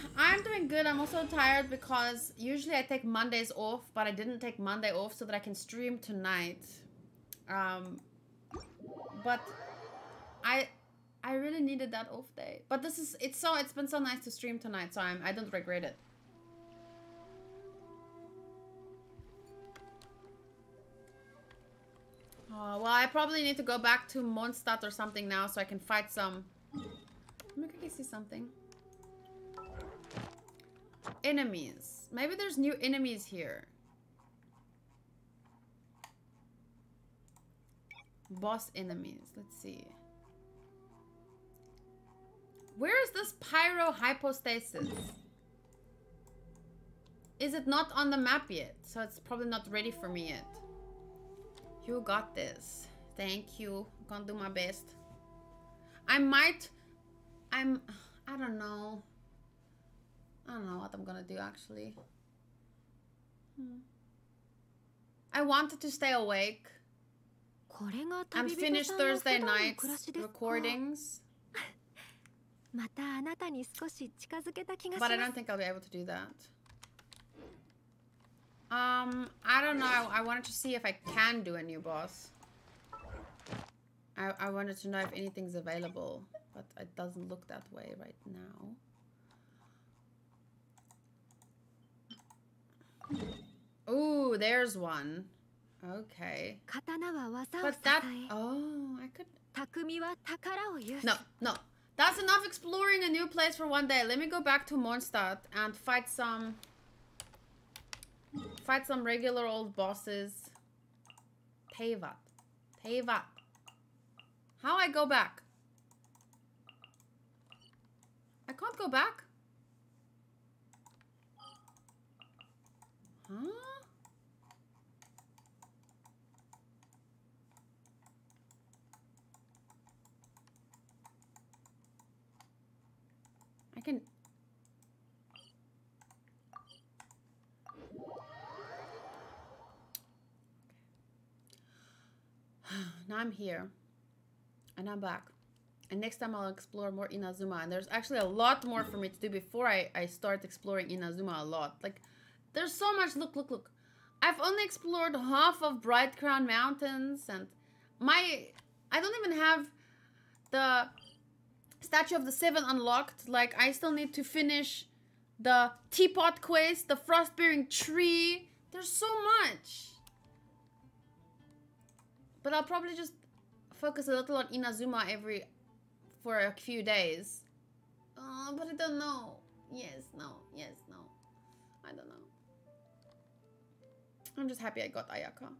doing good. I'm also tired because usually I take Mondays off, but I didn't take Monday off so that I can stream tonight. But I really needed that off day. But this is it's been so nice to stream tonight, so I don't regret it. Oh, well, I probably need to go back to Mondstadt or something now so I can fight some... Let me see something. Enemies. Maybe there's new enemies here. Boss enemies. Let's see. Where is this pyro hypostasis? Is it not on the map yet? So it's probably not ready for me yet. You got this. Thank you. I'm gonna do my best. I don't know. I don't know what I'm gonna do actually. I wanted to stay awake. I'm finished Thursday night's recordings. But I don't think I'll be able to do that. I don't know. I wanted to see if I can do a new boss. I wanted to know if anything's available, but it doesn't look that way right now. Ooh, there's one. Okay. But that... Oh, I could... No, no. That's enough exploring a new place for one day. Let me go back to Mondstadt and fight some... Fight some regular old bosses. Teyvat. Teyvat. How I go back? I can't go back? Huh? I can... Now I'm here, and I'm back, and next time I'll explore more Inazuma, and there's actually a lot more for me to do before I start exploring Inazuma a lot. Like, there's so much, look. I've only explored half of Bright Crown Mountains, and I don't even have the Statue of the Seven unlocked. Like, I still need to finish the Teapot Quest, the Frostbearing Tree. There's so much. But I'll probably just focus a little on Inazuma for a few days. Oh, but I don't know. Yes, no. I don't know. I'm just happy I got Ayaka.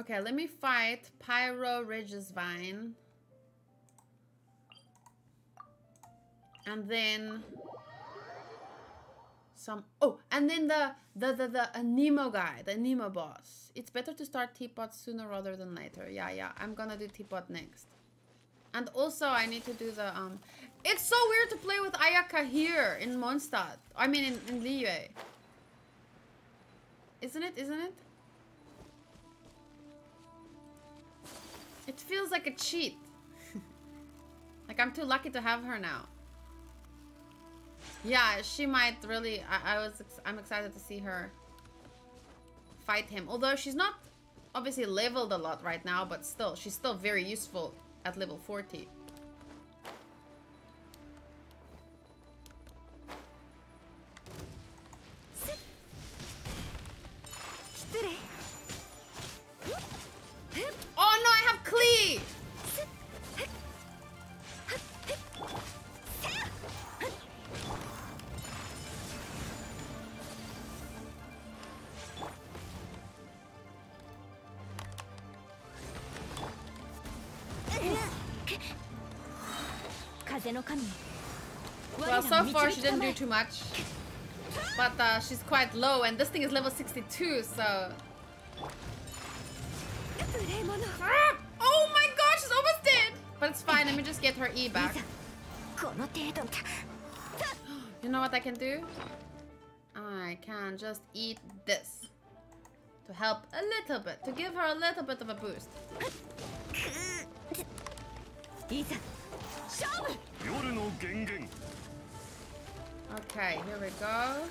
Okay, let me fight Pyro Regisvine. And then... and then the Anemo guy, the Anemo boss. It's better to start Teapot sooner rather than later. Yeah, I'm gonna do Teapot next. And also I need to do the It's so weird to play with Ayaka here in Mondstadt. I mean in Liyue. Isn't it? It feels like a cheat. Like I'm too lucky to have her now. Yeah, she might really... I'm excited to see her fight him. Although she's not obviously leveled a lot right now, but still, she's still very useful at level 40. Oh no, I have Klee! Well, so far she didn't do too much, but she's quite low, and this thing is level 62, so Oh my gosh, she's almost dead! But it's fine, let me just get her E back. You know what I can do? I can just eat this. To help a little bit, to give her a little bit of a boost. Okay, here we go.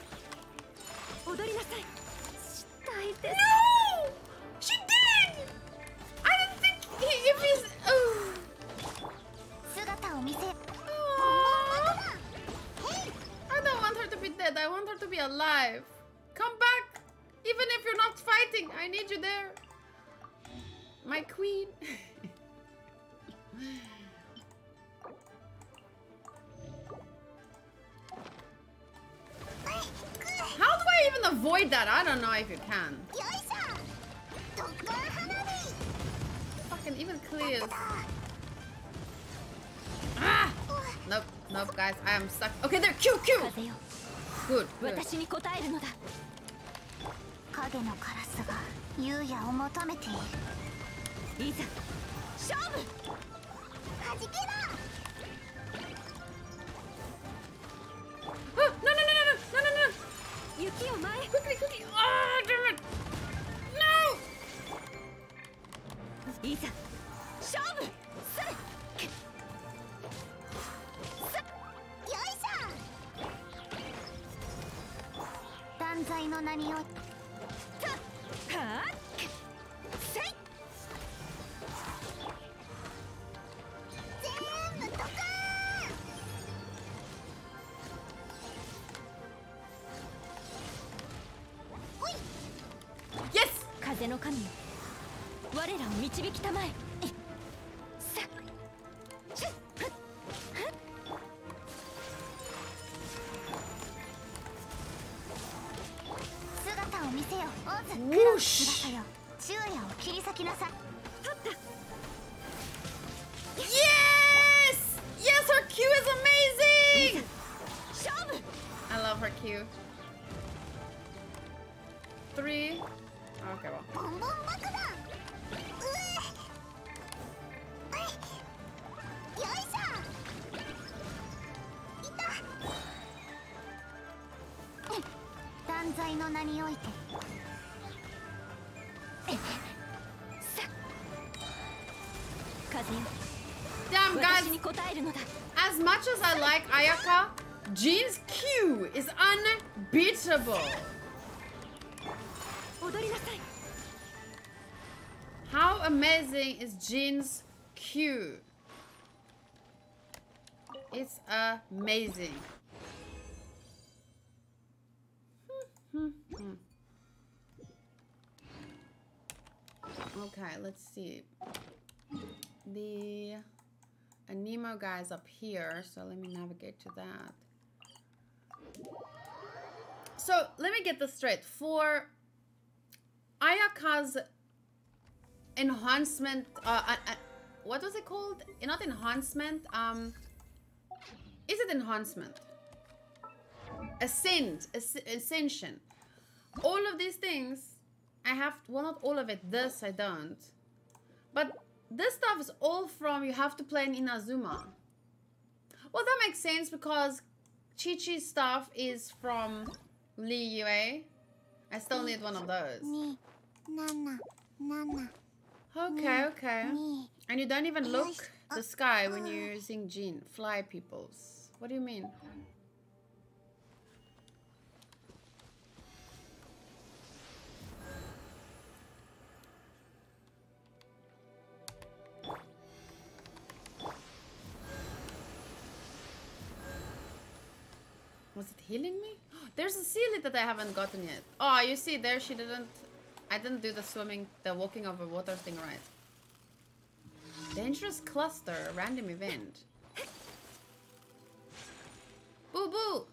No! She did! I didn't think he, if he's... Oh. I don't want her to be dead. I want her to be alive. Come back! Even if you're not fighting, I need you there. My queen. How do I even avoid that? I don't know if you can. Fucking even clears. Ah! Nope, nope, guys, I am stuck. Okay, there, Q, Q! Good, good. Oh, no, no, no, no, no, no, no! Quickly, quickly! Ah, damn it! No! Yes! Whoosh! Yes! Yes, her Q is amazing! I love her Q. 3. Okay, well. Damn, guys. As much as I like Ayaka, Jean's Q is unbeatable. How amazing is Jean's Q? It's amazing. Okay, let's see. The Anemo guy's up here, so let me navigate to that. So let me get this straight. For Ayaka's enhancement, what was it called? Not enhancement, is it enhancement? Ascension. All of these things, I have, well, not all of it, this I don't. But this stuff is all from, you have to play in Inazuma. Well, that makes sense because Qiqi's stuff is from Liyue. I still need one of those. Okay, okay. And you don't even look the sky when you're using Jean. Fly peoples. What do you mean? Was it healing me? There's a sealant that I haven't gotten yet. Oh, you see there, she didn't... I didn't do the swimming, the walking over water thing right. Dangerous cluster, random event. Boo boo!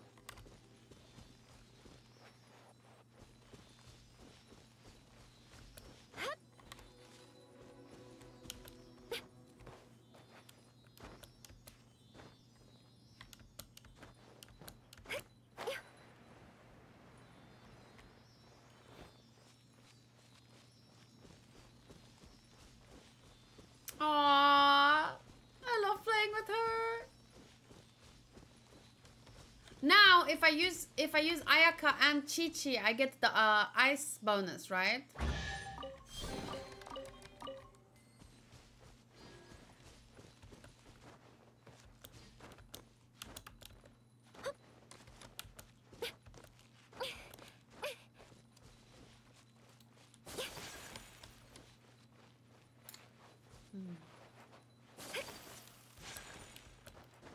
if I use Ayaka and Qiqi, I get the ice bonus, right?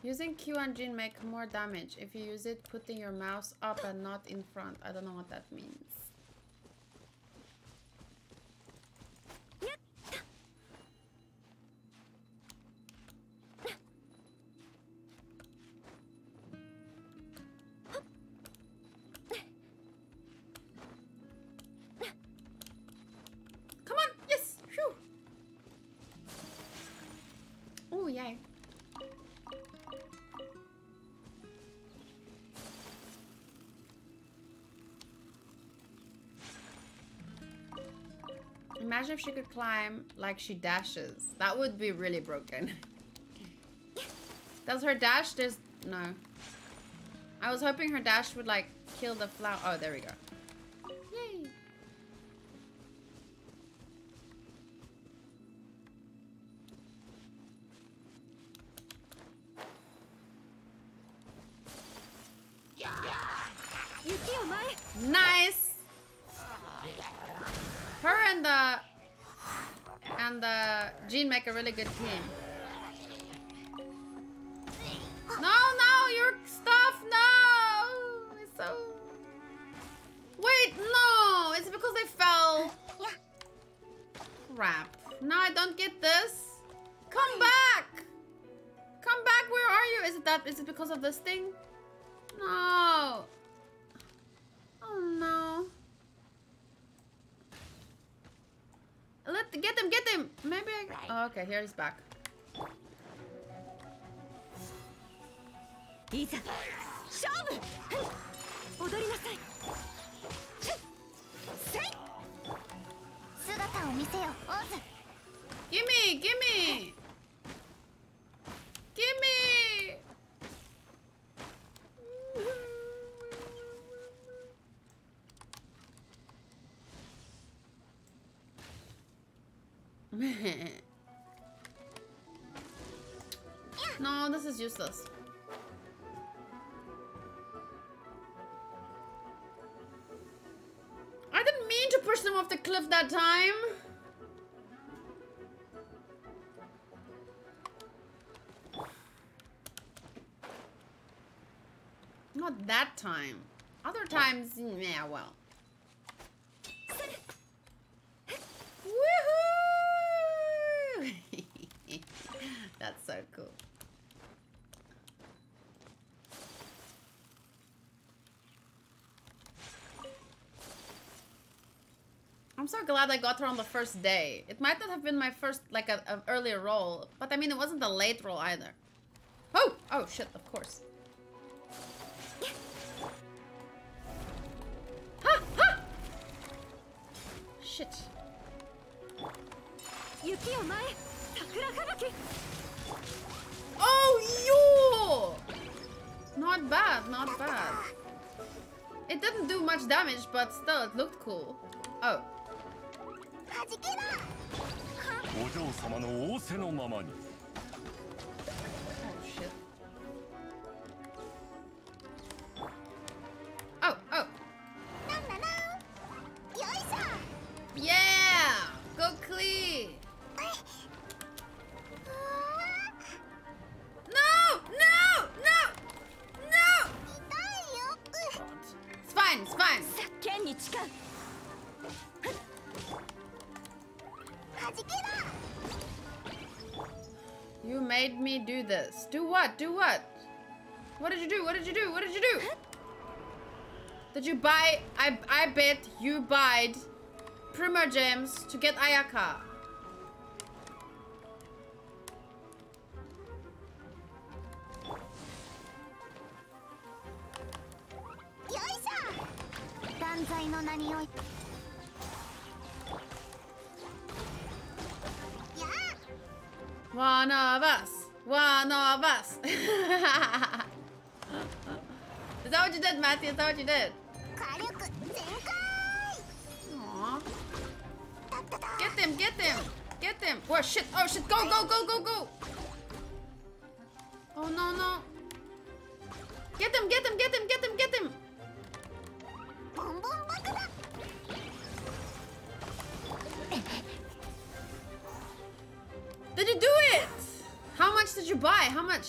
Using Q and Jin make more damage if you use it putting your mouse up and not in front. I don't know what that means. Imagine if she could climb like she dashes. That would be really broken. Does her dash? There's no. I was hoping her dash would like kill the flower. Oh, there we go. Yay. Yeah. Nice. Her and the Jean make a really good team. No, no, your stuff, no! It's so... Wait, no! It's because they fell. Crap. Now I don't get this. Come back! Come back, where are you? Is it that? Is it because of this thing? No. Oh no. Get him! Maybe I... Oh, okay, here he's back. Gimme! Gimme! Gimme! No, this is useless. I didn't mean to push them off the cliff that time. Not that time. Other times, yeah, well. That's so cool. I'm so glad I got her on the first day. It might not have been my first, like, an earlier roll, but I mean, it wasn't a late roll either. Oh! Oh, shit, of course. Ha! Ha! Shit. Yuki, omae! Oh, yo! Not bad, not bad. It didn't do much damage, but still, it looked cool. Oh. Oh, shit. Oh, oh. Yeah! Go Klee! It's fine. You made me do this. Do what? Do what? What did you do? What did you do? What did you do? Did you buy? I bet you buyed Primogems to get Ayaka. One of us. One of us. Is that what you did, Matthew? Is that what you did? Aww. Get them, get them, get them. Oh shit, oh shit, go, go, go, go, go. Oh no, no. Get them, get them, get them, get them, get them. Did you do it? How much did you buy? How much?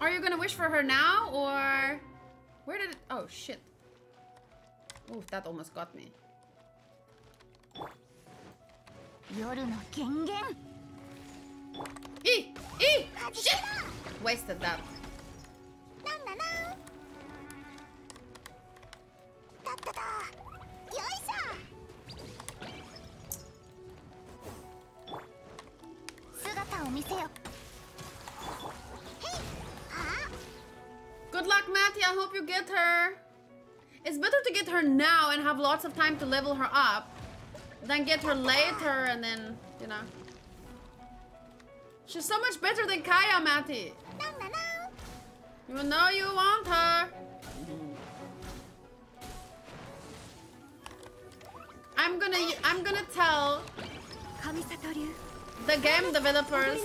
Are you gonna wish for her now or where did it? Oh shit. Oof, that almost got me. Eee! Eee! Shit! Wasted that. Good luck, Matty. I hope you get her. It's better to get her now and have lots of time to level her up than get her later and then, you know. She's so much better than Kaya, Matty. You know you want her. I'm gonna tell the game developers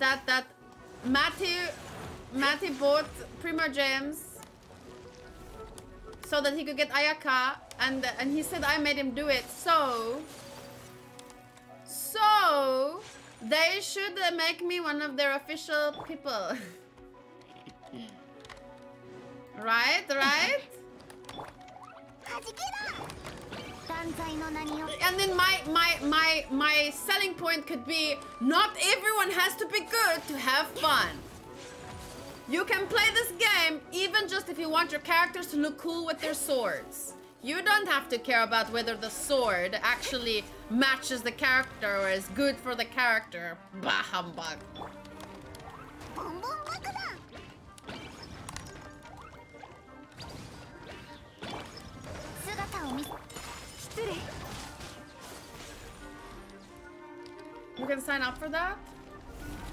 that Matty bought Primogem so that he could get Ayaka, and he said I made him do it, so they should make me one of their official people. right? And then my selling point could be, not everyone has to be good to have fun. You can play this game even just if you want your characters to look cool with their swords. You don't have to care about whether the sword actually matches the character or is good for the character. Bah humbug. You can sign up for that?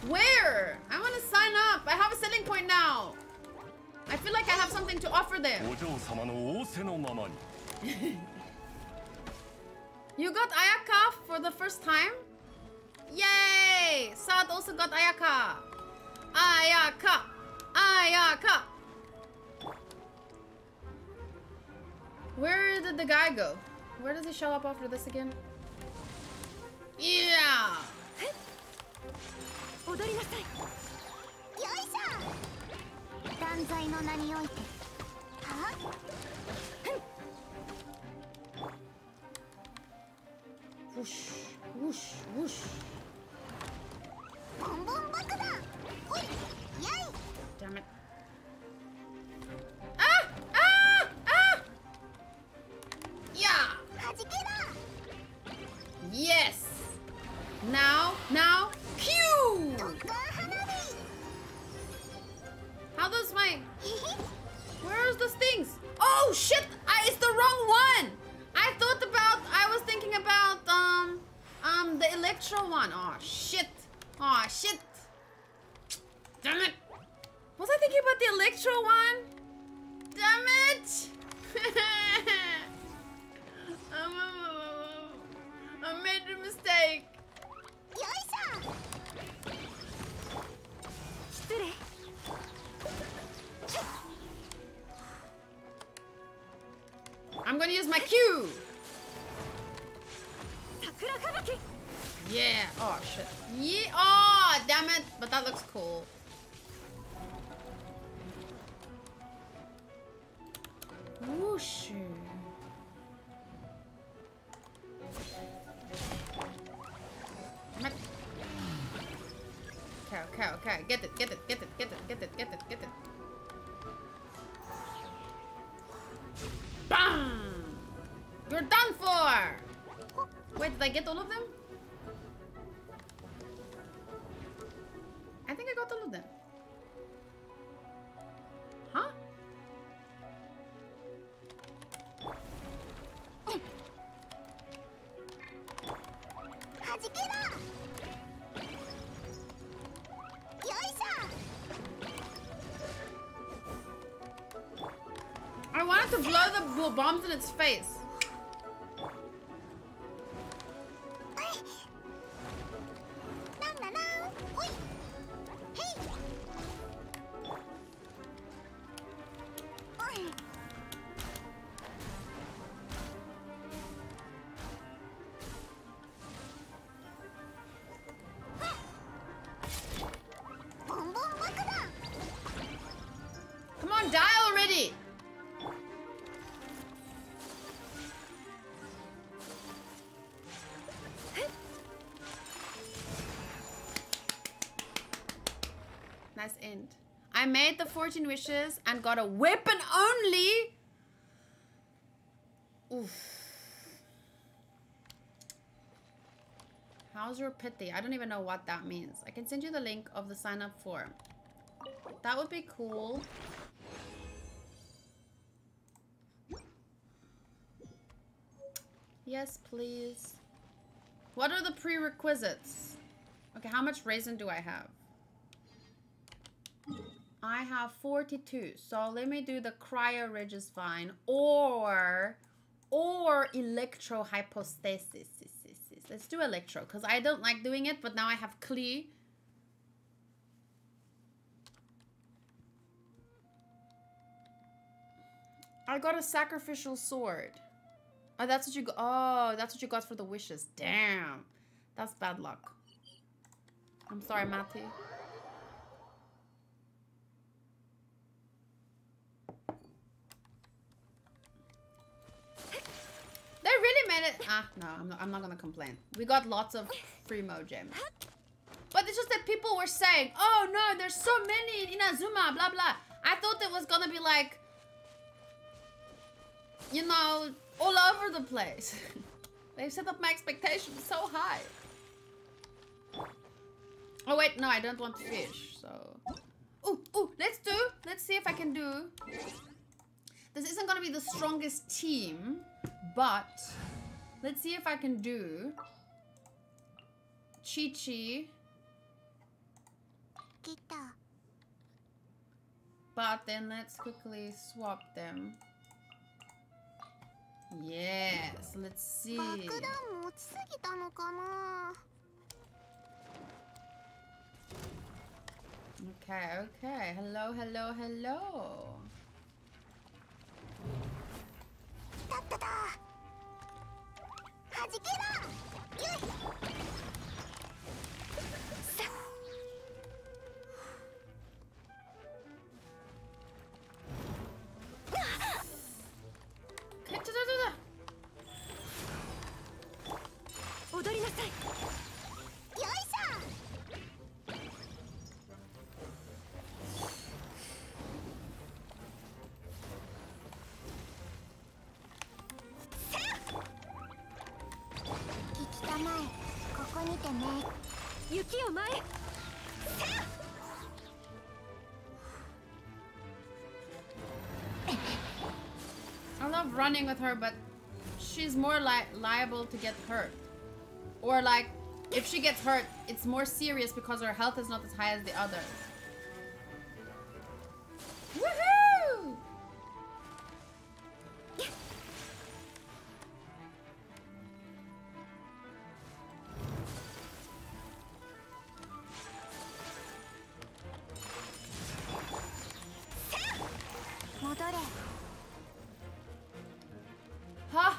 Where? I want to sign up. I have a selling point now. I feel like I have something to offer them. You got Ayaka for the first time? Yay! Saad also got Ayaka. Ayaka! Ayaka! Where did the guy go? Where does he show up after this again? Yeah! Whoosh, whoosh, whoosh. Damn it. Ah! Ah! Ah! Yeah! Yes! Now, pew! How does my... Where's those things? Oh shit! It's the wrong one! I was thinking about the Electro one. Oh shit! Oh shit! Damn it! Was I thinking about the Electro one? Damn it! I made a mistake. I'm gonna use my Q. Yeah. Oh shit. Yeah. Oh damn it. But that looks cool. Whoosh. Okay. Get it. Bam! You're done for! Wait, did I get all of them? I think I got all of them. Huh? to blow the bombs in its face. I made the 14 wishes and got a weapon only. Oof. How's your pithy? I don't even know what that means. I can send you the link of the sign up form. That would be cool. Yes, please. What are the prerequisites? Okay, how much resin do I have? I have 42, so let me do the cryo regis vine or electro hypostasis. Let's do electro because I don't like doing it, but now I have Klee. I got a sacrificial sword. Oh, that's what you got. Oh, that's what you got for the wishes. Damn, that's bad luck. I'm sorry, Matthew. Ah, no, I'm not gonna complain. We got lots of Primogem. But it's just that people were saying, oh no, there's so many in Inazuma, blah, blah. I thought it was gonna be like, you know, all over the place. They've set up my expectations so high. Oh wait, no, I don't want fish, so. Ooh, let's see if I can do. This isn't gonna be the strongest team, but let's see if I can do Qiqi. But then let's quickly swap them. Yes, let's see. Okay. Hello. I love running with her, but she's more liable to get hurt. Or like, if she gets hurt, it's more serious because her health is not as high as the others. Woohoo! Huh?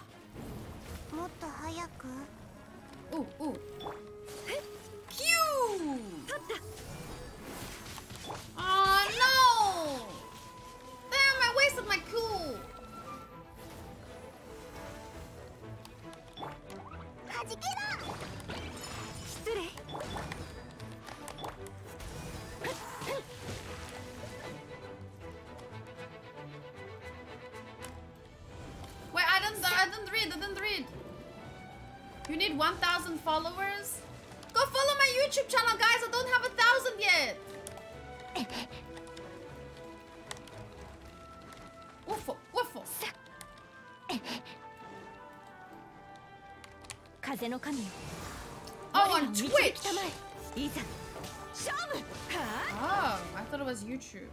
Ooh. Q! Oh no! Damn, I wasted my cool! Wait, I didn't read. You need 1,000 followers? Go follow my YouTube channel, guys! I don't have 1,000 yet! Wuffle! Oh, on Twitch! Oh, I thought it was YouTube.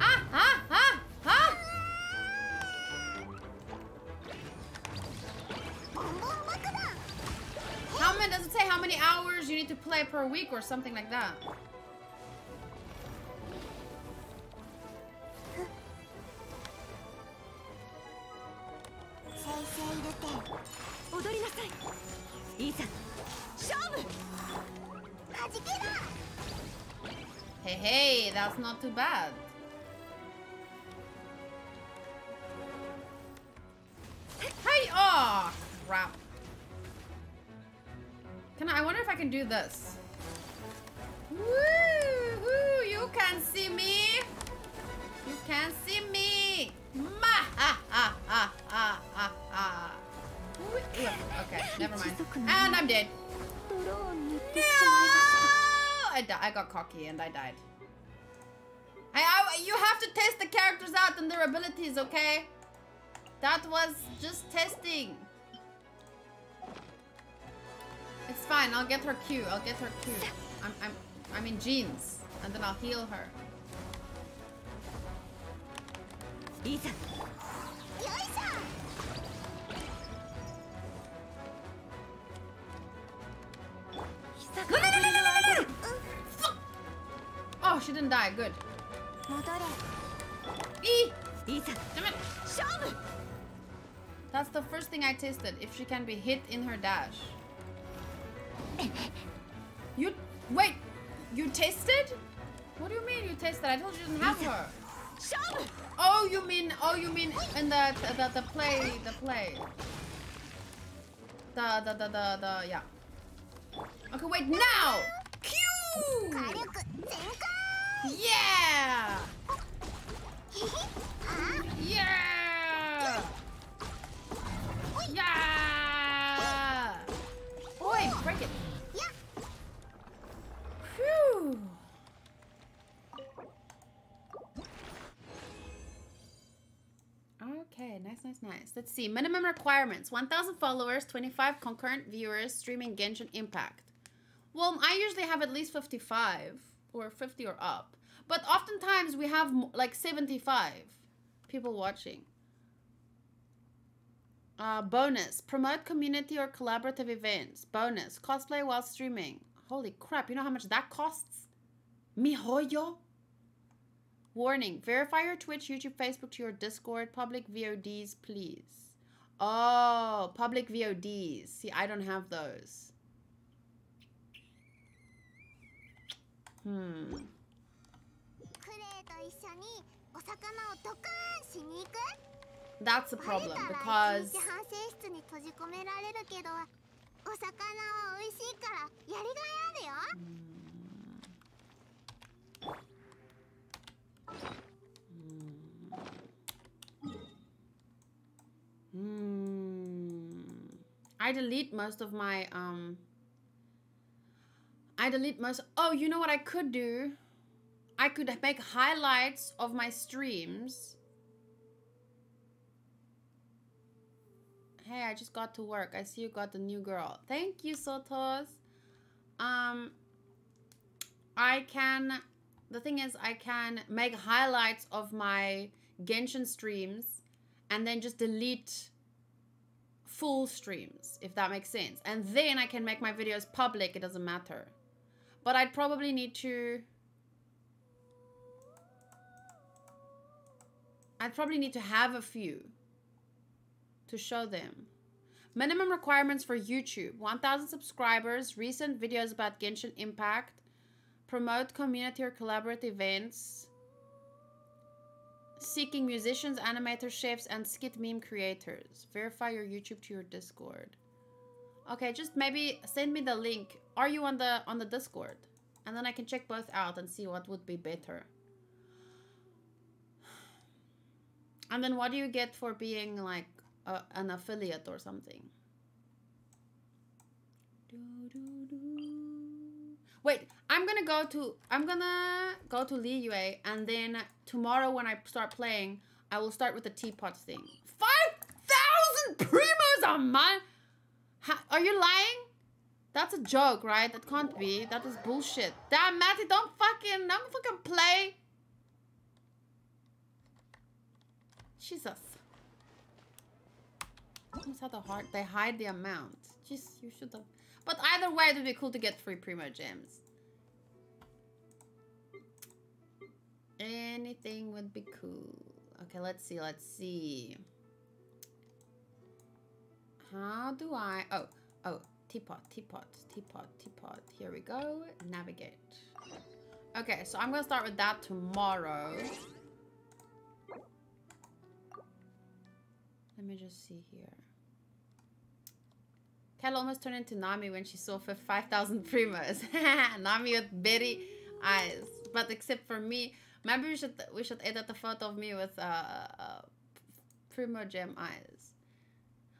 How many, does it say how many hours you need to play per week or something like that? Hey, hey, that's not too bad. Hey, oh, crap. I wonder if I can do this. Woo-hoo, you can see me. You can see me. Ma ha ha ha ha ha ha. Okay, never mind. And I'm dead. No! I got cocky and I died. You have to test the characters out and their abilities, okay? That was just testing. It's fine, I'll get her Q, I'll get her Q. I'm in jeans, and then I'll heal her. No, no, no, no, no, no, no. Fuck! Oh, she didn't die, good. Damn it. That's the first thing I tested, if she can be hit in her dash. You wait, you tasted? What do you mean you tasted? I told you didn't have her. Oh, you mean in the play, yeah. Okay, wait now. Q. Yeah. Yeah. Yeah. Oi, break it. Whew. Okay, nice, nice, nice. Let's see. Minimum requirements. 1,000 followers, 25 concurrent viewers streaming Genshin Impact. Well, I usually have at least 55 or 50 or up. But oftentimes we have like 75 people watching. Bonus. Promote community or collaborative events. Bonus. Cosplay while streaming. Holy crap, you know how much that costs? Mihoyo? Warning, verify your Twitch, YouTube, Facebook to your Discord. Public VODs, please. Oh, public VODs. See, I don't have those. Hmm. That's a problem because... I delete most of my oh, you know what I could do? I could make highlights of my streams. Hey, I just got to work. I see you got the new girl. Thank you, Sotos. I can... The thing is, I can make highlights of my Genshin streams and then just delete full streams, if that makes sense. And then I can make my videos public. It doesn't matter. But I'd probably need to... have a few to show them. Minimum requirements for YouTube. 1,000 subscribers, recent videos about Genshin Impact, promote community or collaborative events, seeking musicians, animators, chefs, and skit meme creators. Verify your YouTube to your Discord. Okay, just maybe send me the link. Are you on the Discord? And then I can check both out and see what would be better. And then what do you get for being like an affiliate or something? Wait, I'm gonna go to Liyue, and then tomorrow when I start playing, I will start with the teapot thing. 5,000 primos a month? Are you lying? That's a joke, right? That can't be. That is bullshit. Damn, Matty, don't fucking play. Jesus. Almost had a heart. They hide the amount. Jeez, you should have. But either way, it would be cool to get 3 Primogems. Anything would be cool. Okay, let's see. Let's see. How do I... Oh. Teapot. Here we go. Navigate. Okay, so I'm going to start with that tomorrow. Let me just see here. Kel almost turned into Nami when she saw 5,000 primos. Nami with bitty eyes. But except for me, maybe we should edit the photo of me with Primogem eyes.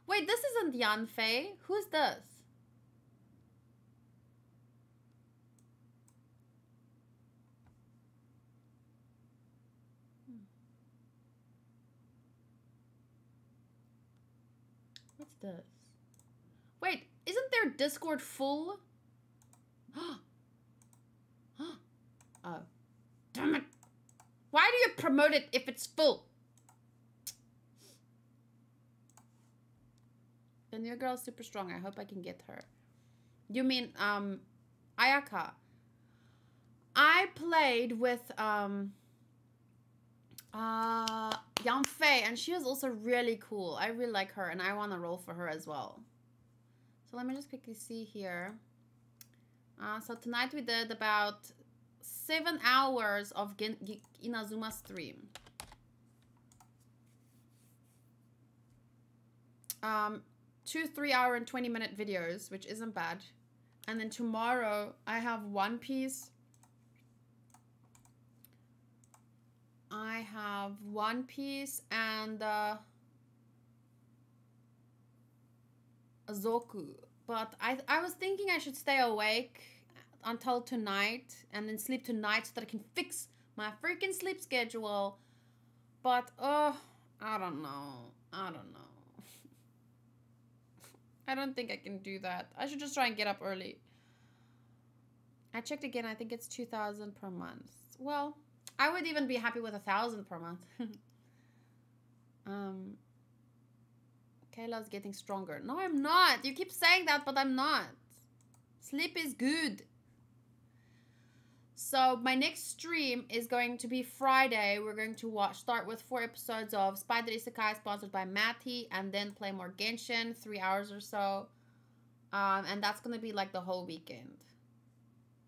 Wait, this isn't Yanfei. Who's this? What's this? Wait, isn't their Discord full? Oh, damn it. Why do you promote it if it's full? The new girl's super strong. I hope I can get her. You mean, Ayaka. I played with, Yanfei, and she was also really cool. I really like her, and I want to roll for her as well. So let me just quickly see here. So tonight we did about 7 hours of Inazuma stream. Two 3 hour and 20-minute videos, which isn't bad. And then tomorrow I have One Piece. And Zoku. But I was thinking I should stay awake until tonight and then sleep tonight so that I can fix my freaking sleep schedule. But I don't know. I don't think I can do that. I should just try and get up early. I checked again. I think it's 2,000 per month. Well, I would even be happy with 1,000 per month. Kayla's getting stronger. No, I'm not. You keep saying that, but I'm not. Sleep is good. So my next stream is going to be Friday. We're going to start with 4 episodes of Spider Isekai sponsored by Matty, and then play more Genshin, 3 hours or so. And that's going to be like the whole weekend.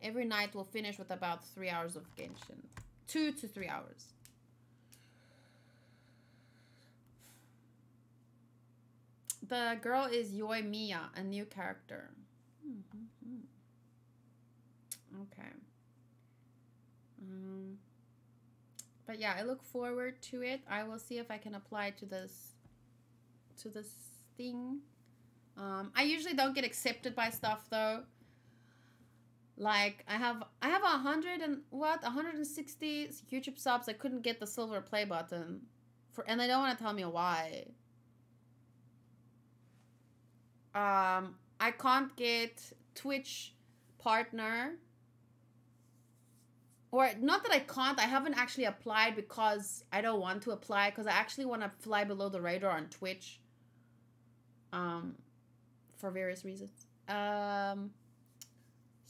Every night we'll finish with about 3 hours of Genshin. 2 to 3 hours. The girl is Yoi Mia, a new character. Okay. But yeah, I look forward to it. I will see if I can apply to this thing. I usually don't get accepted by stuff though. Like I have 160 YouTube subs. I couldn't get the silver play button, and they don't want to tell me why. I can't get Twitch partner. Or, not that I can't, I haven't actually applied because I don't want to apply, because I actually want to fly below the radar on Twitch. For various reasons. So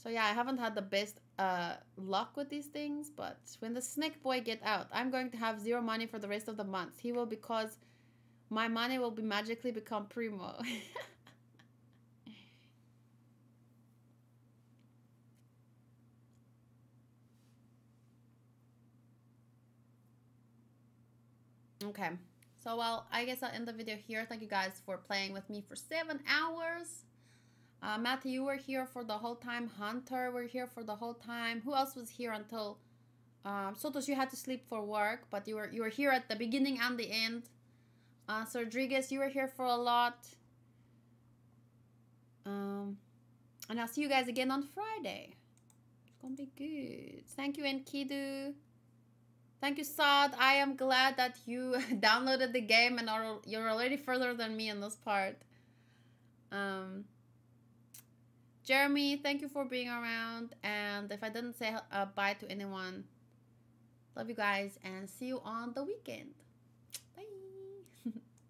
yeah, I haven't had the best luck with these things, but when the snake boy get out, I'm going to have 0 money for the rest of the month. He will, because my money will be magically become primo. Okay, so well, I guess I'll end the video here. Thank you guys for playing with me for 7 hours. Matthew, you were here for the whole time. Hunter, we're here for the whole time. Who else was here until... Sotos, you had to sleep for work, but you were here at the beginning and the end. So Rodriguez, you were here for a lot. And I'll see you guys again on Friday. It's gonna be good. Thank you, Enkidu. Thank you, Saad. I am glad that you downloaded the game and you're already further than me in this part. Jeremy, thank you for being around. And if I didn't say bye to anyone, love you guys and see you on the weekend.